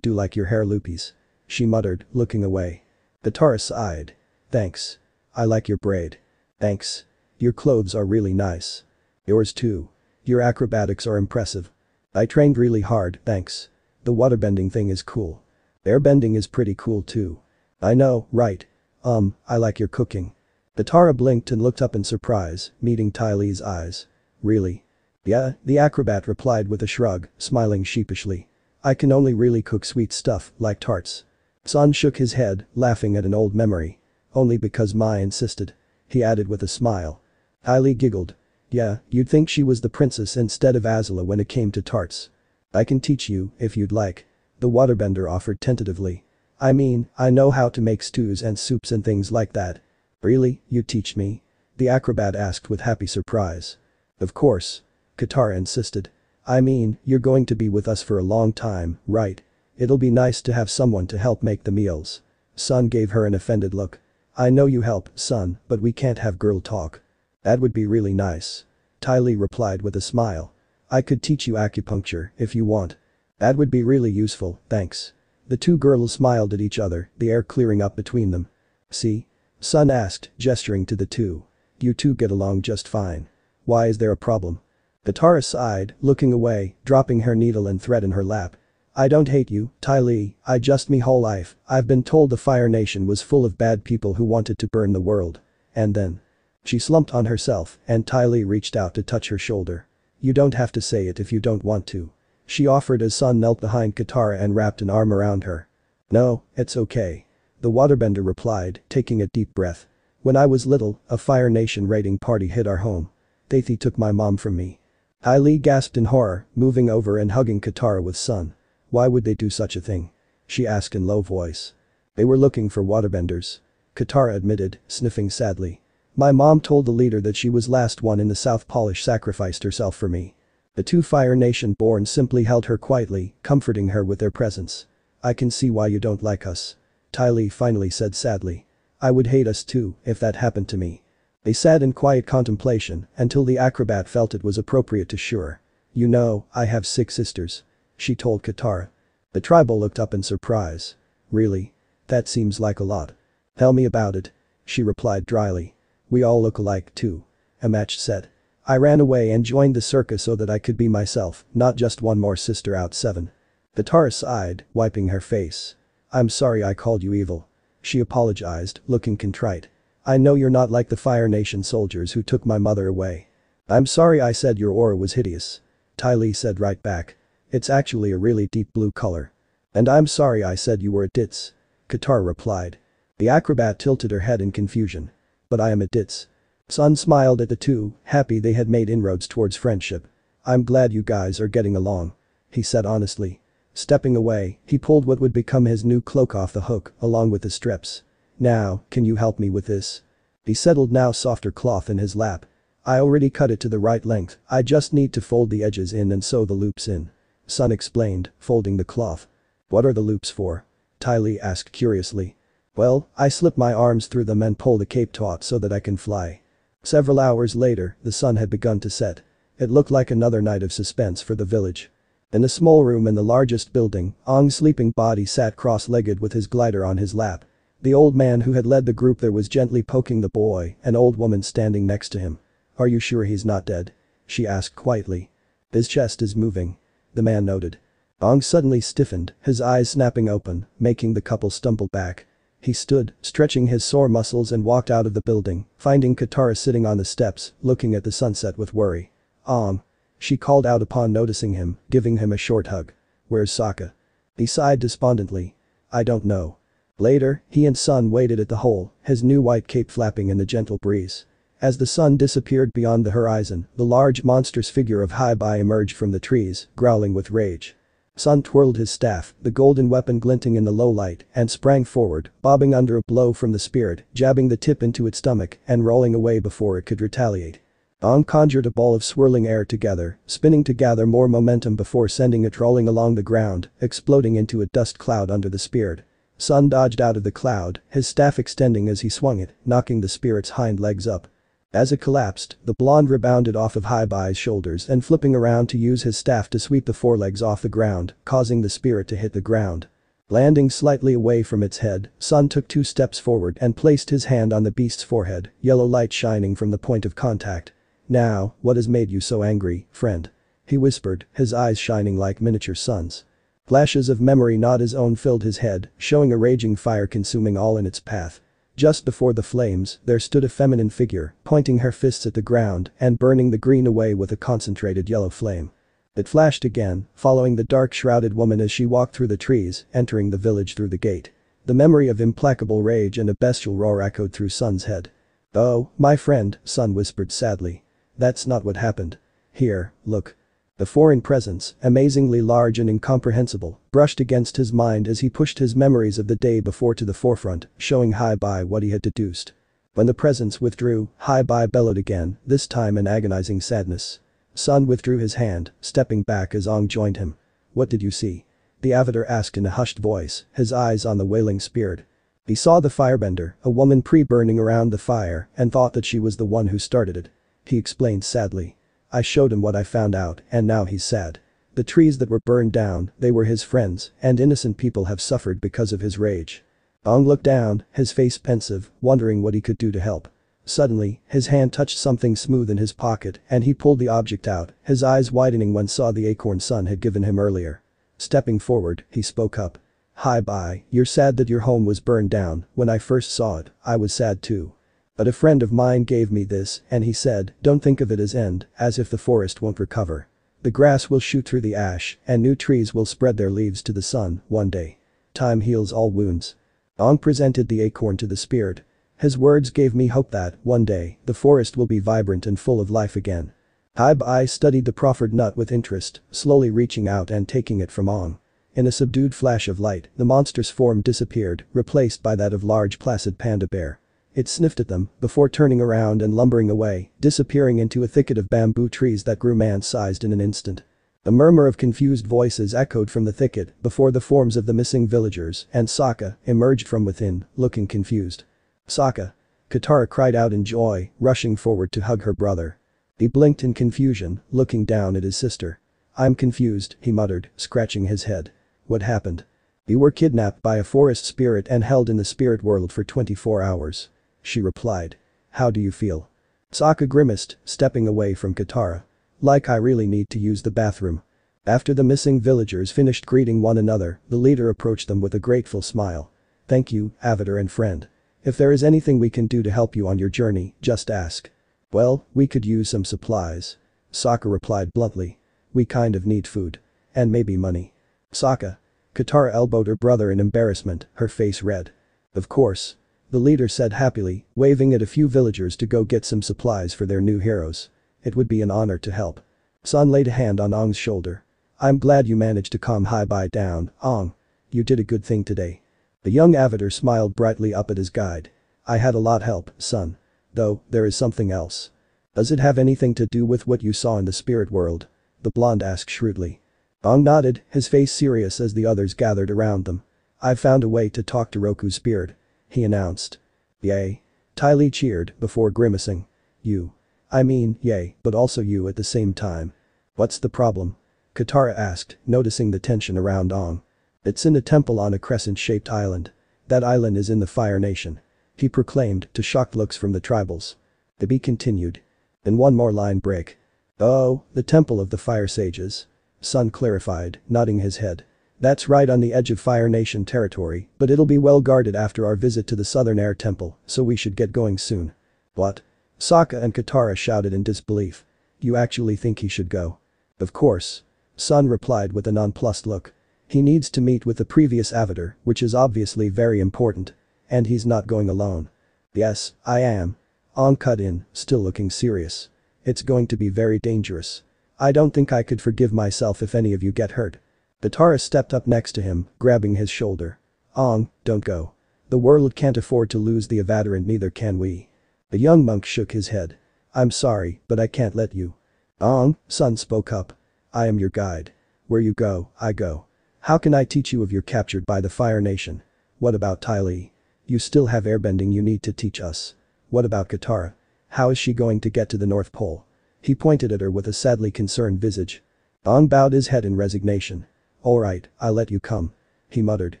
do like your hair loopies," she muttered, looking away. Katara sighed. "Thanks. I like your braid." "Thanks. Your clothes are really nice." "Yours too. Your acrobatics are impressive." "I trained really hard, thanks. The waterbending thing is cool. Airbending is pretty cool too." "I know, right. Um, I like your cooking." Katara blinked and looked up in surprise, meeting Ty Lee's eyes. "Really?" "Yeah," the acrobat replied with a shrug, smiling sheepishly. "I can only really cook sweet stuff, like tarts." Sun shook his head, laughing at an old memory. "Only because Mai insisted," he added with a smile. Ty Lee giggled. "Yeah, you'd think she was the princess instead of Azula when it came to tarts." "I can teach you, if you'd like," the waterbender offered tentatively. "I mean, I know how to make stews and soups and things like that." "Really, you teach me?" the acrobat asked with happy surprise. "Of course," Katara insisted. "I mean, you're going to be with us for a long time, right? It'll be nice to have someone to help make the meals." Sun gave her an offended look. "I know you help, Sun, but we can't have girl talk." "That would be really nice," Ty Lee replied with a smile. "I could teach you acupuncture if you want." "That would be really useful, thanks." The two girls smiled at each other, the air clearing up between them. "See?" Sun asked, gesturing to the two. "You two get along just fine. Why is there a problem?" Katara sighed, looking away, dropping her needle and thread in her lap. "I don't hate you, Ty Lee, I just me whole life, I've been told the Fire Nation was full of bad people who wanted to burn the world. And then." She slumped on herself and Ty Lee reached out to touch her shoulder. "You don't have to say it if you don't want to," she offered as Sun knelt behind Katara and wrapped an arm around her. "No, it's okay," the waterbender replied, taking a deep breath. "When I was little, a Fire Nation raiding party hit our home. They took my mom from me." Ty Lee gasped in horror, moving over and hugging Katara with Sun. "Why would they do such a thing?" she asked in low voice. "They were looking for waterbenders," Katara admitted, sniffing sadly. "My mom told the leader that she was last one in the South Polish sacrificed herself for me." The two Fire Nation born simply held her quietly, comforting her with their presence. "I can see why you don't like us," Ty Lee finally said sadly. "I would hate us too, if that happened to me." They sat in quiet contemplation until the acrobat felt it was appropriate to sure. "You know, I have six sisters," she told Katara. The tribal looked up in surprise. "Really? That seems like a lot." "Tell me about it," she replied dryly. "We all look alike too." A match set. "I ran away and joined the circus so that I could be myself, not just one more sister out seven." Katara sighed, wiping her face. "I'm sorry I called you evil," she apologized, looking contrite. "I know you're not like the Fire Nation soldiers who took my mother away." "I'm sorry I said your aura was hideous," Ty Lee said right back. "It's actually a really deep blue color." "And I'm sorry I said you were a ditz," Katara replied. The acrobat tilted her head in confusion. "But I am a ditz." Sun smiled at the two, happy they had made inroads towards friendship. "I'm glad you guys are getting along," he said honestly. Stepping away, he pulled what would become his new cloak off the hook, along with the strips. "Now, can you help me with this?" He settled now softer cloth in his lap. "I already cut it to the right length, I just need to fold the edges in and sew the loops in," Sun explained, folding the cloth. "What are the loops for?" Ty Lee asked curiously. "Well, I slip my arms through them and pull the cape taut so that I can fly." Several hours later, the sun had begun to set. It looked like another night of suspense for the village. In a small room in the largest building, Aang's sleeping body sat cross-legged with his glider on his lap. The old man who had led the group there was gently poking the boy, an old woman standing next to him. "Are you sure he's not dead?" she asked quietly. "His chest is moving," the man noted. Aang suddenly stiffened, his eyes snapping open, making the couple stumble back. He stood, stretching his sore muscles and walked out of the building, finding Katara sitting on the steps, looking at the sunset with worry. "Aang," she called out upon noticing him, giving him a short hug. "Where's Sokka?" He sighed despondently. "I don't know." Later, he and Sun waited at the hole, his new white cape flapping in the gentle breeze. As the sun disappeared beyond the horizon, the large monstrous figure of Hei Bai emerged from the trees, growling with rage. Sun twirled his staff, the golden weapon glinting in the low light, and sprang forward, bobbing under a blow from the spirit, jabbing the tip into its stomach and rolling away before it could retaliate. Aang conjured a ball of swirling air together, spinning to gather more momentum before sending it rolling along the ground, exploding into a dust cloud under the spirit. Sun dodged out of the cloud, his staff extending as he swung it, knocking the spirit's hind legs up. As it collapsed, the blonde rebounded off of Hei Bai's shoulders and flipping around to use his staff to sweep the forelegs off the ground, causing the spirit to hit the ground. Landing slightly away from its head, Sun took two steps forward and placed his hand on the beast's forehead, yellow light shining from the point of contact. "Now, what has made you so angry, friend?" he whispered, his eyes shining like miniature suns. Flashes of memory not his own filled his head, showing a raging fire consuming all in its path. Just before the flames, there stood a feminine figure, pointing her fists at the ground and burning the green away with a concentrated yellow flame. It flashed again, following the dark-shrouded woman as she walked through the trees, entering the village through the gate. The memory of implacable rage and a bestial roar echoed through Sun's head. "Oh, my friend," Sun whispered sadly. "That's not what happened. Here, look." The foreign presence, amazingly large and incomprehensible, brushed against his mind as he pushed his memories of the day before to the forefront, showing Hei Bai what he had deduced. When the presence withdrew, Hei Bai bellowed again, this time in agonizing sadness. Sun withdrew his hand, stepping back as Aang joined him. "What did you see?" the Avatar asked in a hushed voice, his eyes on the wailing spirit. He saw the firebender, a woman pre-burning around the fire, and thought that she was the one who started it. He explained sadly. "I showed him what I found out, and now he's sad. The trees that were burned down, they were his friends, and innocent people have suffered because of his rage." Aang looked down, his face pensive, wondering what he could do to help. Suddenly, his hand touched something smooth in his pocket, and he pulled the object out, his eyes widening when saw the acorn Sun had given him earlier. Stepping forward, he spoke up. "Hei Bai, you're sad that your home was burned down. When I first saw it, I was sad too. But a friend of mine gave me this, and he said, don't think of it as end, as if the forest won't recover. The grass will shoot through the ash, and new trees will spread their leaves to the sun, one day. Time heals all wounds." Aang presented the acorn to the spirit. "His words gave me hope that, one day, the forest will be vibrant and full of life again." Hei Bai studied the proffered nut with interest, slowly reaching out and taking it from Aang. In a subdued flash of light, the monster's form disappeared, replaced by that of large placid panda bear. It sniffed at them, before turning around and lumbering away, disappearing into a thicket of bamboo trees that grew man-sized in an instant. A murmur of confused voices echoed from the thicket before the forms of the missing villagers and Sokka emerged from within, looking confused. "Sokka!" Katara cried out in joy, rushing forward to hug her brother. He blinked in confusion, looking down at his sister. "I'm confused," he muttered, scratching his head. "What happened?" "You were kidnapped by a forest spirit and held in the spirit world for twenty-four hours. She replied. "How do you feel?" Sokka grimaced, stepping away from Katara. "Like I really need to use the bathroom." After the missing villagers finished greeting one another, the leader approached them with a grateful smile. "Thank you, Avatar and friend. If there is anything we can do to help you on your journey, just ask." "Well, we could use some supplies," Sokka replied bluntly. "We kind of need food. And maybe money." "Sokka!" Katara elbowed her brother in embarrassment, her face red. "Of course," the leader said happily, waving at a few villagers to go get some supplies for their new heroes. "It would be an honor to help." Sun laid a hand on Aang's shoulder. "I'm glad you managed to calm Hei Bai down, Aang. You did a good thing today." The young Avatar smiled brightly up at his guide. "I had a lot help, Sun. Though, there is something else." "Does it have anything to do with what you saw in the spirit world?" the blonde asked shrewdly. Aang nodded, his face serious as the others gathered around them. "I've found a way to talk to Roku's spirit," he announced. "Yay!" Ty Lee cheered, before grimacing. "You. I mean, yay, but also you at the same time." "What's the problem?" Katara asked, noticing the tension around Aang. "It's in a temple on a crescent-shaped island. That island is in the Fire Nation," he proclaimed, to shocked looks from the tribals. To be continued. "Then one more line break." "Oh, the Temple of the Fire Sages?" Sun clarified, nodding his head. "That's right, on the edge of Fire Nation territory, but it'll be well guarded after our visit to the Southern Air Temple, so we should get going soon." "What?" Sokka and Katara shouted in disbelief. "You actually think he should go?" "Of course," Sun replied with a nonplussed look. He needs to meet with the previous Avatar, which is obviously very important. And he's not going alone. Yes, I am. Aang cut in, still looking serious. It's going to be very dangerous. I don't think I could forgive myself if any of you get hurt. Katara stepped up next to him, grabbing his shoulder. Aang, don't go. The world can't afford to lose the Avatar and neither can we. The young monk shook his head. I'm sorry, but I can't let you. Aang, son spoke up. I am your guide. Where you go, I go. How can I teach you if you're captured by the Fire Nation? What about Ty Lee? You still have airbending you need to teach us. What about Katara? How is she going to get to the North Pole? He pointed at her with a sadly concerned visage. Aang bowed his head in resignation. Alright, I'll let you come. He muttered.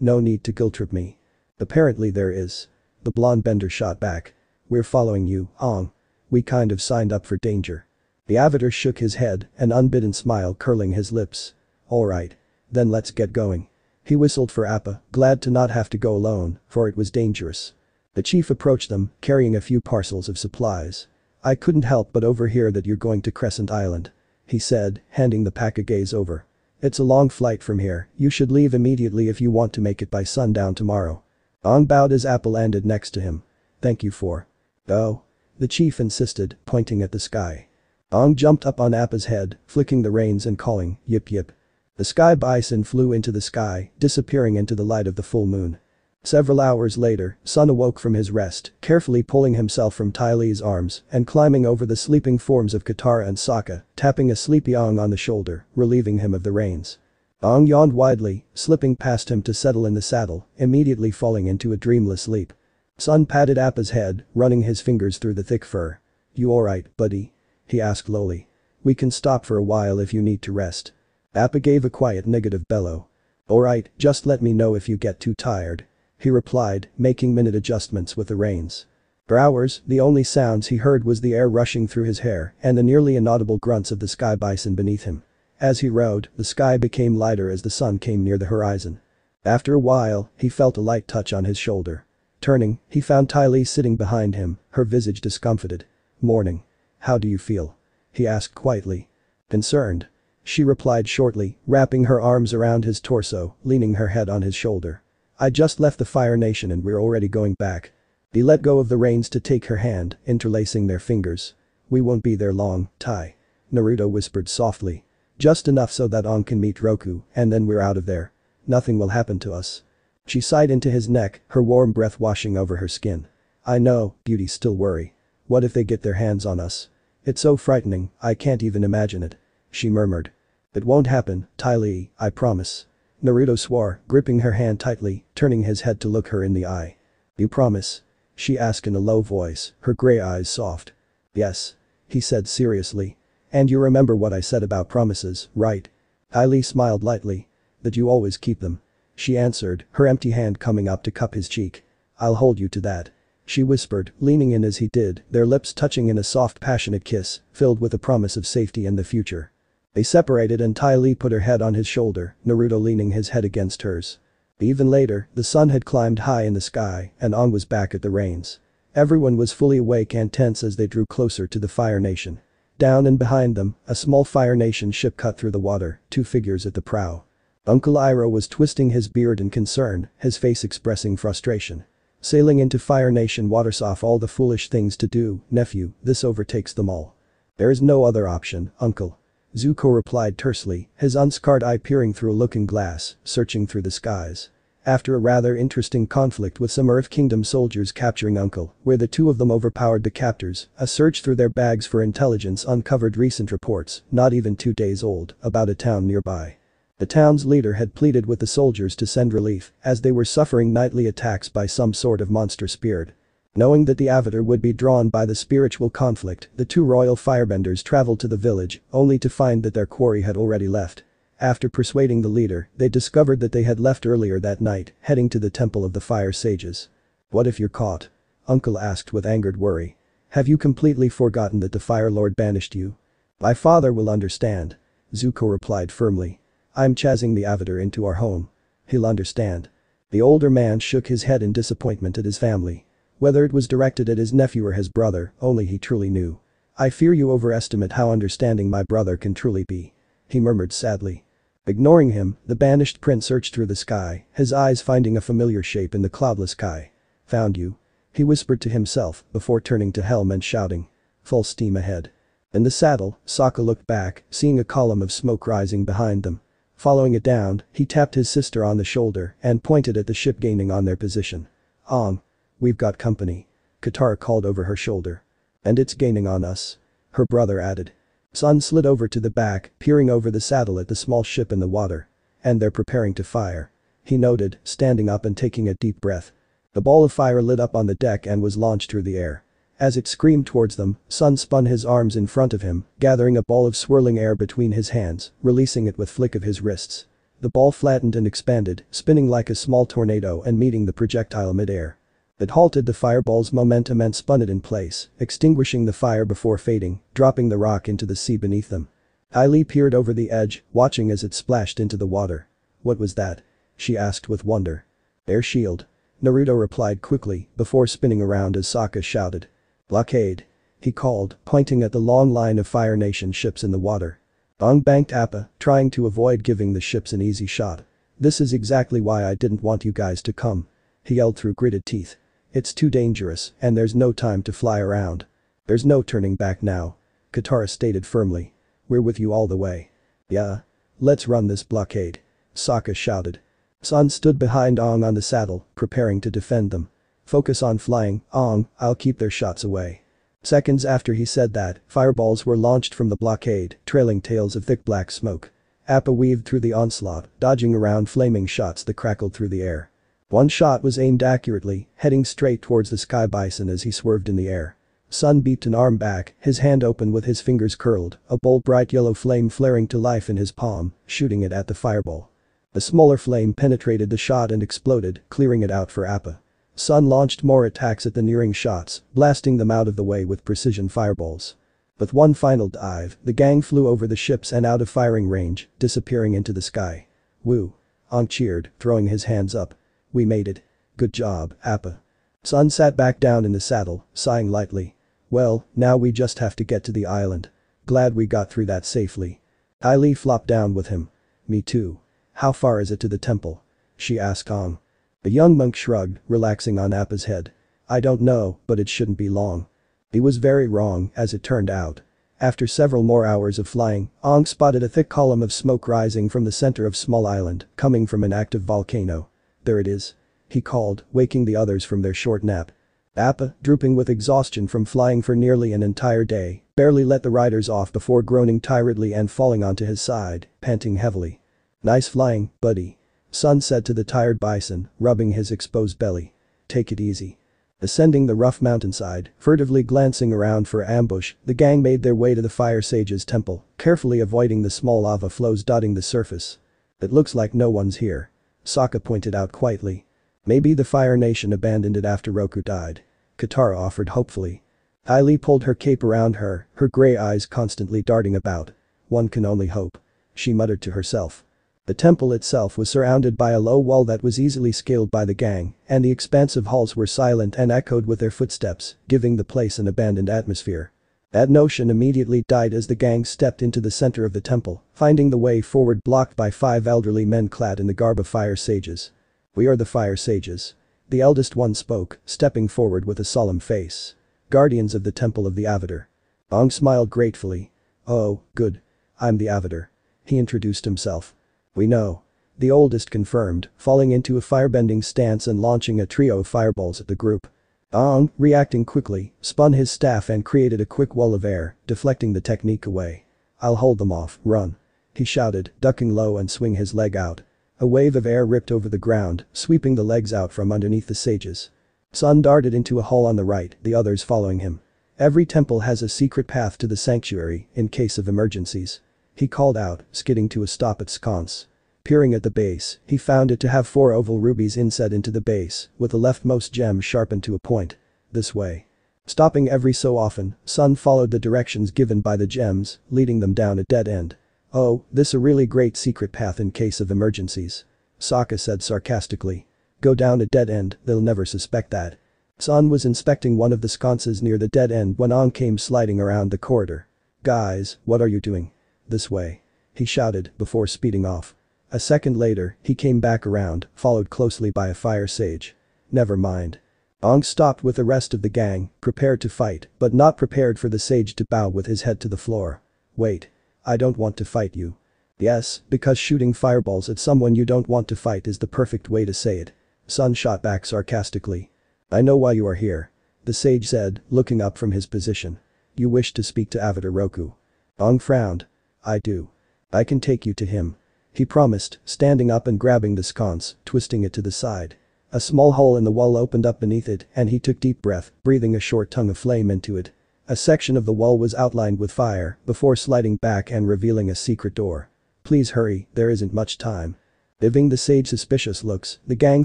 No need to guilt trip me. Apparently there is. The blonde bender shot back. We're following you, Aang. We kind of signed up for danger. The Avatar shook his head, an unbidden smile curling his lips. Alright. Then let's get going. He whistled for Appa, glad to not have to go alone, for it was dangerous. The chief approached them, carrying a few parcels of supplies. I couldn't help but overhear that you're going to Crescent Island. He said, handing the pack a gaze over. It's a long flight from here, you should leave immediately if you want to make it by sundown tomorrow. Aang bowed as Appa landed next to him. Thank you for. Oh. The chief insisted, pointing at the sky. Aang jumped up on Appa's head, flicking the reins and calling, yip yip. The sky bison flew into the sky, disappearing into the light of the full moon. Several hours later, Sun awoke from his rest, carefully pulling himself from Ty Lee's arms and climbing over the sleeping forms of Katara and Sokka, tapping a sleepy Aang on the shoulder, relieving him of the reins. Aang yawned widely, slipping past him to settle in the saddle, immediately falling into a dreamless sleep. Sun patted Appa's head, running his fingers through the thick fur. You alright, buddy? He asked lowly. We can stop for a while if you need to rest. Appa gave a quiet negative bellow. Alright, just let me know if you get too tired. He replied, making minute adjustments with the reins. For hours, the only sounds he heard was the air rushing through his hair and the nearly inaudible grunts of the sky bison beneath him. As he rode, the sky became lighter as the sun came near the horizon. After a while, he felt a light touch on his shoulder. Turning, he found Ty Lee sitting behind him, her visage discomfited. Morning. How do you feel? He asked quietly. Concerned. She replied shortly, wrapping her arms around his torso, leaning her head on his shoulder. I just left the Fire Nation and we're already going back. He let go of the reins to take her hand, interlacing their fingers. We won't be there long, Ty. Naruto whispered softly. Just enough so that Aang can meet Roku, and then we're out of there. Nothing will happen to us. She sighed into his neck, her warm breath washing over her skin. I know, beauty still worry. What if they get their hands on us? It's so frightening, I can't even imagine it. She murmured. It won't happen, Ty Lee, I promise. Naruto swore, gripping her hand tightly, turning his head to look her in the eye. You promise? She asked in a low voice, her gray eyes soft. Yes. He said seriously. And you remember what I said about promises, right? Ty Lee smiled lightly. That you always keep them. She answered, her empty hand coming up to cup his cheek. I'll hold you to that. She whispered, leaning in as he did, their lips touching in a soft passionate kiss, filled with a promise of safety and the future. They separated and Ty Lee put her head on his shoulder, Naruto leaning his head against hers. Even later, the sun had climbed high in the sky and Aang was back at the reins. Everyone was fully awake and tense as they drew closer to the Fire Nation. Down and behind them, a small Fire Nation ship cut through the water, two figures at the prow. Uncle Iroh was twisting his beard in concern, his face expressing frustration. Sailing into Fire Nation waters off all the foolish things to do, nephew, this overtakes them all. There is no other option, uncle. Zuko replied tersely, his unscarred eye peering through a looking glass, searching through the skies. After a rather interesting conflict with some Earth Kingdom soldiers capturing Uncle, where the two of them overpowered the captors, a search through their bags for intelligence uncovered recent reports, not even two days old, about a town nearby. The town's leader had pleaded with the soldiers to send relief, as they were suffering nightly attacks by some sort of monster spirit. Knowing that the Avatar would be drawn by the spiritual conflict, the two royal firebenders traveled to the village, only to find that their quarry had already left. After persuading the leader, they discovered that they had left earlier that night, heading to the Temple of the Fire Sages. What if you're caught? Uncle asked with angered worry. Have you completely forgotten that the Fire Lord banished you? My father will understand. Zuko replied firmly. I'm chasing the Avatar into our home. He'll understand. The older man shook his head in disappointment at his family. Whether it was directed at his nephew or his brother, only he truly knew. I fear you overestimate how understanding my brother can truly be. He murmured sadly. Ignoring him, the banished prince searched through the sky, his eyes finding a familiar shape in the cloudless sky. "Found you," he whispered to himself before turning to helm and shouting, "Full steam ahead." In the saddle, Sokka looked back, seeing a column of smoke rising behind them. Following it down, he tapped his sister on the shoulder and pointed at the ship gaining on their position. "Aang, we've got company," Katara called over her shoulder. "And it's gaining on us," her brother added. Sun slid over to the back, peering over the saddle at the small ship in the water. "And they're preparing to fire," he noted, standing up and taking a deep breath. The ball of fire lit up on the deck and was launched through the air. As it screamed towards them, Sun spun his arms in front of him, gathering a ball of swirling air between his hands, releasing it with flick of his wrists. The ball flattened and expanded, spinning like a small tornado and meeting the projectile mid-air. It halted the fireball's momentum and spun it in place, extinguishing the fire before fading, dropping the rock into the sea beneath them. Ty Lee peered over the edge, watching as it splashed into the water. "What was that?" she asked with wonder. "Air shield," Naruto replied quickly, before spinning around as Sokka shouted. "Blockade," he called, pointing at the long line of Fire Nation ships in the water. Aang banked Appa, trying to avoid giving the ships an easy shot. "This is exactly why I didn't want you guys to come," he yelled through gritted teeth. "It's too dangerous and there's no time to fly around." "There's no turning back now," Katara stated firmly. "We're with you all the way." "Yeah. Let's run this blockade," Sokka shouted. Sun stood behind Aang on the saddle, preparing to defend them. "Focus on flying, Aang, I'll keep their shots away." Seconds after he said that, fireballs were launched from the blockade, trailing tails of thick black smoke. Appa weaved through the onslaught, dodging around flaming shots that crackled through the air. One shot was aimed accurately, heading straight towards the sky bison as he swerved in the air. Sun beeped an arm back, his hand open with his fingers curled, a bold bright yellow flame flaring to life in his palm, shooting it at the fireball. The smaller flame penetrated the shot and exploded, clearing it out for Appa. Sun launched more attacks at the nearing shots, blasting them out of the way with precision fireballs. With one final dive, the gang flew over the ships and out of firing range, disappearing into the sky. "Woo," Aang cheered, throwing his hands up. "We made it. Good job, Appa." Sun sat back down in the saddle, sighing lightly. "Well, now we just have to get to the island. Glad we got through that safely." Ty Lee flopped down with him. "Me too. How far is it to the temple?" she asked Aang. The young monk shrugged, relaxing on Appa's head. "I don't know, but it shouldn't be long." He was very wrong, as it turned out. After several more hours of flying, Aang spotted a thick column of smoke rising from the center of small island, coming from an active volcano. "There it is," he called, waking the others from their short nap. Appa, drooping with exhaustion from flying for nearly an entire day, barely let the riders off before groaning tiredly and falling onto his side, panting heavily. "Nice flying, buddy," Sun said to the tired bison, rubbing his exposed belly. "Take it easy." Ascending the rough mountainside, furtively glancing around for ambush, the gang made their way to the Fire Sage's temple, carefully avoiding the small lava flows dotting the surface. "It looks like no one's here," Sokka pointed out quietly. "Maybe the Fire Nation abandoned it after Roku died," Katara offered hopefully. Ty Lee pulled her cape around her, her grey eyes constantly darting about. "One can only hope," she muttered to herself. The temple itself was surrounded by a low wall that was easily scaled by the gang, and the expansive halls were silent and echoed with their footsteps, giving the place an abandoned atmosphere. That notion immediately died as the gang stepped into the center of the temple, finding the way forward blocked by five elderly men clad in the garb of Fire Sages. "We are the Fire Sages," the eldest one spoke, stepping forward with a solemn face. "Guardians of the Temple of the Avatar." Aang smiled gratefully. "Oh, good. I'm the Avatar," he introduced himself. "We know," the oldest confirmed, falling into a firebending stance and launching a trio of fireballs at the group. Aang, reacting quickly, spun his staff and created a quick wall of air, deflecting the technique away. "I'll hold them off, Run," he shouted, ducking low and swing his leg out. A wave of air ripped over the ground, sweeping the legs out from underneath the sages. Sun darted into a hole on the right, the others following him. "Every temple has a secret path to the sanctuary in case of emergencies," he called out, skidding to a stop at sconce. Peering at the base, he found it to have four oval rubies inset into the base, with the leftmost gem sharpened to a point. "This way." Stopping every so often, Sun followed the directions given by the gems, leading them down a dead end. "Oh, this a really great secret path in case of emergencies," Sokka said sarcastically. "Go down a dead end, they'll never suspect that." Sun was inspecting one of the sconces near the dead end when Aang came sliding around the corridor. "Guys, what are you doing?" "This way." he shouted before speeding off. A second later, he came back around, followed closely by a fire sage. Never mind. Aang stopped with the rest of the gang, prepared to fight, but not prepared for the sage to bow with his head to the floor. Wait. I don't want to fight you. Yes, because shooting fireballs at someone you don't want to fight is the perfect way to say it. Sun shot back sarcastically. I know why you are here. The sage said, looking up from his position. You wish to speak to Avatar Roku. Aang frowned. I do. I can take you to him. He promised, standing up and grabbing the sconce, twisting it to the side. A small hole in the wall opened up beneath it and he took deep breath, breathing a short tongue of flame into it. A section of the wall was outlined with fire before sliding back and revealing a secret door. Please hurry, there isn't much time. Giving the sage suspicious looks, the gang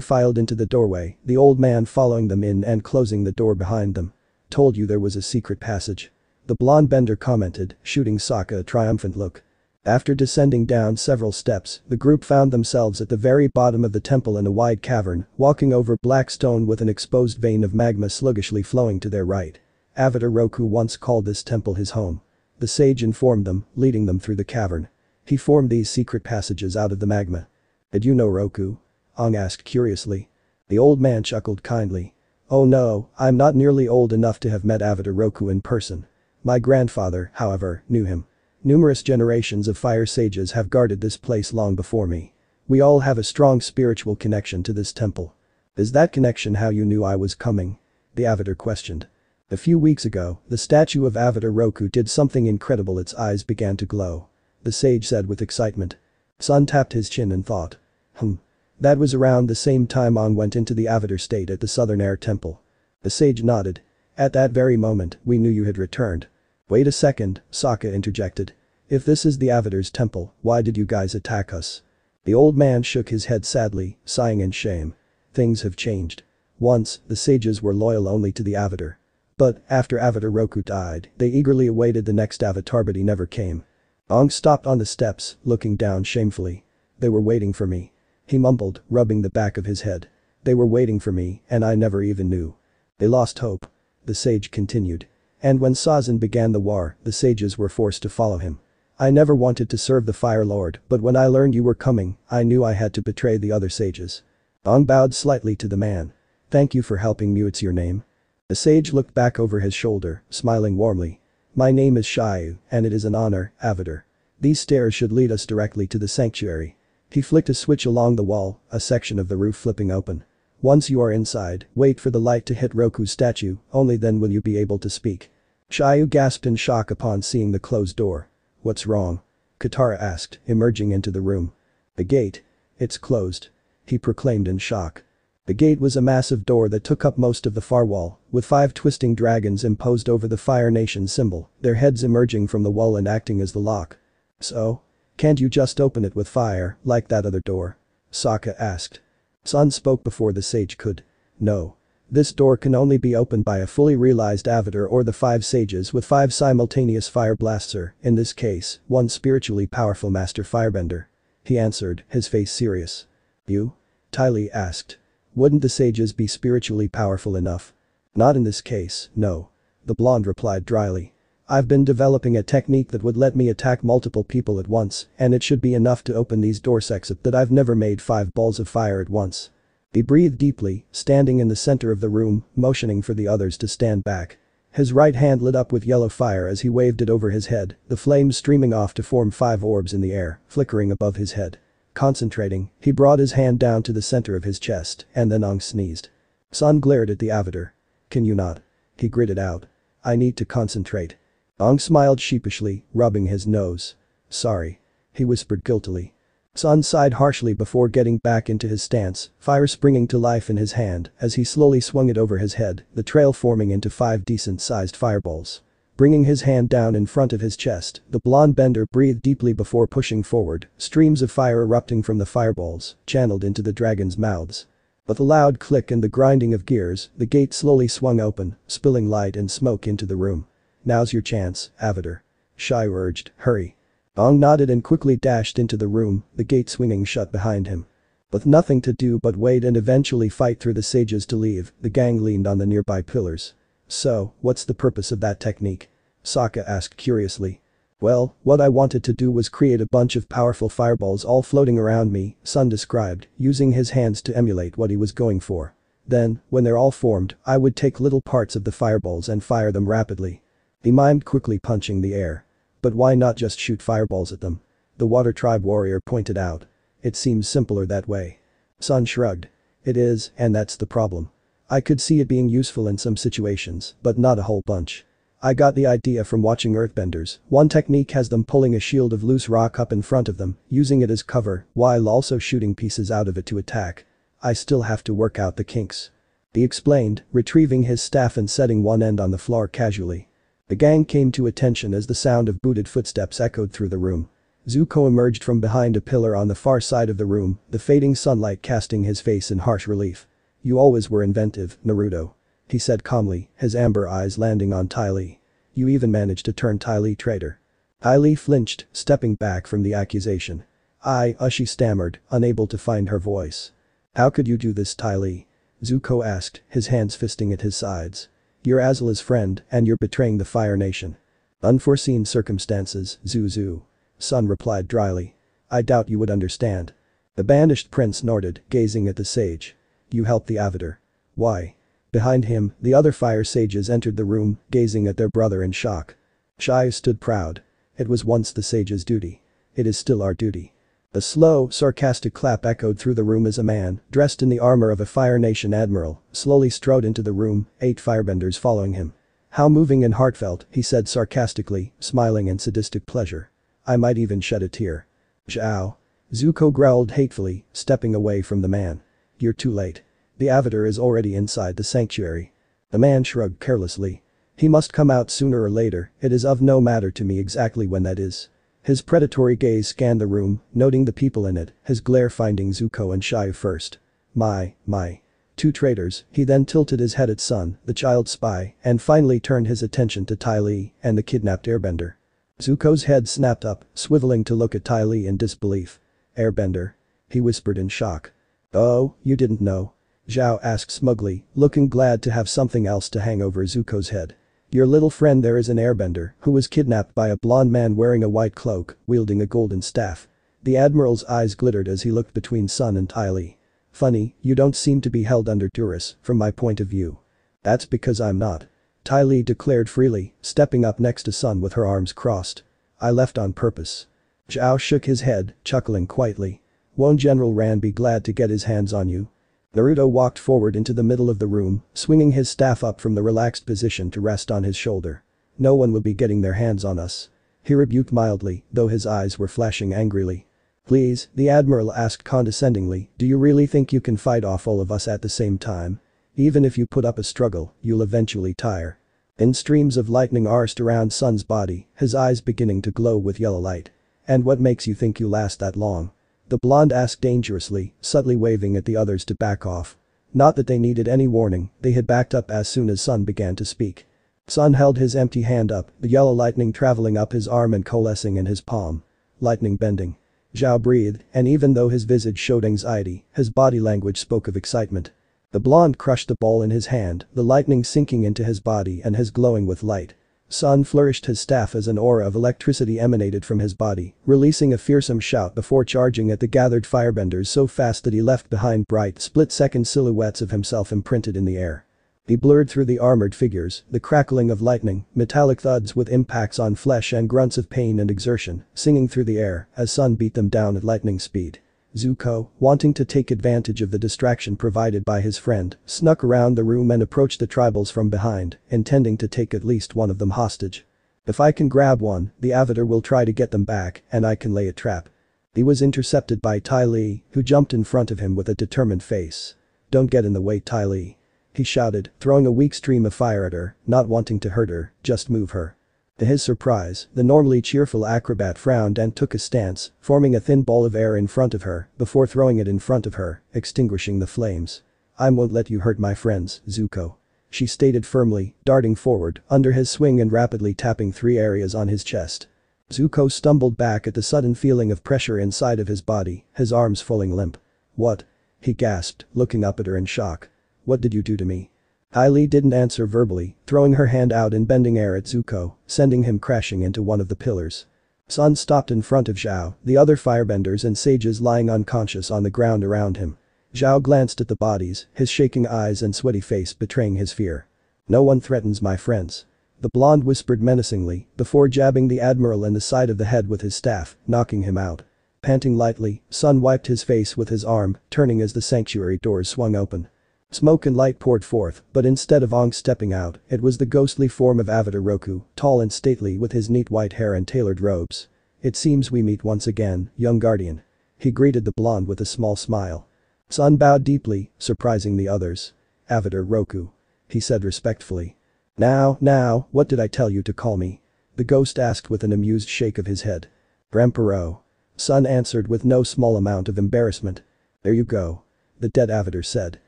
filed into the doorway, the old man following them in and closing the door behind them. Told you there was a secret passage. The blonde bender commented, shooting Sokka a triumphant look. After descending down several steps, the group found themselves at the very bottom of the temple in a wide cavern, walking over black stone with an exposed vein of magma sluggishly flowing to their right. Avatar Roku once called this temple his home. The sage informed them, leading them through the cavern. He formed these secret passages out of the magma. Did you know Roku? Aang asked curiously. The old man chuckled kindly. Oh no, I'm not nearly old enough to have met Avatar Roku in person. My grandfather, however, knew him. Numerous generations of fire sages have guarded this place long before me. We all have a strong spiritual connection to this temple. Is that connection how you knew I was coming? The Avatar questioned. A few weeks ago, the statue of Avatar Roku did something incredible. Its eyes began to glow. The sage said with excitement. Sun tapped his chin and thought. Hmm. That was around the same time Aang went into the Avatar state at the Southern Air Temple. The sage nodded. At that very moment, we knew you had returned. Wait a second, Sokka interjected. If this is the Avatar's temple, why did you guys attack us? The old man shook his head sadly, sighing in shame. Things have changed. Once, the sages were loyal only to the Avatar. But, after Avatar Roku died, they eagerly awaited the next Avatar but he never came. Aang stopped on the steps, looking down shamefully. They were waiting for me. He mumbled, rubbing the back of his head. They were waiting for me, and I never even knew. They lost hope. The sage continued. And when Sazan began the war, the sages were forced to follow him. I never wanted to serve the Fire Lord, but when I learned you were coming, I knew I had to betray the other sages. Aang bowed slightly to the man. Thank you for helping me. What's your name? The sage looked back over his shoulder, smiling warmly. My name is Shiyu, and it is an honor, Avatar. These stairs should lead us directly to the sanctuary. He flicked a switch along the wall, a section of the roof flipping open. Once you are inside, wait for the light to hit Roku's statue, only then will you be able to speak. Shiyu gasped in shock upon seeing the closed door. What's wrong? Katara asked, emerging into the room. The gate. It's closed. He proclaimed in shock. The gate was a massive door that took up most of the far wall, with five twisting dragons imposed over the Fire Nation symbol, their heads emerging from the wall and acting as the lock. So? Can't you just open it with fire, like that other door? Sokka asked. Sun spoke before the sage could. No. This door can only be opened by a fully realized Avatar or the five sages with five simultaneous fire blasts, or, in this case, one spiritually powerful master firebender. He answered, his face serious. You? Ty Lee asked. Wouldn't the sages be spiritually powerful enough? Not in this case, no. The blonde replied dryly. I've been developing a technique that would let me attack multiple people at once, and it should be enough to open these doors except that I've never made five balls of fire at once. He breathed deeply, standing in the center of the room, motioning for the others to stand back. His right hand lit up with yellow fire as he waved it over his head, the flames streaming off to form five orbs in the air, flickering above his head. Concentrating, he brought his hand down to the center of his chest, and then Aang sneezed. Sun glared at the Avatar. Can you not? He gritted out. I need to concentrate. Aang smiled sheepishly, rubbing his nose. Sorry. He whispered guiltily. Sun sighed harshly before getting back into his stance, fire springing to life in his hand as he slowly swung it over his head, the trail forming into five decent-sized fireballs. Bringing his hand down in front of his chest, the blonde bender breathed deeply before pushing forward, streams of fire erupting from the fireballs, channeled into the dragon's mouths. With a loud click and the grinding of gears, the gate slowly swung open, spilling light and smoke into the room. Now's your chance, Avatar. Shiyu urged, hurry. Aang nodded and quickly dashed into the room, the gate swinging shut behind him. With nothing to do but wait and eventually fight through the sages to leave, the gang leaned on the nearby pillars. So, what's the purpose of that technique? Sokka asked curiously. Well, what I wanted to do was create a bunch of powerful fireballs all floating around me, Sun described, using his hands to emulate what he was going for. Then, when they're all formed, I would take little parts of the fireballs and fire them rapidly. He mimed quickly punching the air. But why not just shoot fireballs at them? The water tribe warrior pointed out. It seems simpler that way. Sun shrugged. It is, and that's the problem. I could see it being useful in some situations, but not a whole bunch. I got the idea from watching earthbenders. One technique has them pulling a shield of loose rock up in front of them, using it as cover, while also shooting pieces out of it to attack. I still have to work out the kinks. He explained, retrieving his staff and setting one end on the floor casually. The gang came to attention as the sound of booted footsteps echoed through the room. Zuko emerged from behind a pillar on the far side of the room, the fading sunlight casting his face in harsh relief. You always were inventive, Naruto. He said calmly, his amber eyes landing on Ty Lee. You even managed to turn Ty Lee traitor. Ty Lee flinched, stepping back from the accusation. I, uh, she stammered, unable to find her voice. How could you do this, Ty Lee? Zuko asked, his hands fisting at his sides. You're Azula's friend, and you're betraying the Fire Nation. Unforeseen circumstances, Zuzu. Sun replied dryly. I doubt you would understand. The banished prince snorted, gazing at the sage. You helped the Avatar. Why? Behind him, the other fire sages entered the room, gazing at their brother in shock. Shiyu stood proud. It was once the sage's duty. It is still our duty. A slow, sarcastic clap echoed through the room as a man, dressed in the armor of a Fire Nation admiral, slowly strode into the room, eight firebenders following him. How moving and heartfelt, he said sarcastically, smiling in sadistic pleasure. I might even shed a tear. Zhao. Zuko growled hatefully, stepping away from the man. You're too late. The Avatar is already inside the sanctuary. The man shrugged carelessly. He must come out sooner or later, it is of no matter to me exactly when that is. His predatory gaze scanned the room, noting the people in it, his glare finding Zuko and Shiyu first. Mai, Mai. Two traitors, he then tilted his head at Sun, the child spy, and finally turned his attention to Ty Lee and the kidnapped airbender. Zuko's head snapped up, swiveling to look at Ty Lee in disbelief. Airbender? He whispered in shock. Oh, you didn't know? Zhao asked smugly, looking glad to have something else to hang over Zuko's head. Your little friend there is an airbender who was kidnapped by a blonde man wearing a white cloak, wielding a golden staff. The admiral's eyes glittered as he looked between Sun and Ty Lee. Funny, you don't seem to be held under duress, from my point of view. That's because I'm not. Ty Lee declared freely, stepping up next to Sun with her arms crossed. I left on purpose. Zhao shook his head, chuckling quietly. Won't General Ran be glad to get his hands on you? Naruto walked forward into the middle of the room, swinging his staff up from the relaxed position to rest on his shoulder. No one will be getting their hands on us. He rebuked mildly, though his eyes were flashing angrily. Please, the admiral asked condescendingly, do you really think you can fight off all of us at the same time? Even if you put up a struggle, you'll eventually tire. And streams of lightning arced around Sun's body, his eyes beginning to glow with yellow light. And what makes you think you last that long? The blonde asked dangerously, subtly waving at the others to back off. Not that they needed any warning, they had backed up as soon as Sun began to speak. Sun held his empty hand up, the yellow lightning traveling up his arm and coalescing in his palm. Lightning bending. Zhao breathed, and even though his visage showed anxiety, his body language spoke of excitement. The blonde crushed the ball in his hand, the lightning sinking into his body and his glowing with light. Sun flourished his staff as an aura of electricity emanated from his body, releasing a fearsome shout before charging at the gathered firebenders so fast that he left behind bright split-second silhouettes of himself imprinted in the air. He blurred through the armored figures, the crackling of lightning, metallic thuds with impacts on flesh and grunts of pain and exertion, singing through the air as Sun beat them down at lightning speed. Zuko, wanting to take advantage of the distraction provided by his friend, snuck around the room and approached the tribals from behind, intending to take at least one of them hostage. If I can grab one, the Avatar will try to get them back, and I can lay a trap. He was intercepted by Ty Lee, who jumped in front of him with a determined face. Don't get in the way, Ty Lee. He shouted, throwing a weak stream of fire at her, not wanting to hurt her, just move her. To his surprise, the normally cheerful acrobat frowned and took a stance, forming a thin ball of air in front of her, before throwing it in front of her, extinguishing the flames. I won't let you hurt my friends, Zuko. She stated firmly, darting forward, under his swing and rapidly tapping three areas on his chest. Zuko stumbled back at the sudden feeling of pressure inside of his body, his arms falling limp. What? He gasped, looking up at her in shock. What did you do to me? Ty Lee didn't answer verbally, throwing her hand out and bending air at Zuko, sending him crashing into one of the pillars. Sun stopped in front of Zhao, the other firebenders and sages lying unconscious on the ground around him. Zhao glanced at the bodies, his shaking eyes and sweaty face betraying his fear. "No one threatens my friends," the blonde whispered menacingly, before jabbing the admiral in the side of the head with his staff, knocking him out. Panting lightly, Sun wiped his face with his arm, turning as the sanctuary doors swung open. Smoke and light poured forth, but instead of Aang stepping out, it was the ghostly form of Avatar Roku, tall and stately with his neat white hair and tailored robes. "It seems we meet once again, young guardian." He greeted the blonde with a small smile. Sun bowed deeply, surprising the others. "Avatar Roku," he said respectfully. "Now, now, what did I tell you to call me?" the ghost asked with an amused shake of his head. "Rempero," Sun answered with no small amount of embarrassment. "There you go," the dead Avatar said.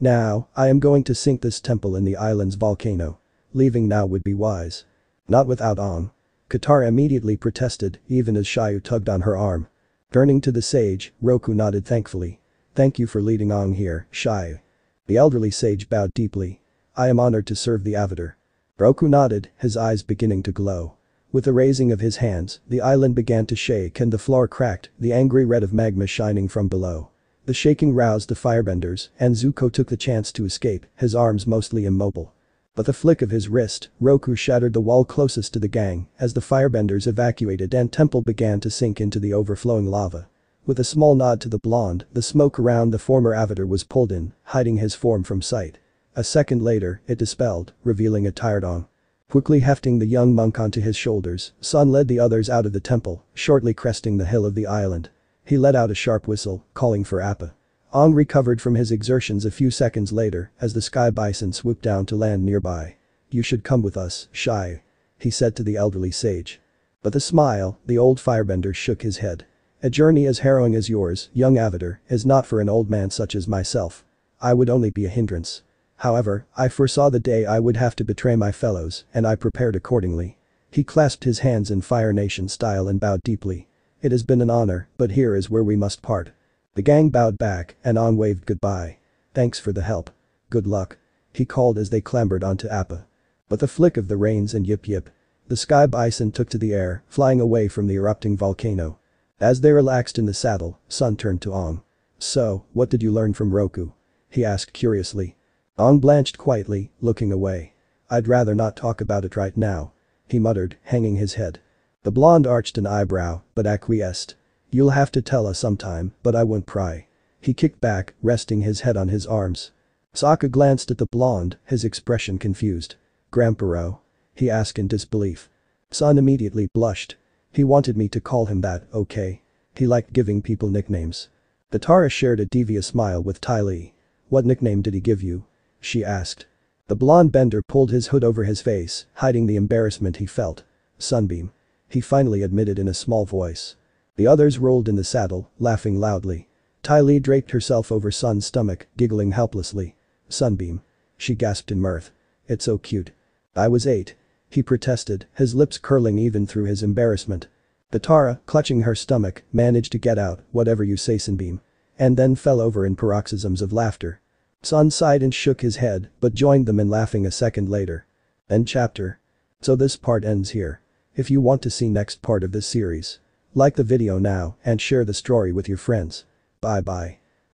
"Now, I am going to sink this temple in the island's volcano. Leaving now would be wise." "Not without Aang," Katara immediately protested, even as Shiyu tugged on her arm. Turning to the sage, Roku nodded thankfully. "Thank you for leading Aang here, Shiyu." The elderly sage bowed deeply. "I am honored to serve the Avatar." Roku nodded, his eyes beginning to glow. With the raising of his hands, the island began to shake and the floor cracked, the angry red of magma shining from below. The shaking roused the firebenders, and Zuko took the chance to escape, his arms mostly immobile. But the flick of his wrist, Roku shattered the wall closest to the gang, as the firebenders evacuated and temple began to sink into the overflowing lava. With a small nod to the blonde, the smoke around the former Avatar was pulled in, hiding his form from sight. A second later, it dispelled, revealing a tired Aang. Quickly hefting the young monk onto his shoulders, Sun led the others out of the temple, shortly cresting the hill of the island. He let out a sharp whistle, calling for Appa. Aang recovered from his exertions a few seconds later as the sky bison swooped down to land nearby. "You should come with us, Shiyu," he said to the elderly sage. But the smile, the old firebender shook his head. "A journey as harrowing as yours, young Avatar, is not for an old man such as myself. I would only be a hindrance. However, I foresaw the day I would have to betray my fellows, and I prepared accordingly." He clasped his hands in Fire Nation style and bowed deeply. "It has been an honor, but here is where we must part." The gang bowed back, and Aang waved goodbye. "Thanks for the help. Good luck," he called as they clambered onto Appa. But the flick of the reins and yip yip. The sky bison took to the air, flying away from the erupting volcano. As they relaxed in the saddle, Sun turned to Aang. "So, what did you learn from Roku?" he asked curiously. Aang blanched quietly, looking away. "I'd rather not talk about it right now," he muttered, hanging his head. The blonde arched an eyebrow, but acquiesced. "You'll have to tell us sometime, but I won't pry." He kicked back, resting his head on his arms. Sokka glanced at the blonde, his expression confused. "Grandpero?" he asked in disbelief. Sun immediately blushed. "He wanted me to call him that, okay? He liked giving people nicknames." Katara shared a devious smile with Ty Lee. "What nickname did he give you?" she asked. The blonde bender pulled his hood over his face, hiding the embarrassment he felt. "Sunbeam," he finally admitted in a small voice. The others rolled in the saddle, laughing loudly. Ty Lee draped herself over Sun's stomach, giggling helplessly. "Sunbeam," she gasped in mirth. "It's so cute. I was eight," he protested, his lips curling even through his embarrassment. Katara, clutching her stomach, managed to get out, "Whatever you say, Sunbeam," and then fell over in paroxysms of laughter. Sun sighed and shook his head, but joined them in laughing a second later. End chapter. So this part ends here. If you want to see next part of this series, like the video now and share the story with your friends. Bye bye.